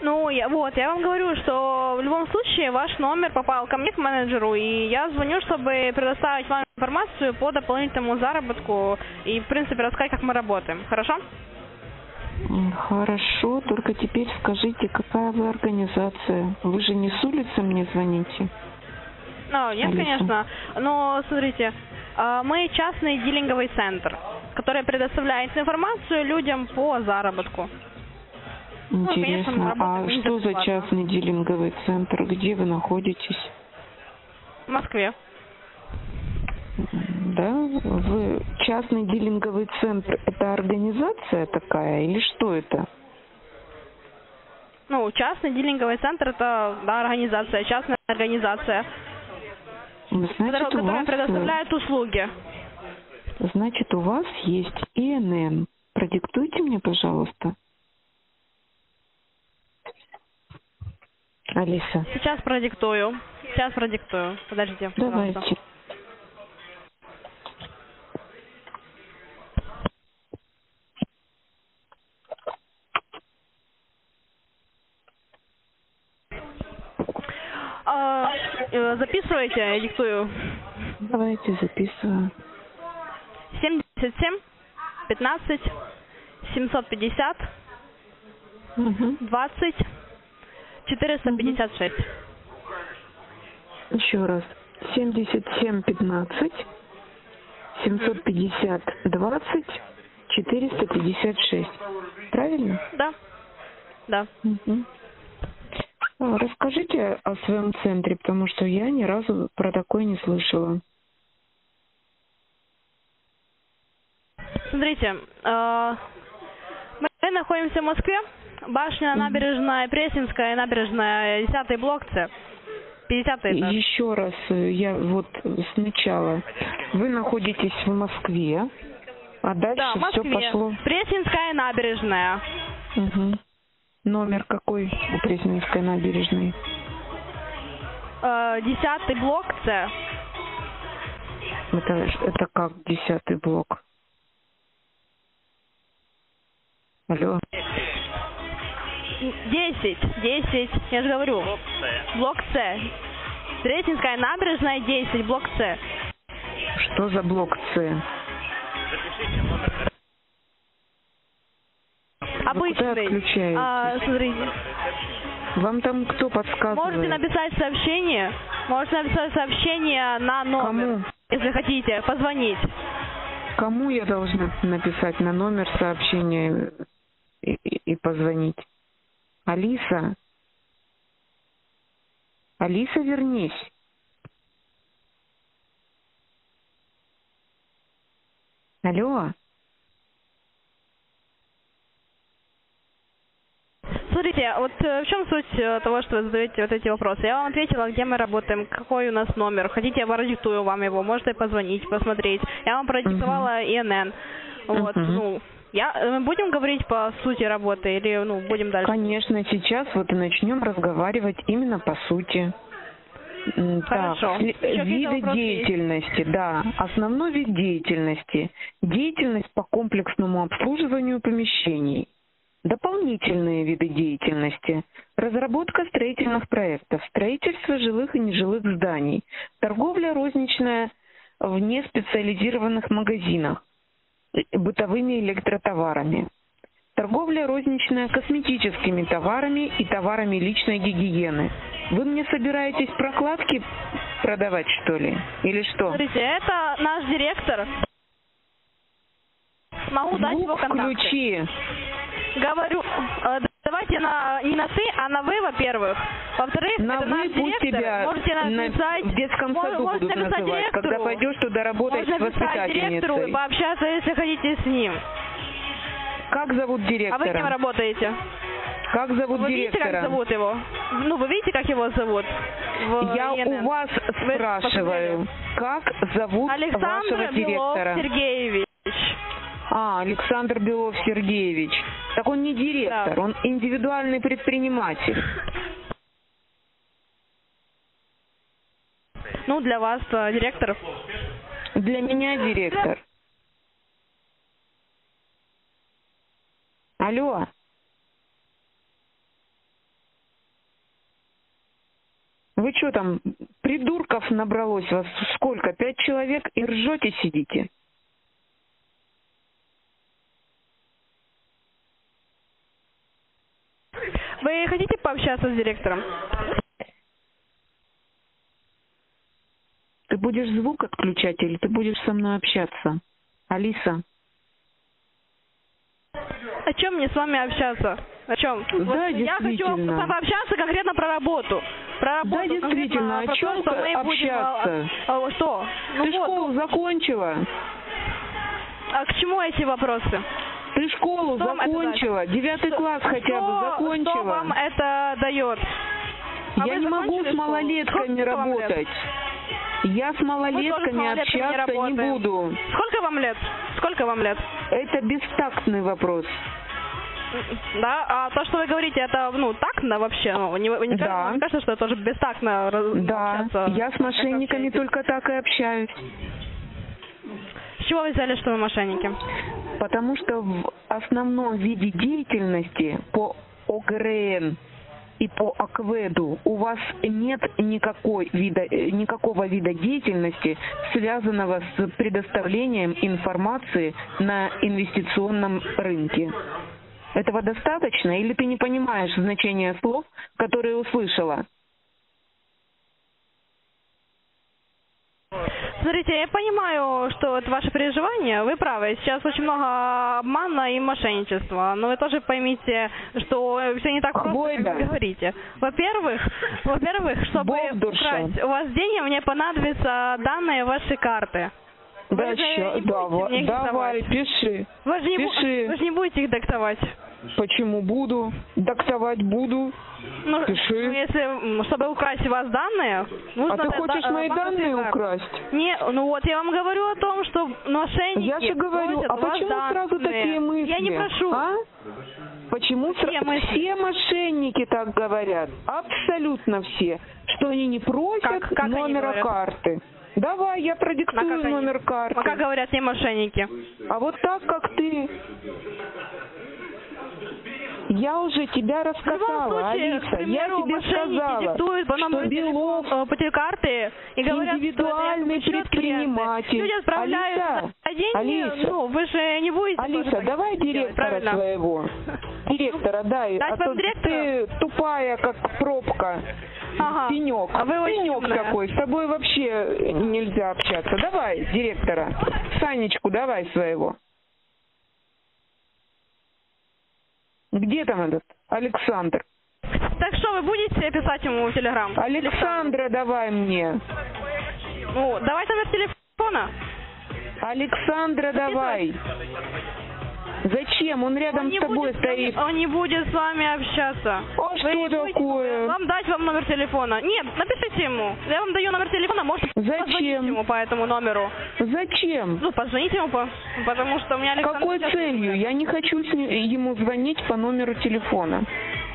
Ну, я вам говорю, что в любом случае ваш номер попал ко мне, к менеджеру, и я звоню, чтобы предоставить вам информацию по дополнительному заработку и, в принципе, рассказать, как мы работаем. Хорошо? Хорошо, только теперь скажите, какая вы организация? Вы же не с улицы мне звоните? Нет, Алиса. Конечно. Но, смотрите, мы частный дилинговый центр, который предоставляет информацию людям по заработку. Интересно. А что за частный дилинговый центр? Где вы находитесь? В Москве. Да? Вы частный дилинговый центр, это организация такая или что это? Ну, частный дилинговый центр это да, организация, частная организация, значит, которая предоставляет услуги. Значит, у вас есть ИНН. Продиктуйте мне, пожалуйста. Алиса. Сейчас продиктую. Подождите, пожалуйста. Давайте. Записывайте, я диктую. Давайте записываем. 77 15 750. Угу. 20 456. Еще раз. 77 15 750 20 456. Правильно? Да. Да. Угу. Расскажите о своем центре, потому что я ни разу про такое не слышала. Смотрите, мы находимся в Москве, башня, набережная, Пресненская, набережная, 10-й блок С, 50-й этаж. Еще раз, я вот сначала, вы находитесь в Москве, а дальше да, в Москве. Все пошло. Пресненская набережная. Угу. Номер какой у Пресненской набережной? 10-й блок С. Это как 10-й блок? Алло. 10. Я же говорю. Блок С. Пресненская набережная, 10, блок С. Что за блок С? Обычный. Смотрите. Вам там кто подсказывает? Можете написать сообщение. Можете написать сообщение на номер. Кому? Если хотите, позвонить. Кому я должна написать на номер сообщение и позвонить? Алиса? Алиса, вернись. Алло? Смотрите, вот в чем суть того, что вы задаете вот эти вопросы? Я вам ответила, где мы работаем, какой у нас номер. Хотите, я продиктую вам его, можете позвонить, посмотреть. Я вам продиктовала ИНН. Вот, ну, мы будем говорить по сути работы или, ну, будем дальше? Конечно, сейчас вот и начнем разговаривать именно по сути. Хорошо. Так, виды деятельности, есть? Да. Основной вид деятельности. Деятельность по комплексному обслуживанию помещений. Дополнительные виды деятельности. Разработка строительных проектов, строительство жилых и нежилых зданий, торговля розничная в неспециализированных магазинах, бытовыми электротоварами, торговля розничная косметическими товарами и товарами личной гигиены. Вы мне собираетесь прокладки продавать, что ли? Или что? Смотрите, это наш директор. Могу дать его контакты. Ключи. Говорю, давайте не на ты, а на вы, во-первых. Во-вторых, на это вы, наш директор. Можете написать, в детском саду будут называть, директору, когда пойдешь туда работать с воспитательницей. Пообщаться, если хотите, с ним. Как зовут директора? А вы с ним работаете? Как зовут вы директора? Видите, как зовут его? Ну, вы видите, как его зовут? Я у вас спрашиваю, как зовут вашего директора? Александр Белов Сергеевич. А, Александр Белов Сергеевич. Так он не директор, да. Он индивидуальный предприниматель. Ну, для вас директор. Для меня директор. Алло. Вы что там, придурков набралось вас сколько? 5 человек и ржете сидите? Вы хотите пообщаться с директором? Ты будешь звук отключать или ты будешь со мной общаться? Алиса? О чем мне с вами общаться? О чем? Да, вот я хочу пообщаться конкретно про работу. Про работу. Да, действительно, о чем общаться? Что? Ты школу закончила? А к чему эти вопросы? Ты школу закончила, 9 класс хотя бы закончила. Что вам это дает? Я не могу с малолетками работать. Я с малолетками общаться не буду. Сколько вам лет? Сколько вам лет? Это бестактный вопрос. Да, а то, что вы говорите, это, ну, тактно вообще? Ну, не да. Кажется, что это тоже бестактно общаться? Да, я с мошенниками только так и общаюсь. С чего вы взяли, что вы мошенники? Потому что в основном виде деятельности по ОГРН и по АКВЭДу у вас нет никакого вида деятельности, связанного с предоставлением информации на инвестиционном рынке. Этого достаточно? Или ты не понимаешь значение слов, которые услышала? Смотрите, я понимаю, что это ваши переживания, вы правы, сейчас очень много обмана и мошенничества, но вы тоже поймите, что все не так просто, как вы говорите. Во-первых, чтобы украсть у вас деньги, мне понадобятся данные вашей карты. Да, еще, давай, пиши. Вы же не будете их диктовать. Почему буду? Диктовать буду. Ну, пиши. Ну, если, чтобы украсть у вас данные... А ты хочешь мои данные украсть? Не, ну вот я вам говорю о том, что мошенники... Я же говорю, а почему сразу такие мысли? Я не прошу. А? Почему все мошенники так говорят? Абсолютно все. Что они не просят номера карты. Давай, я продиктую номер карты. Пока говорят не мошенники. А вот так, как ты... Я уже тебя рассказала, Алиса, я тебе сказала, что Белов, карты и говорят, индивидуальный предприниматель. Люди отправляются на деньги, ну, вы же не будете... Алиса, давай директора своего. Директора, дай, а то ты тупая, как пробка. Ага. Пенек. Пенек такой. С тобой вообще нельзя общаться. Давай, директора. Санечку давай своего. Где там этот Александр? Так что, вы будете писать ему в Телеграм? Александра давай мне. О, давай номер телефона. Александра давай. Зачем? Он рядом с тобой стоит. Он не будет с вами общаться. А что такое? Вам дать вам номер телефона. Нет, напишите ему. Я вам даю номер телефона, можете позвонить ему по этому номеру. Зачем? Ну, позвоните ему, потому что у меня Александр... Какой целью? Я не хочу ему звонить по номеру телефона.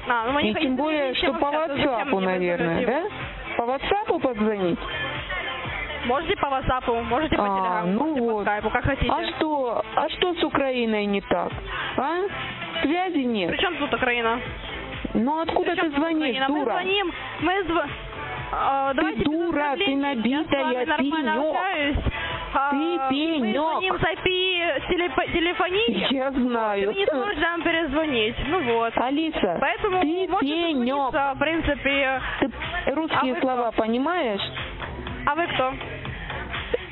Ну, и тем более, что по WhatsApp, наверное, да? По WhatsApp позвонить? Можете по WhatsApp, можете по Телеграму, можете по Skype, как хотите. А что с Украиной не так? А? Связи нет. При чем тут Украина? Ну откуда ты звонишь, дура? Мы звоним, Ты дура, ты набитая, пенёк. Ты пенёк. Мы звоним с IP-телефонии. Я знаю. Ты не сможешь нам перезвонить. Ну вот. Алиса, поэтому ты пенёк. В принципе... Ты русские слова понимаешь? А вы кто?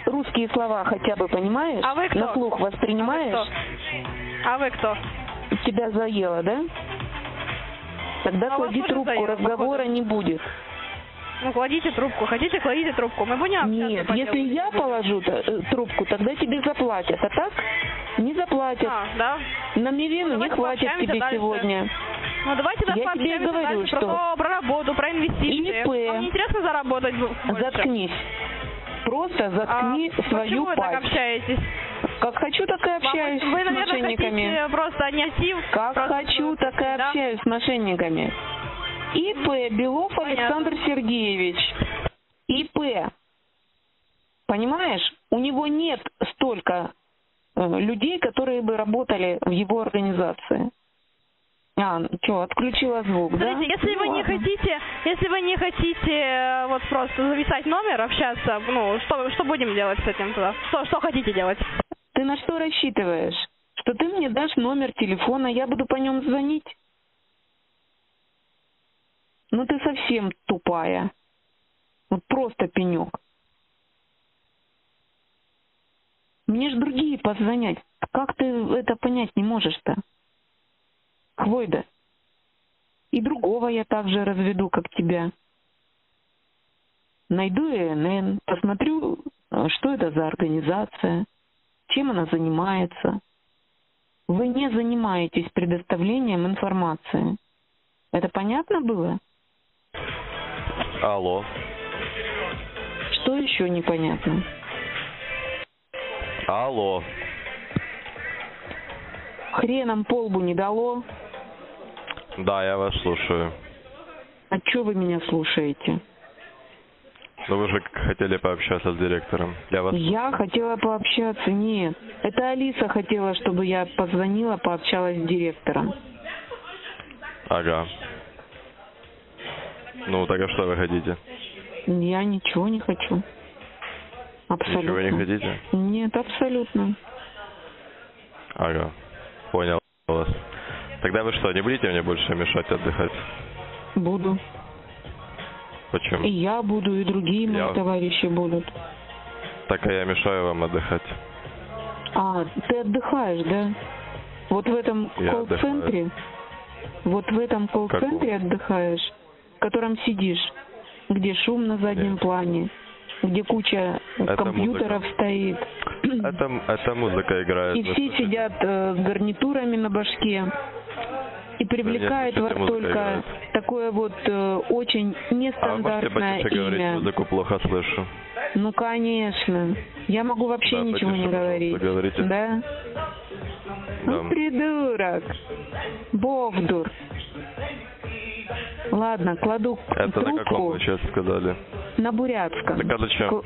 Русские слова хотя бы понимаешь? А вы кто? На слух воспринимаешь? А вы кто? Тебя заело, да? Тогда клади трубку, разговора не будет. Ну, кладите трубку. Хотите, кладите трубку. Мы будем общаться. Нет, если я положу трубку, тогда тебе заплатят. А так не заплатят. Да? Намеренно не хватит тебе сегодня. Ну, давайте я тебе говорю, что... Про работу, про инвестиции. Вам не интересно заработать больше? Заткнись. Просто заткни свою пасть. Почему вы так общаетесь? Как хочу, так и общаюсь с мошенниками. Вы, наверное, просто не актив. Как хочу, так и общаюсь с мошенниками. ИП Белов Александр Сергеевич. ИП. Понимаешь? У него нет столько людей, которые бы работали в его организации. Что, отключила звук, да? Смотрите, если вы не хотите, вот просто записать номер, общаться, ну, что будем делать с этим туда? Что хотите делать? Ты на что рассчитываешь? Что ты мне дашь номер телефона, я буду по нем звонить? Ну, ты совсем тупая. Вот просто пенек. Мне ж другие позвонят. Как ты это понять не можешь-то? Хвойда, и другого я также разведу, как тебя. Найду ИНН, посмотрю, что это за организация, чем она занимается. Вы не занимаетесь предоставлением информации. Это понятно было? Алло. Что еще непонятно? Алло. Хреном по лбу не дало? Да, я вас слушаю. А что вы меня слушаете? Но вы же хотели пообщаться с директором. Я хотела пообщаться, нет. Это Алиса хотела, чтобы я позвонила, пообщалась с директором. Ага. Ну, так а что вы хотите? Я ничего не хочу. Абсолютно. Ничего не хотите? Нет, абсолютно. Ага. Понял вас. Тогда вы что, не будете мне больше мешать отдыхать? Буду. Почему? И я буду, и другие мои товарищи будут. Так, а я мешаю вам отдыхать. А, ты отдыхаешь, да? Вот в этом колл-центре? Вот в этом колл-центре отдыхаешь, в котором сидишь, где шум на заднем плане, где куча компьютеров стоит. Это музыка играет. И все сидят с гарнитурами на башке. И привлекает вас только такое вот очень нестандартное имя. А вы можете потише говорить, музыку плохо слышу. Ну, конечно. Я могу вообще ничего не говорить. Говорите. Да? Ну, придурок. Бовдур. Ладно, кладу трубку. Это на каком вы сейчас сказали? На бурятском. Так, а зачем?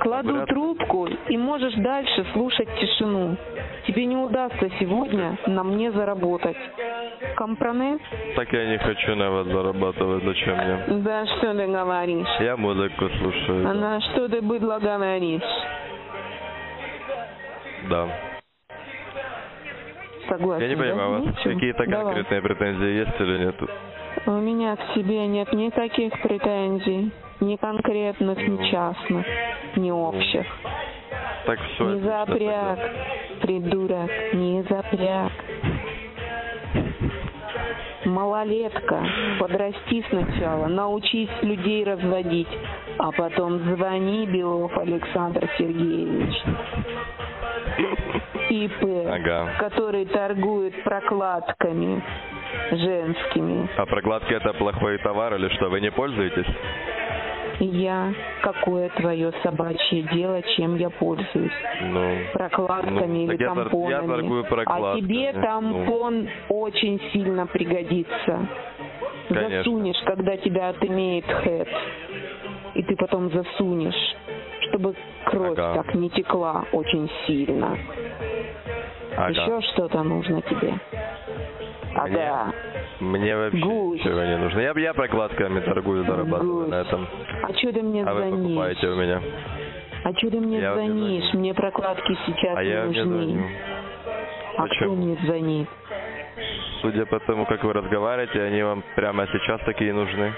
Кладу трубку, и можешь дальше слушать тишину. Тебе не удастся сегодня на мне заработать. Компромисс? Так я не хочу на вас зарабатывать. Зачем мне? Да что ты говоришь? Я музыку слушаю. А на что ты, быдло, говоришь? Да. Согласен. Я не понимаю, у вас какие-то конкретные претензии есть или нет? У меня к себе нет никаких претензий. Ни конкретных, ни частных, ни общих. Так все. Не запряг, придурок, не запряг. Малолетка, подрасти сначала, научись людей разводить, а потом звони, Белов Александр Сергеевич. ИП, который торгует прокладками женскими. А прокладки это плохой товар или что, вы не пользуетесь? Я, какое твое собачье дело, чем я пользуюсь? Ну, прокладками или тампонами. А тебе тампон очень сильно пригодится. Конечно. Засунешь, когда тебя отымеет хэт. И ты потом засунешь, чтобы кровь так не текла очень сильно. Еще что-то нужно тебе? Мне вообще ничего не нужно. Я прокладками торгую, зарабатываю на этом. А что ты мне звонишь? Вы покупаете у меня. А что ты мне звонишь? Мне прокладки сейчас не нужны. А кто мне звонит? Судя по тому, как вы разговариваете, они вам прямо сейчас такие нужны.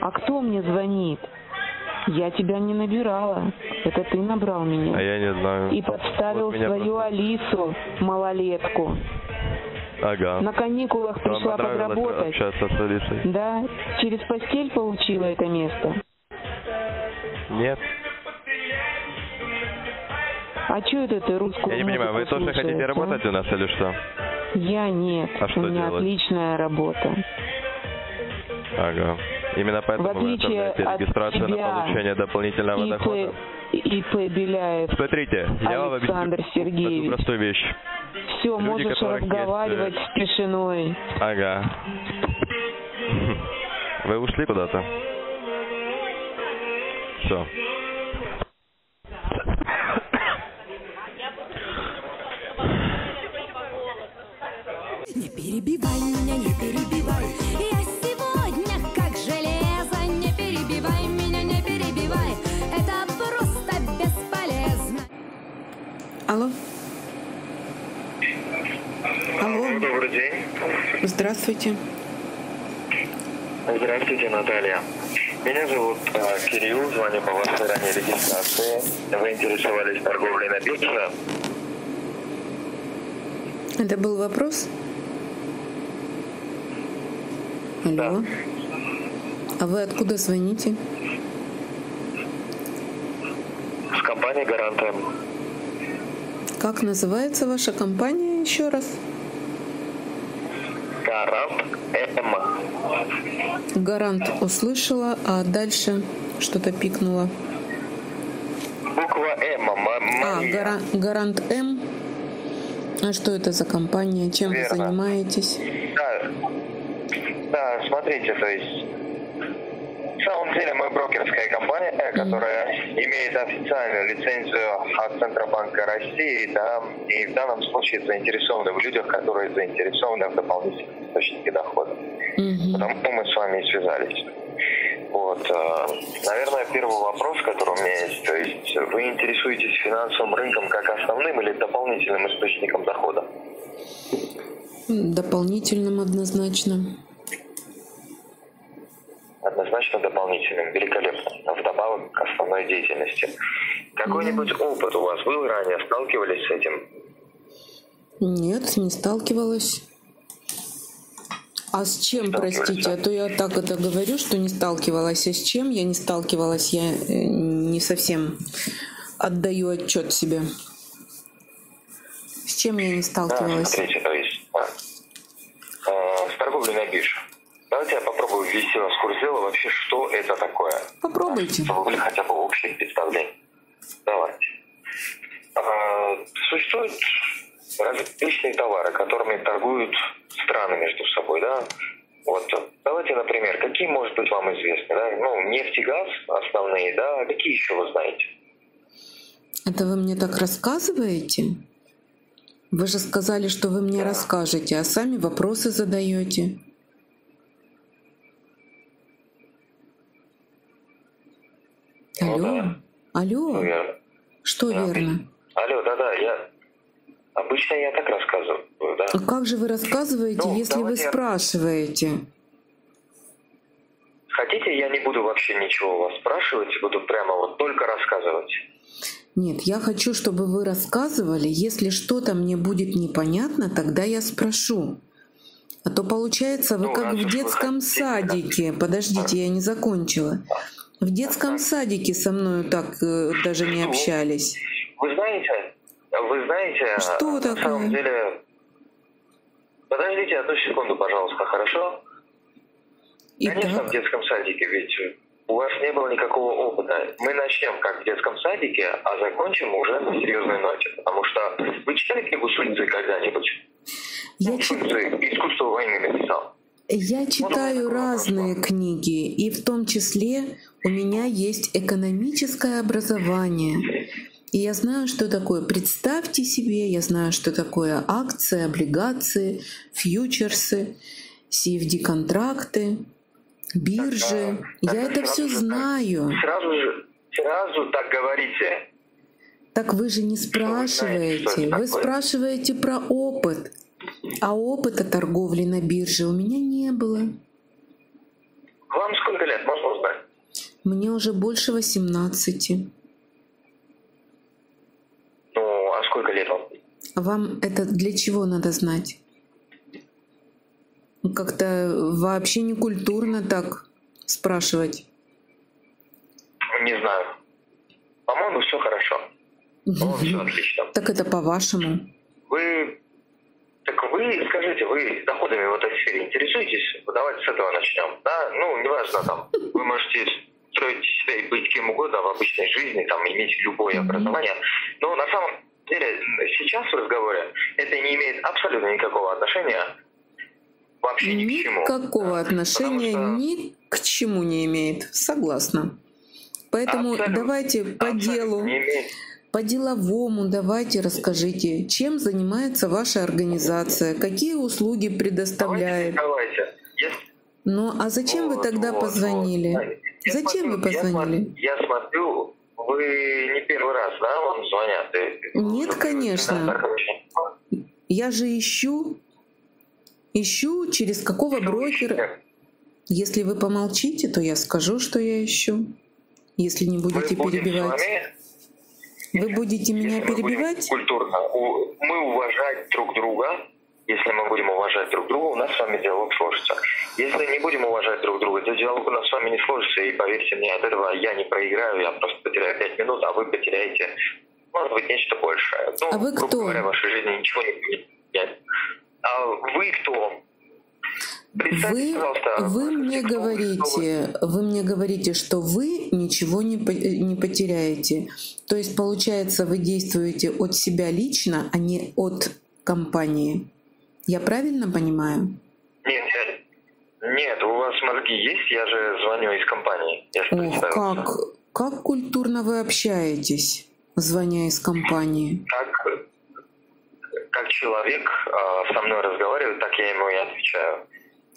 А кто мне звонит? Я тебя не набирала. Это ты набрал меня. А я не знаю. И подставил свою Алису, малолетку. На каникулах пришла подработать. Да? Через постель получила это место? Нет. А что это ты русскую? Я не понимаю, вы тоже хотите работать у нас или что? Я нет. А что у меня делать? Отличная работа. Именно поэтому вы оставляете регистрацию на получение дополнительного дохода. ИП Беляев. Смотрите, я вам объясню простую вещь. Все, люди, можешь разговаривать с тишиной. Вы ушли куда-то? Все. Не перебивай меня, не перебивай. Я сегодня как железо. Не перебивай меня, не перебивай. Это просто бесполезно. Алло? Алло. Добрый день. Здравствуйте. Здравствуйте, Наталья. Меня зовут Кирилл, звоню по вашей ранней регистрации. Вы интересовались торговлей на бирже? Это был вопрос? Алло. Да. А вы откуда звоните? С компании «Гарантия». Как называется ваша компания еще раз? «Гарант М». «Гарант» услышала, а дальше что-то пикнуло. Буква «М». «Гарант М». А что это за компания? Чем Верно. Вы занимаетесь? Да, смотрите, то есть на самом деле мы брокерская компания, которая имеет официальную лицензию от Центробанка России, да, и в данном случае заинтересованы в людях, которые заинтересованы в дополнительном источнике дохода. Потому мы с вами и связались. Вот, наверное, первый вопрос, который у меня есть, то есть вы интересуетесь финансовым рынком как основным или дополнительным источником дохода? Дополнительным однозначно. Однозначно дополнительным, великолепно, вдобавок к основной деятельности. Какой-нибудь опыт у вас был ранее? Сталкивались с этим? Нет, не сталкивалась. А с чем, простите, а то я так это говорю, что не сталкивалась. А с чем я не сталкивалась, я не совсем отдаю отчет себе. С чем я не сталкивалась? Да, смотрите, то есть, с торговлей на бирже. Давайте я попробую ввести вас в курс дела, вообще, что это такое. Попробуйте. Чтобы были хотя бы общие представления. Давайте. Существуют различные товары, которыми торгуют страны между собой, да? Вот. Давайте, например, какие, может быть, вам известны, да? Ну, нефть и газ основные, да? Какие еще вы знаете? Это вы мне так рассказываете? Вы же сказали, что вы мне расскажете, а сами вопросы задаете. Алло? Ну, да. Алло? Ну, я... Что да. Верно? Алло, да-да, я... Обычно я так рассказываю, да. А как же вы рассказываете, если вы спрашиваете? Хотите, я не буду вообще ничего у вас спрашивать, буду прямо вот только рассказывать? Нет, я хочу, чтобы вы рассказывали. Если что-то мне будет непонятно, тогда я спрошу. А то получается, вы как в детском садике. Подождите, я не закончила. В детском садике со мною так даже не общались. Вы знаете, что на такое? Самом деле... Подождите одну секунду, пожалуйста, хорошо? Итак. Конечно, в детском садике, ведь у вас не было никакого опыта. Мы начнем как в детском садике, а закончим уже на серьезной ноте. Потому что вы читали книгу Сунь Цзы когда-нибудь? Сунь Цзы «Искусство войны» написал. Я читаю разные книги, и в том числе у меня есть экономическое образование. И я знаю, что такое, представьте себе, я знаю, что такое акции, облигации, фьючерсы, CFD-контракты, биржи. Так, я это все знаю. Сразу так говорите. Так вы же не спрашиваете. Вы спрашиваете про опыт. А опыта торговли на бирже у меня не было. Вам сколько лет, можно узнать? Мне уже больше 18. Ну, а сколько лет вам? Вам это для чего надо знать? Как-то вообще некультурно так спрашивать. Не знаю. По-моему, все хорошо. По-моему, все отлично. Так это по-вашему? Вы скажите, вы доходами в этой сфере интересуетесь? Давайте с этого начнем. Да? Ну, неважно, там, вы можете строить себя и быть кем угодно в обычной жизни, там, иметь любое образование. Но на самом деле сейчас в разговоре это не имеет абсолютно никакого отношения вообще ни к чему. Никакого отношения ни к чему не имеет, согласна. Поэтому давайте по делу. По-деловому давайте расскажите, чем занимается ваша организация, какие услуги предоставляет. Давайте. Ну, а зачем вы тогда позвонили? Зачем вы позвонили? Я смотрю, вы не первый раз, да, вам звонят? Нет, конечно. Я же ищу через какого брокера. Если вы помолчите, то я скажу, что я ищу. Если не будете перебивать. Вы будете меня перебивать? Культурно. Мы уважать друг друга, Если мы будем уважать друг друга, у нас с вами диалог сложится. Если не будем уважать друг друга, то диалог у нас с вами не сложится. И поверьте мне, от этого я не проиграю, я просто потеряю 5 минут, а вы потеряете, может быть, нечто большее. Ну, а вы кто? Грубо говоря, в вашей жизни ничего не меняет. А вы кто? Вы мне говорите, что вы ничего не потеряете. То есть, получается, вы действуете от себя лично, а не от компании. Я правильно понимаю? Нет, у вас мозги есть, я же звоню из компании. Как культурно вы общаетесь, звоня из компании? Как человек со мной разговаривает, так я ему и отвечаю.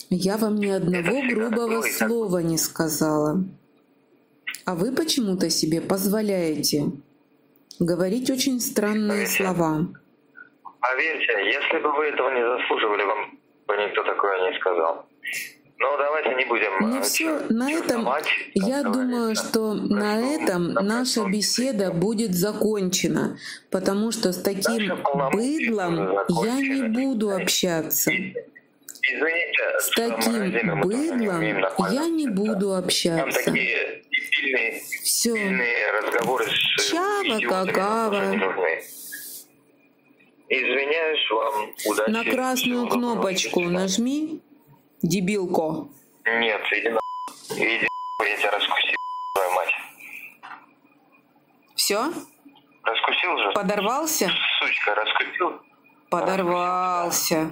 Я вам ни одного грубого слова не сказала. А вы почему-то себе позволяете говорить очень странные слова. Поверьте, если бы вы этого не заслуживали, вам бы никто такое не сказал. Но давайте не будем... Я думаю, что на этом наша беседа будет закончена, потому что с таким быдлом я не буду общаться. Извините, с таким быдлом я не буду общаться. Там такие дебильные разговоры с идиотами. Извиняюсь вам, удачи. На красную кнопочку нажми, дебилко. Нет, иди я тебя раскусил, твою мать. Все? Раскусил же? Подорвался? Сучка, раскусил? Подорвался.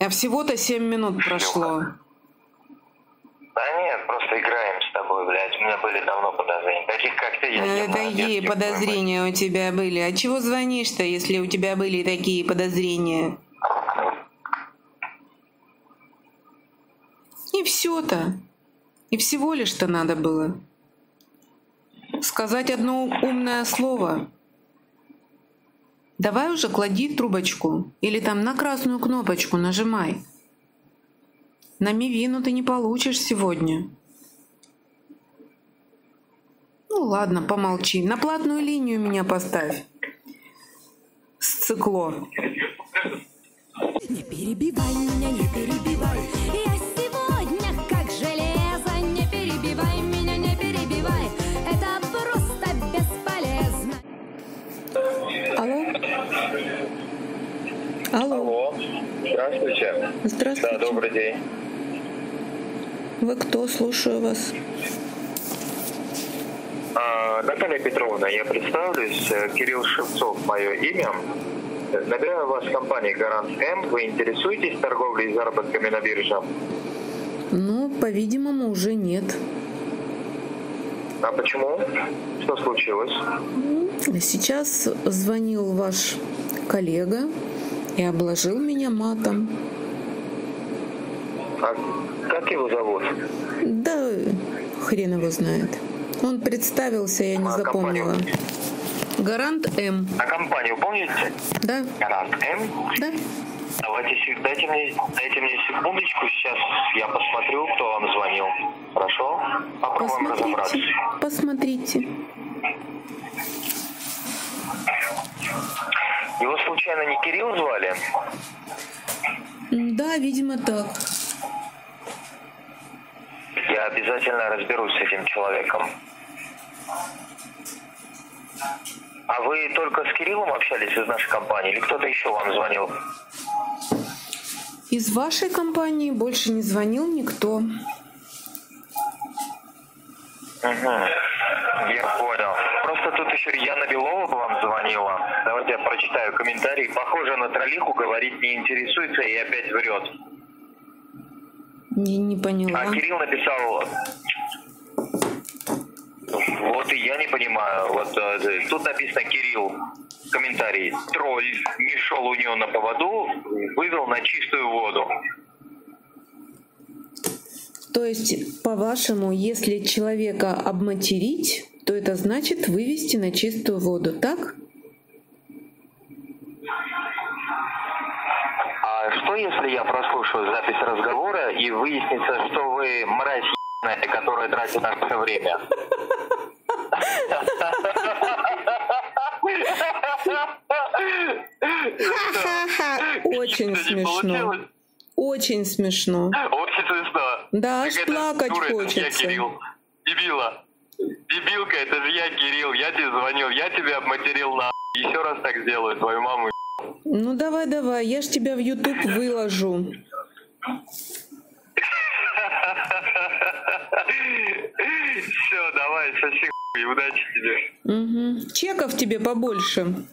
А всего-то 7 минут прошло. Да нет, просто играем с тобой, блядь. У меня были давно подозрения. Таких, как ты, я не знаю. Такие подозрения у тебя были. А чего звонишь-то, если у тебя были такие подозрения? И все-то. И всего лишь-то надо было сказать одно умное слово. Давай уже клади трубочку или там на красную кнопочку нажимай. На мивину ты не получишь сегодня. Ну ладно, помолчи. На платную линию меня поставь. С цикло. Не перебивай меня, не перебивай. Я сегодня как железо. Не перебивай меня, не перебивай. Это просто бесполезно. Алло. Здравствуйте. Да, добрый день. Вы кто? Слушаю вас. Наталья Петровна, я представлюсь. Кирилл Шевцов, мое имя. Набираю вас в компании «Гарант М». Вы интересуетесь торговлей и заработками на бирже? Ну, по-видимому, уже нет. А почему? Что случилось? Сейчас звонил ваш коллега и обложил меня матом. А как его зовут? Да хрен его знает. Он представился, я не запомнила. Компанию? «Гарант М». А компанию помните? Да. «Гарант М»? Да. Давайте, дайте мне секундочку, сейчас я посмотрю, кто вам звонил. Хорошо? Попробуем разобраться. Посмотрите. Его случайно не Кирилл звали? Да, видимо, так. Я обязательно разберусь с этим человеком. А вы только с Кириллом общались из нашей компании или кто-то еще вам звонил? Из вашей компании больше не звонил никто. Я понял. Просто тут еще Яна Белова вам звонила. Давайте я прочитаю комментарий. Похоже на троллиху, говорит, не интересуется и опять врет. Не поняла. А Кирилл написал... Вот и я не понимаю. Вот тут написано Кирилл. Комментарий. Тролль не шел у него на поводу, вывел на чистую воду. То есть, по-вашему, если человека обматерить, то это значит вывести на чистую воду, так? А что, если я прослушаю запись разговора и выяснится, что вы мразь ебаная, которая тратит наше время? Ха-ха-ха, очень смешно. Очень смешно. Очень смешно. Да, аж плакать хочется. Дебила. Дебилка, это же я, Кирилл, я тебе звонил, я тебя обматерил на... Еще раз так сделаю, твою маму. Ну давай, я ж тебя в YouTube выложу. Все, давай, соси хуй, удачи тебе. Чеков тебе побольше.